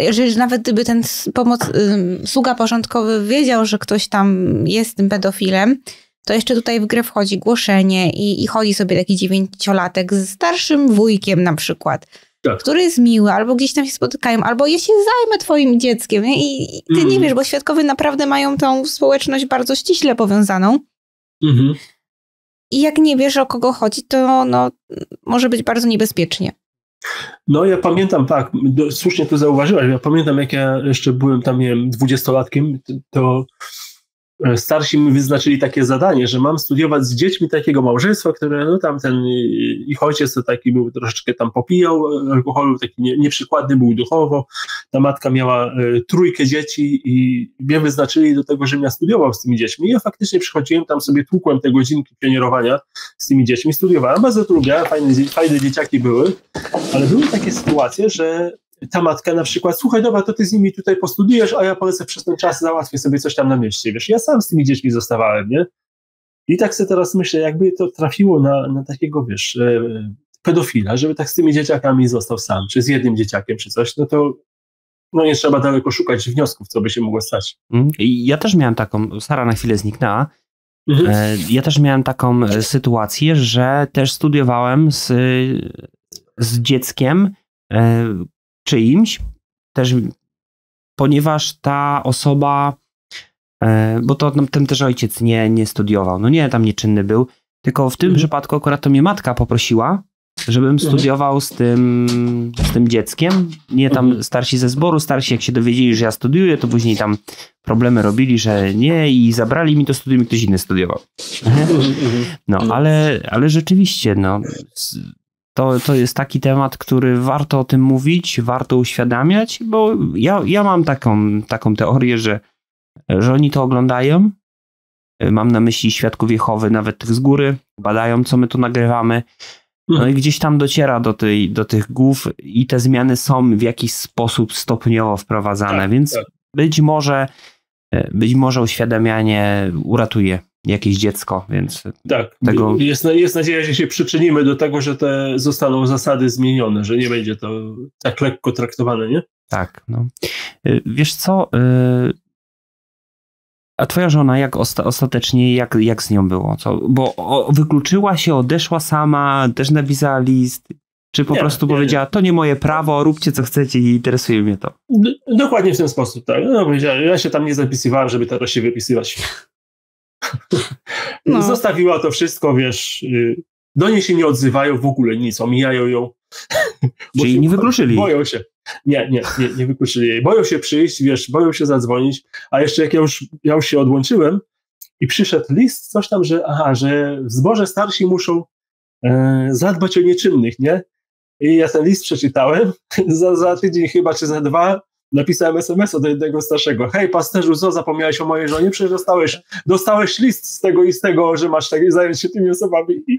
jeżeli nawet gdyby ten pomoc, um, sługa porządkowy wiedział, że ktoś tam jest tym pedofilem, to jeszcze tutaj w grę wchodzi głoszenie i, i chodzi sobie taki dziewięciolatek ze starszym wujkiem na przykład, tak, który jest miły, albo gdzieś tam się spotykają, albo ja się zajmę twoim dzieckiem, nie? I, i ty mm. nie wiesz, bo świadkowie naprawdę mają tą społeczność bardzo ściśle powiązaną. Mhm. I jak nie wiesz, o kogo chodzi, to no, może być bardzo niebezpiecznie. No ja pamiętam, tak, do, słusznie to zauważyłaś, ja pamiętam, jak ja jeszcze byłem tam, nie wiem, dwudziestolatkiem, to starsi mi wyznaczyli takie zadanie, że mam studiować z dziećmi takiego małżeństwa, które no tam ten ich ojciec to taki był, troszeczkę tam popijał alkoholu, taki nie, nieprzykładny był duchowo, ta matka miała y, trójkę dzieci i mnie wyznaczyli do tego, żebym ja studiował z tymi dziećmi. I ja faktycznie przychodziłem tam sobie, tłukłem te godzinki pionierowania z tymi dziećmi, studiowałem, bardzo trudne, fajne, fajne dzieciaki były, ale były takie sytuacje, że ta matka na przykład, słuchaj, dobra, to ty z nimi tutaj postudujesz, a ja polecę przez ten czas, załatwię sobie coś tam na mieście, wiesz, ja sam z tymi dziećmi zostawałem, nie? I tak sobie teraz myślę, jakby to trafiło na, na takiego, wiesz, pedofila, żeby tak z tymi dzieciakami został sam, czy z jednym dzieciakiem, czy coś, no to no nie trzeba daleko szukać wniosków, co by się mogło stać. Ja też miałem taką, Sara na chwilę zniknęła, mhm. ja też miałem taką sytuację, że też studiowałem z, z dzieckiem, czyimś, też, ponieważ ta osoba, bo to ten też ojciec nie, nie studiował, no nie, tam nieczynny był, tylko w tym mhm. przypadku akurat to mnie matka poprosiła, żebym studiował z tym, z tym dzieckiem, nie tam starsi ze zboru, starsi jak się dowiedzieli, że ja studiuję, to później tam problemy robili, że nie i zabrali mi to studium i ktoś inny studiował. No, ale, ale rzeczywiście, no... To, to jest taki temat, który warto o tym mówić, warto uświadamiać, bo ja, ja mam taką, taką teorię, że, że oni to oglądają. Mam na myśli świadków Jehowy, nawet tych z góry, badają, co my tu nagrywamy. No i gdzieś tam dociera do, tej, do tych głów i te zmiany są w jakiś sposób stopniowo wprowadzane, tak, więc tak. Być może, być może uświadamianie uratuje jakieś dziecko, więc... Tak, tego... jest, jest nadzieja, że się przyczynimy do tego, że te zostaną zasady zmienione, że nie będzie to tak lekko traktowane, nie? Tak, no. Wiesz co, a twoja żona jak osta ostatecznie, jak, jak z nią było? Co? Bo o, wykluczyła się, odeszła sama, też napisała list... Czy po nie, prostu nie, powiedziała, nie. to nie moje prawo, róbcie co chcecie i interesuje mnie to. D dokładnie w ten sposób, tak. No, powiedziała, ja się tam nie zapisywałem, żeby teraz się wypisywać. No. Zostawiła to wszystko, wiesz, do niej się nie odzywają w ogóle nic, omijają ją. Czyli nie wykluczyli. Boją się. Nie, nie, nie, nie wykluczyli jej. Boją się przyjść, wiesz, boją się zadzwonić, a jeszcze jak ja już, ja już się odłączyłem i przyszedł list, coś tam, że aha, że w zborze starsi muszą e, zadbać o nieczynnych, nie? I ja ten list przeczytałem, za, za tydzień chyba, czy za dwa, napisałem es em es a do jednego starszego. Hej, pasterzu, co, zapomniałeś o mojej żonie? Przecież dostałeś, dostałeś list z tego i z tego, że masz tak, zająć się tymi osobami. I,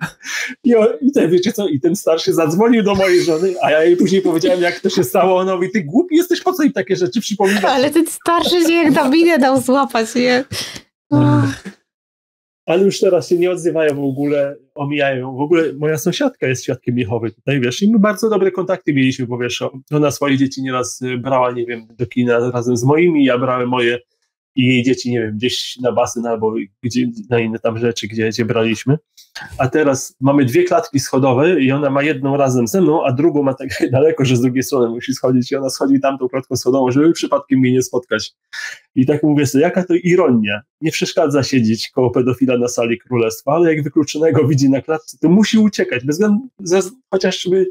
i, i ten, wiecie co, i ten starszy zadzwonił do mojej żony, a ja jej później powiedziałem, jak to się stało. Ona mówi, ty głupi jesteś, po co im takie rzeczy przypominasz? Ale ten starszy się jak Dawida dał złapać, nie? O. Ale już teraz się nie odzywają w ogóle, omijają. W ogóle moja sąsiadka jest świadkiem Jehowy tutaj, wiesz, i my bardzo dobre kontakty mieliśmy, bo wiesz, ona swoje dzieci nieraz brała, nie wiem, do kina razem z moimi, ja brałem moje i jej dzieci, nie wiem, gdzieś na basen albo gdzie, na inne tam rzeczy, gdzie, gdzie braliśmy. A teraz mamy dwie klatki schodowe i ona ma jedną razem ze mną, a drugą ma tak daleko, że z drugiej strony musi schodzić i ona schodzi tamtą klatką schodową, żeby przypadkiem mnie nie spotkać. I tak mówię sobie, jaka to ironia. Nie przeszkadza siedzieć koło pedofila na sali królestwa, ale jak wykluczonego widzi na klatce, to musi uciekać, bez względu, chociażby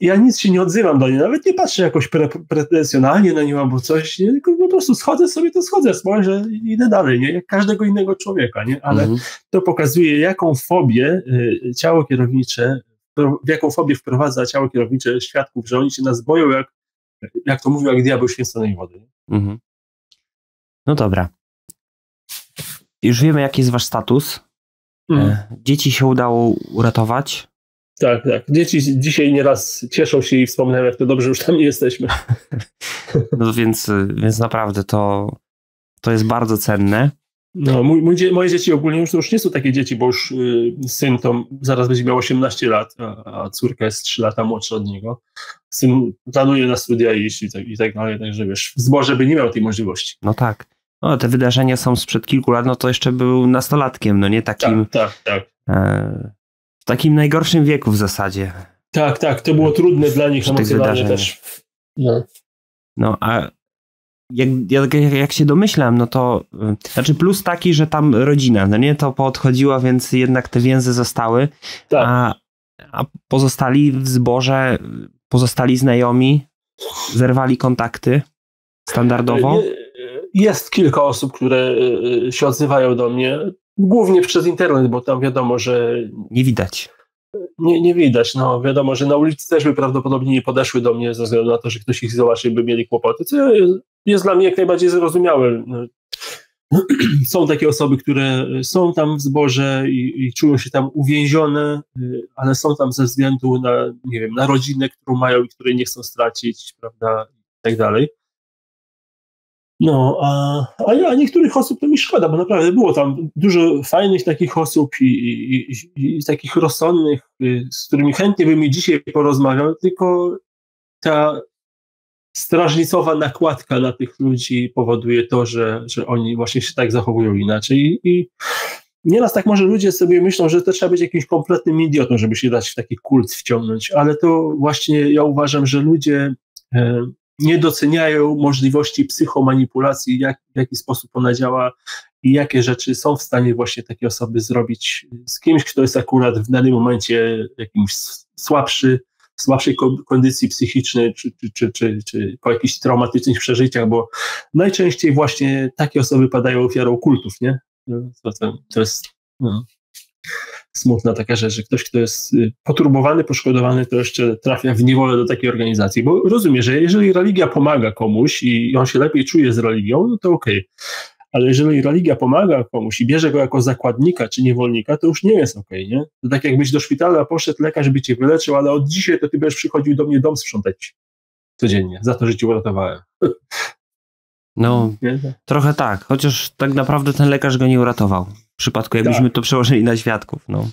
ja nic się nie odzywam do niej, nawet nie patrzę jakoś pre, pretensjonalnie na nią albo coś, nie? Tylko po prostu schodzę sobie, to schodzę, spojrzę i idę dalej, nie? Jak każdego innego człowieka, nie? Ale mhm. to pokazuje, jaką fobię y, ciało kierownicze, w jaką fobię wprowadza ciało kierownicze świadków, że oni się nas boją, jak, jak to mówił, jak diabeł święconej wody. Nie? Mhm. No dobra. Już wiemy, jaki jest wasz status. Mhm. Dzieci się udało uratować. Tak, tak. Dzieci dzisiaj nieraz cieszą się i wspomniałem, jak to dobrze, już tam nie jesteśmy. No więc, więc naprawdę to, to jest bardzo cenne. No, mój, mój, moje dzieci ogólnie już, już nie są takie dzieci, bo już y, syn to zaraz będzie miał osiemnaście lat, a, a córka jest trzy lata młodsza od niego. Syn planuje na studia iść i tak, i tak dalej, także wiesz, w zborze by nie miał tej możliwości. No tak. No, te wydarzenia są sprzed kilku lat, no to jeszcze był nastolatkiem, no nie takim... Tak, tak, tak. Y W takim najgorszym wieku w zasadzie. Tak, tak, to było trudne dla nich emocjonalnie też. No, no a jak, jak, jak się domyślam, no to znaczy plus taki, że tam rodzina, no nie, to poodchodziła, więc jednak te więzy zostały, tak. a, a pozostali w zborze, pozostali znajomi, zerwali kontakty standardowo. Jest kilka osób, które się odzywają do mnie. Głównie przez internet, bo tam wiadomo, że... Nie widać. Nie, nie widać, no wiadomo, że na ulicy też by prawdopodobnie nie podeszły do mnie ze względu na to, że ktoś ich zobaczy, by mieli kłopoty, co jest dla mnie jak najbardziej zrozumiałe. Są takie osoby, które są tam w zborze i, i czują się tam uwięzione, ale są tam ze względu na, nie wiem, na rodzinę, którą mają i której nie chcą stracić, prawda, i tak dalej. No, a, a niektórych osób to mi szkoda, bo naprawdę było tam dużo fajnych takich osób i, i, i, i takich rozsądnych, z którymi chętnie bym mi dzisiaj porozmawiał, tylko ta strażnicowa nakładka na tych ludzi powoduje to, że, że oni właśnie się tak zachowują inaczej. I, i nieraz tak może ludzie sobie myślą, że to trzeba być jakimś kompletnym idiotą, żeby się dać w taki kult wciągnąć, ale to właśnie ja uważam, że ludzie... E, nie doceniają możliwości psychomanipulacji, w jak, jaki sposób ona działa i jakie rzeczy są w stanie właśnie takie osoby zrobić z kimś, kto jest akurat w danym momencie jakimś słabszy, słabszej kondycji psychicznej czy, czy, czy, czy, czy po jakichś traumatycznych przeżyciach, bo najczęściej właśnie takie osoby padają ofiarą kultów, nie? To, to, to jest no, smutna taka rzecz, że ktoś, kto jest poturbowany, poszkodowany, to jeszcze trafia w niewolę do takiej organizacji, bo rozumiem, że jeżeli religia pomaga komuś i on się lepiej czuje z religią, no to okej. Okay. Ale jeżeli religia pomaga komuś i bierze go jako zakładnika czy niewolnika, to już nie jest okej, okay, nie? To tak jakbyś do szpitala poszedł, lekarz by cię wyleczył, ale od dzisiaj to ty będziesz przychodził do mnie dom sprzątać codziennie, za to, że cię uratowałem. No, nie? Trochę tak, chociaż tak naprawdę ten lekarz go nie uratował. W przypadku, jakbyśmy tak. to przełożyli na świadków. No,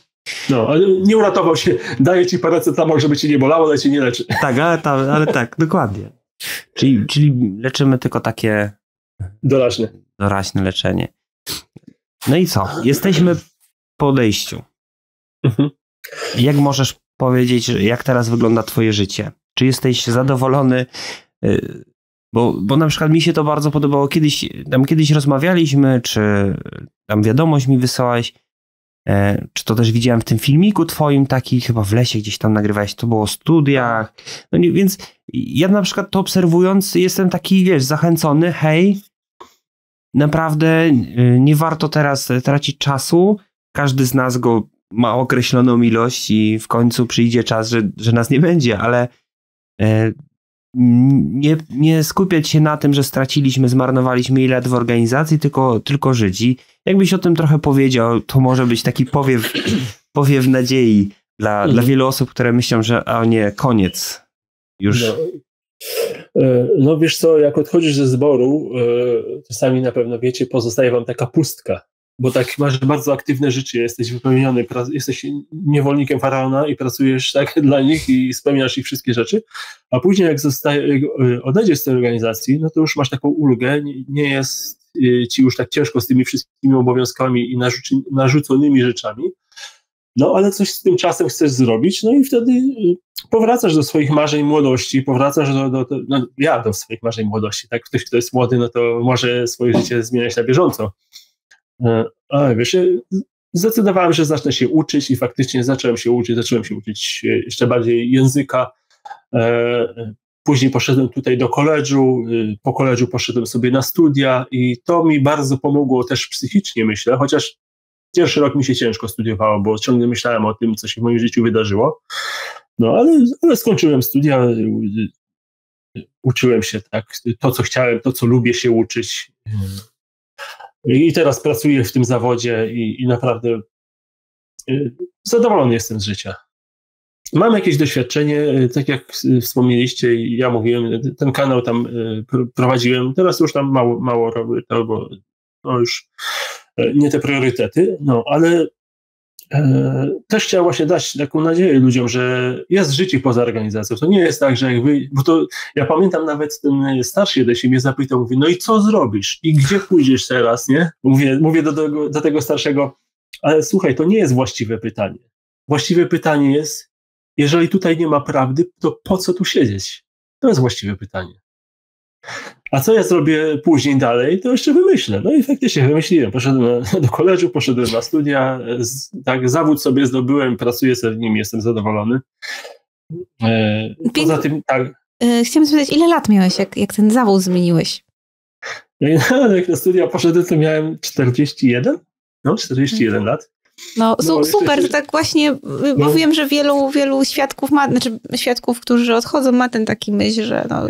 no ale nie uratował się. Daje ci paracetamol, żeby cię nie bolało, ale cię nie leczy. Tak, ale, ta, ale tak, dokładnie. Czyli, czyli leczymy tylko takie... Doraźne. Doraźne leczenie. No i co? Jesteśmy po odejściu. Mhm. Jak możesz powiedzieć, jak teraz wygląda twoje życie? Czy jesteś zadowolony? Bo, bo na przykład mi się to bardzo podobało. Kiedyś, tam kiedyś rozmawialiśmy, czy tam wiadomość mi wysyłałeś, e, czy to też widziałem w tym filmiku twoim, taki chyba w lesie gdzieś tam nagrywałeś, to było o studiach. No nie, więc ja na przykład to obserwując jestem taki, wiesz, zachęcony, hej, naprawdę nie warto teraz tracić czasu. Każdy z nas go ma określoną ilość i w końcu przyjdzie czas, że, że nas nie będzie, ale... E, Nie, nie skupiać się na tym, że straciliśmy, zmarnowaliśmy ile lat w organizacji, tylko, tylko żyć. I jakbyś o tym trochę powiedział, to może być taki powiew, powiew nadziei dla, mhm. dla wielu osób, które myślą, że a nie, koniec. Już. No, no wiesz co, jak odchodzisz ze zboru, to sami na pewno wiecie, pozostaje wam taka pustka, bo tak masz bardzo aktywne życie, jesteś wypełniony, jesteś niewolnikiem faraona i pracujesz tak dla nich i spełniasz ich wszystkie rzeczy, a później jak, zostaje, jak odejdziesz z tej organizacji, no to już masz taką ulgę, nie jest ci już tak ciężko z tymi wszystkimi obowiązkami i narzuconymi rzeczami, no ale coś z tym czasem chcesz zrobić, no i wtedy powracasz do swoich marzeń młodości, powracasz do, do, do no ja do swoich marzeń młodości, tak, ktoś, kto jest młody, no to może swoje życie zmieniać na bieżąco. A wiesz, zdecydowałem, że zacznę się uczyć i faktycznie zacząłem się uczyć, zacząłem się uczyć jeszcze bardziej języka, Później poszedłem tutaj do koledżu, po koledżu poszedłem sobie na studia i to mi bardzo pomogło też psychicznie, myślę, chociaż pierwszy rok mi się ciężko studiowało, bo ciągle myślałem o tym, co się w moim życiu wydarzyło. No ale, ale skończyłem studia, uczyłem się tak, to co chciałem, to co lubię się uczyć. I teraz pracuję w tym zawodzie i, i naprawdę zadowolony jestem z życia. Mam jakieś doświadczenie, tak jak wspomnieliście, ja mówiłem, ten kanał tam prowadziłem, teraz już tam mało, mało robię to, bo to już nie te priorytety, no ale e, też chciałem właśnie dać taką nadzieję ludziom, że jest życie poza organizacją, to nie jest tak, że jak wy, bo to ja pamiętam nawet ten starszy jeden się mnie zapytał, mówi, no i co zrobisz i gdzie pójdziesz teraz, nie? Mówię, mówię do, do, do tego starszego, ale słuchaj, to nie jest właściwe pytanie. Właściwe pytanie jest, jeżeli tutaj nie ma prawdy, to po co tu siedzieć? To jest właściwe pytanie. A co ja zrobię później dalej, to jeszcze wymyślę. No i faktycznie wymyśliłem. Poszedłem do koledżu, poszedłem na studia, tak zawód sobie zdobyłem, pracuję sobie w nim, jestem zadowolony. Poza tym, tak. Chciałem zapytać, ile lat miałeś, jak, jak ten zawód zmieniłeś? Jak na studia poszedłem, to miałem czterdzieści jeden. No, czterdzieści jeden mhm. lat. No, no super, się... tak właśnie no. Mówiłem, że wielu, wielu świadków ma, znaczy świadków, którzy odchodzą, ma ten taki myśl, że no,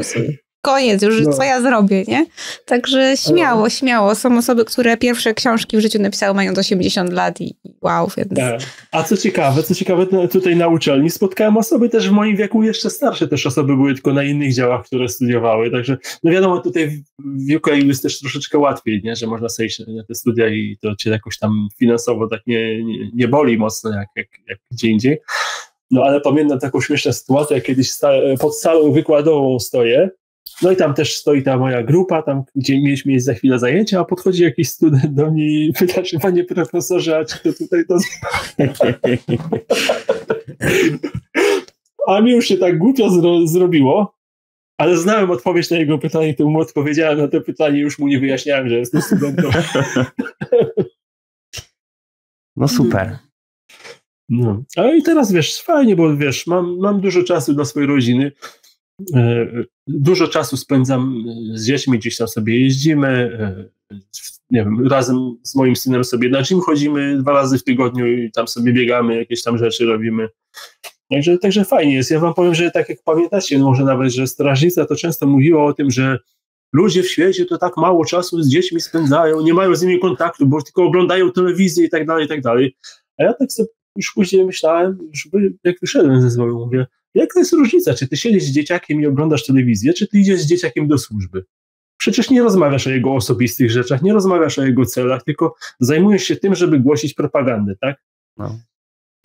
koniec już, no. Co ja zrobię, nie? Także śmiało, no. śmiało. Są osoby, które pierwsze książki w życiu napisały, mając osiemdziesiąt lat i wow, więc... A co ciekawe, co ciekawe, tutaj na uczelni spotkałem osoby też w moim wieku jeszcze starsze, też osoby były tylko na innych działach, które studiowały, także no wiadomo, tutaj w U K jest też troszeczkę łatwiej, nie? Że można sobie iść na te studia i to cię jakoś tam finansowo tak nie, nie, nie boli mocno jak, jak, jak gdzie indziej. No ale pamiętam taką śmieszną sytuację, jak kiedyś sta, pod salą wykładową stoję. No i tam też stoi ta moja grupa, tam gdzie mieliśmy za chwilę zajęcia, a podchodzi jakiś student do mnie i pyta, czy panie profesorze, a czy to tutaj to... A mi już się tak głupio zro zrobiło, ale znałem odpowiedź na jego pytanie, to mu odpowiedziałem na to pytanie i już mu nie wyjaśniałem, że jestem studentem. No super. No. A i teraz wiesz, fajnie, bo wiesz, mam, mam dużo czasu dla swojej rodziny. Dużo czasu spędzam z dziećmi, gdzieś tam sobie jeździmy, nie wiem, razem z moim synem sobie na gym chodzimy dwa razy w tygodniu i tam sobie biegamy, jakieś tam rzeczy robimy. Także, także fajnie jest. Ja wam powiem, że tak jak pamiętacie, no może nawet, że strażnica to często mówiła o tym, że ludzie w świecie to tak mało czasu z dziećmi spędzają, nie mają z nimi kontaktu, bo tylko oglądają telewizję i tak dalej, i tak dalej. A ja tak sobie już później myślałem, już jak wyszedłem ze zwoju, mówię, jaka jest różnica, czy ty siedzisz z dzieciakiem i oglądasz telewizję, czy ty idziesz z dzieciakiem do służby? Przecież nie rozmawiasz o jego osobistych rzeczach, nie rozmawiasz o jego celach, tylko zajmujesz się tym, żeby głosić propagandę, tak? No.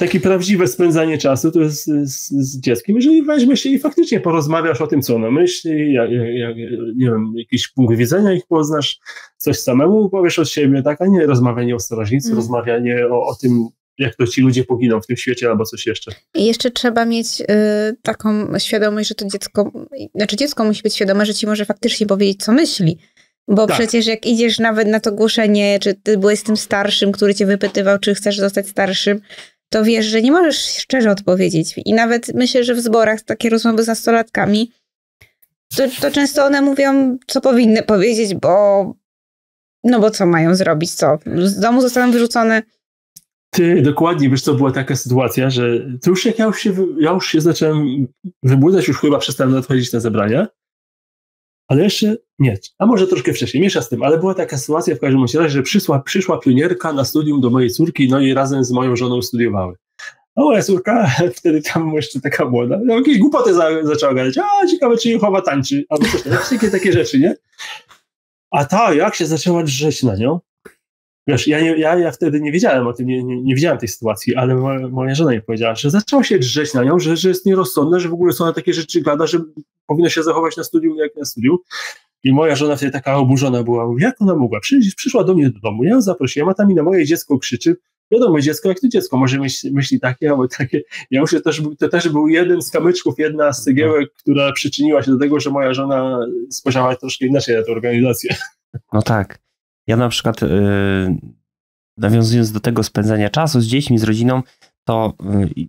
Takie prawdziwe spędzanie czasu to jest z, z dzieckiem, jeżeli weźmie się i faktycznie porozmawiasz o tym, co ono myśli, jak, jak, nie wiem, jakiś punkt widzenia ich poznasz, coś samemu powiesz od siebie, tak? A nie rozmawianie o strażnicy, mm. rozmawianie o, o tym, jak to ci ludzie poginą w tym świecie albo coś jeszcze. I jeszcze trzeba mieć y, taką świadomość, że to dziecko, znaczy dziecko musi być świadome, że ci może faktycznie powiedzieć, co myśli. Bo tak. Przecież jak idziesz nawet na to głoszenie, czy ty byłeś z tym starszym, który cię wypytywał, czy chcesz zostać starszym, to wiesz, że nie możesz szczerze odpowiedzieć. I nawet myślę, że w zborach takie rozmowy z nastolatkami, to, to często one mówią, co powinny powiedzieć, bo no bo co mają zrobić, co? Z domu zostaną wyrzucone. Ty, dokładnie, wiesz co, była taka sytuacja, że to już jak ja już się, ja już się zacząłem wybudzać, już chyba przestałem odchodzić na zebrania, ale jeszcze nie, a może troszkę wcześniej, miesza z tym, ale była taka sytuacja w każdym razie, że przyszła, przyszła pionierka na studium do mojej córki, no i razem z moją żoną studiowały. A moja córka, wtedy tam jeszcze taka młoda, jakieś głupoty za, zaczęła gadać, a ciekawe, czy Jehowa tańczy, albo coś tam, takie, takie rzeczy, nie? A ta, jak się zaczęła drzeć na nią, wiesz, ja, nie, ja, ja wtedy nie wiedziałem o tym, nie, nie, nie widziałem tej sytuacji, ale moja, moja żona mi powiedziała, że zaczęła się drzeć na nią, że, że jest nierozsądna, że w ogóle są na takie rzeczy gada, że powinno się zachować na studium jak na studium. I moja żona wtedy taka oburzona była, mówi, jak ona mogła przyjść, przyszła do mnie do domu, ja ją zaprosiłem, a tam mi na moje dziecko krzyczy, wiadomo, dziecko jak to dziecko, może myśli, myśli takie albo takie. Ja myślę, też, to też był jeden z kamyczków, jedna z cegiełek, która przyczyniła się do tego, że moja żona spojrzała troszkę inaczej na tę organizację. No tak. Ja na przykład yy, nawiązując do tego spędzania czasu z dziećmi, z rodziną, to yy,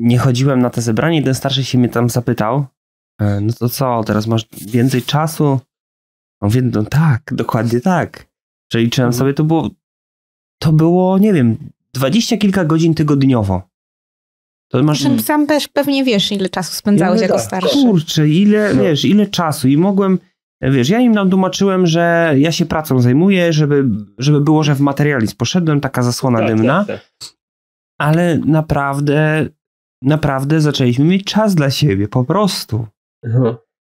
nie chodziłem na te zebranie i ten starszy się mnie tam zapytał, no to co, teraz masz więcej czasu? Mówię, no tak, dokładnie tak. Przeliczyłem sobie, to było, to było, nie wiem, dwadzieścia kilka godzin tygodniowo. To masz... Sam też pewnie wiesz, ile czasu spędzałeś ja jako tak, starszy. Kurczę, ile, no. wiesz, ile czasu i mogłem, wiesz, ja im nam tłumaczyłem, że ja się pracą zajmuję, żeby, żeby było, że w materializm poszedłem, taka zasłona tak, dymna, tak, tak. ale naprawdę, naprawdę zaczęliśmy mieć czas dla siebie, po prostu. Mhm.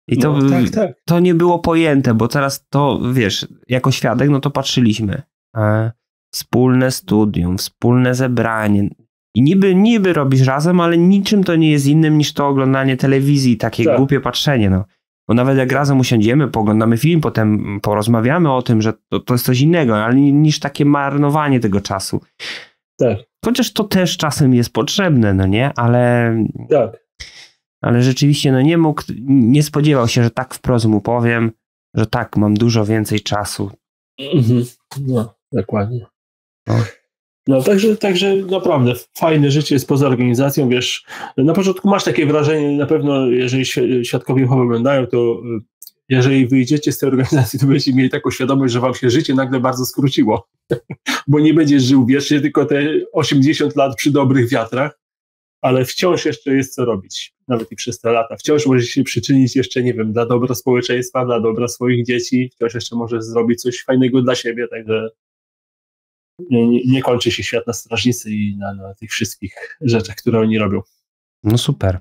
I to, no, tak, tak. to nie było pojęte, bo teraz to, wiesz, jako świadek, no to patrzyliśmy. A wspólne studium, wspólne zebranie. I niby, niby robisz razem, ale niczym to nie jest innym niż to oglądanie telewizji, takie tak. głupie patrzenie. No. Bo nawet jak razem usiądziemy, poglądamy film, potem porozmawiamy o tym, że to, to jest coś innego, ale niż takie marnowanie tego czasu. Tak. Chociaż to też czasem jest potrzebne, no nie? Ale... Tak. Ale rzeczywiście no nie mógł, nie spodziewał się, że tak wprost mu powiem, że tak, mam dużo więcej czasu. Mhm. No, dokładnie. No, no także, także naprawdę fajne życie jest poza organizacją, wiesz, na początku masz takie wrażenie, na pewno jeżeli świadkowie Jehowy oglądają, to jeżeli wyjdziecie z tej organizacji, to będziecie mieli taką świadomość, że wam się życie nagle bardzo skróciło, bo nie będziesz żył wiecznie, tylko te osiemdziesiąt lat przy dobrych wiatrach, ale wciąż jeszcze jest co robić, nawet i przez te lata. Wciąż możesz się przyczynić jeszcze, nie wiem, dla dobra społeczeństwa, dla dobra swoich dzieci, wciąż jeszcze możesz zrobić coś fajnego dla siebie, także nie, nie, nie kończy się świat na strażnicy i na, na tych wszystkich rzeczach, które oni robią. No super.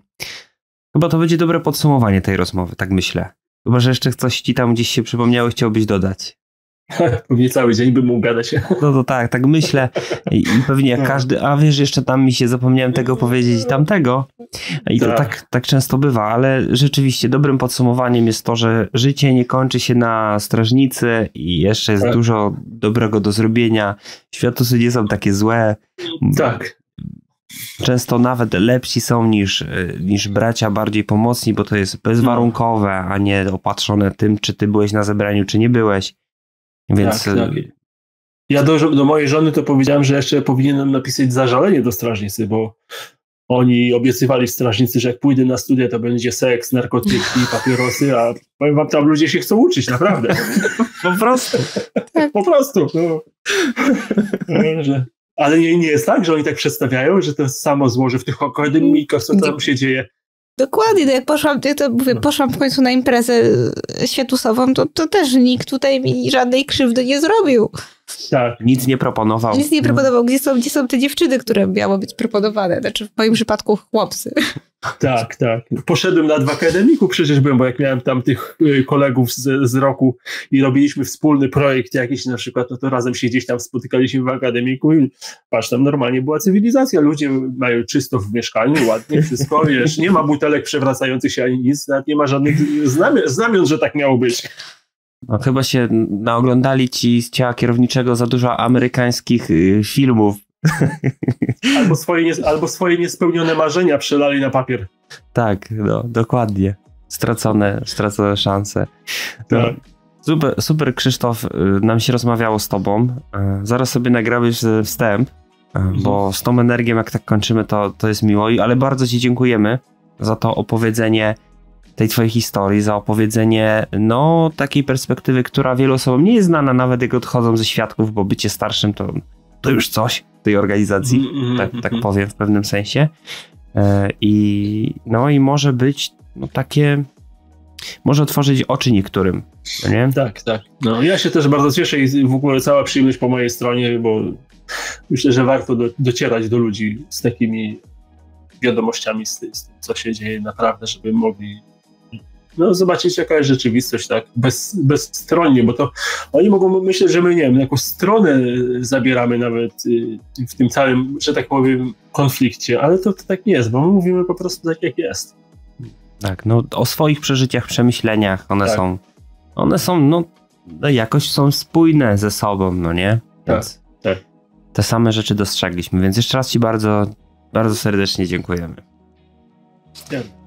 Chyba to będzie dobre podsumowanie tej rozmowy, tak myślę. Chyba, że jeszcze coś ci tam gdzieś się przypomniało, chciałbyś dodać. Pewnie cały dzień bym mógł gadać. No to tak, tak myślę i, i pewnie jak każdy, a wiesz, jeszcze tam mi się zapomniałem tego powiedzieć i tamtego i to tak, tak często bywa, ale rzeczywiście dobrym podsumowaniem jest to, że życie nie kończy się na strażnicy i jeszcze jest tak. dużo dobrego do zrobienia, światosy nie są takie złe, tak. często nawet lepsi są niż, niż bracia bardziej pomocni, bo to jest bezwarunkowe, a nie opatrzone tym, czy ty byłeś na zebraniu, czy nie byłeś. Więc... Tak, tak. Ja do, do mojej żony to powiedziałem, że jeszcze powinienem napisać zażalenie do strażnicy, bo oni obiecywali strażnicy, że jak pójdę na studia, to będzie seks, narkotyki, papierosy, a powiem wam, tam ludzie się chcą uczyć, naprawdę. Po prostu. Po prostu. No. Ale nie, nie jest tak, że oni tak przedstawiają, że to samo złoży w tych akademikach, co tam się dzieje. Dokładnie, to jak poszłam, to, ja to mówię, poszłam w końcu na imprezę światusową, to, to też nikt tutaj mi żadnej krzywdy nie zrobił. Tak, nic nie proponował. Nic nie proponował. Gdzie są, gdzie są te dziewczyny, które miały być proponowane? Znaczy w moim przypadku chłopcy. Tak, tak. Poszedłem na dwa akademiku, przecież byłem, bo jak miałem tam tych kolegów z, z roku i robiliśmy wspólny projekt jakiś na przykład, no to razem się gdzieś tam spotykaliśmy w akademiku i patrz, tam normalnie była cywilizacja. Ludzie mają czysto w mieszkaniu, ładnie wszystko, wiesz, nie ma butelek przewracających się ani nic, nawet nie ma żadnych znamion, znamion, że tak miało być. No, chyba się naoglądali ci z ciała kierowniczego za dużo amerykańskich y, filmów. Albo swoje, nie, albo swoje niespełnione marzenia przelali na papier. Tak, no, dokładnie. Stracone, stracone szanse. No, tak. super, super, Krzysztof, nam się rozmawiało z tobą. Zaraz sobie nagrabisz wstęp, mhm. bo z tą energią, jak tak kończymy, to, to jest miło. Ale bardzo ci dziękujemy za to opowiedzenie tej twojej historii, za opowiedzenie no takiej perspektywy, która wielu osobom nie jest znana, nawet jak odchodzą ze świadków, bo bycie starszym to, to już coś w tej organizacji, mm, tak, mm, tak mm. powiem w pewnym sensie. E, i, no i może być no, takie, może otworzyć oczy niektórym, nie? Tak, tak. No, ja się też bardzo cieszę i w ogóle cała przyjemność po mojej stronie, bo myślę, że warto do, docierać do ludzi z takimi wiadomościami, z tym, co się dzieje naprawdę, żeby mogli no zobaczyć, jaka jest rzeczywistość, tak, bez, bezstronnie, bo to oni mogą myśleć, że my, nie wiem, jaką stronę zabieramy nawet w tym całym, że tak powiem, konflikcie, ale to, to tak nie jest, bo my mówimy po prostu tak, jak jest. Tak, no o swoich przeżyciach, przemyśleniach, one tak. są, one są, no jakoś są spójne ze sobą, no nie? Więc tak, tak. Te same rzeczy dostrzegliśmy, więc jeszcze raz ci bardzo, bardzo serdecznie dziękujemy. Tak.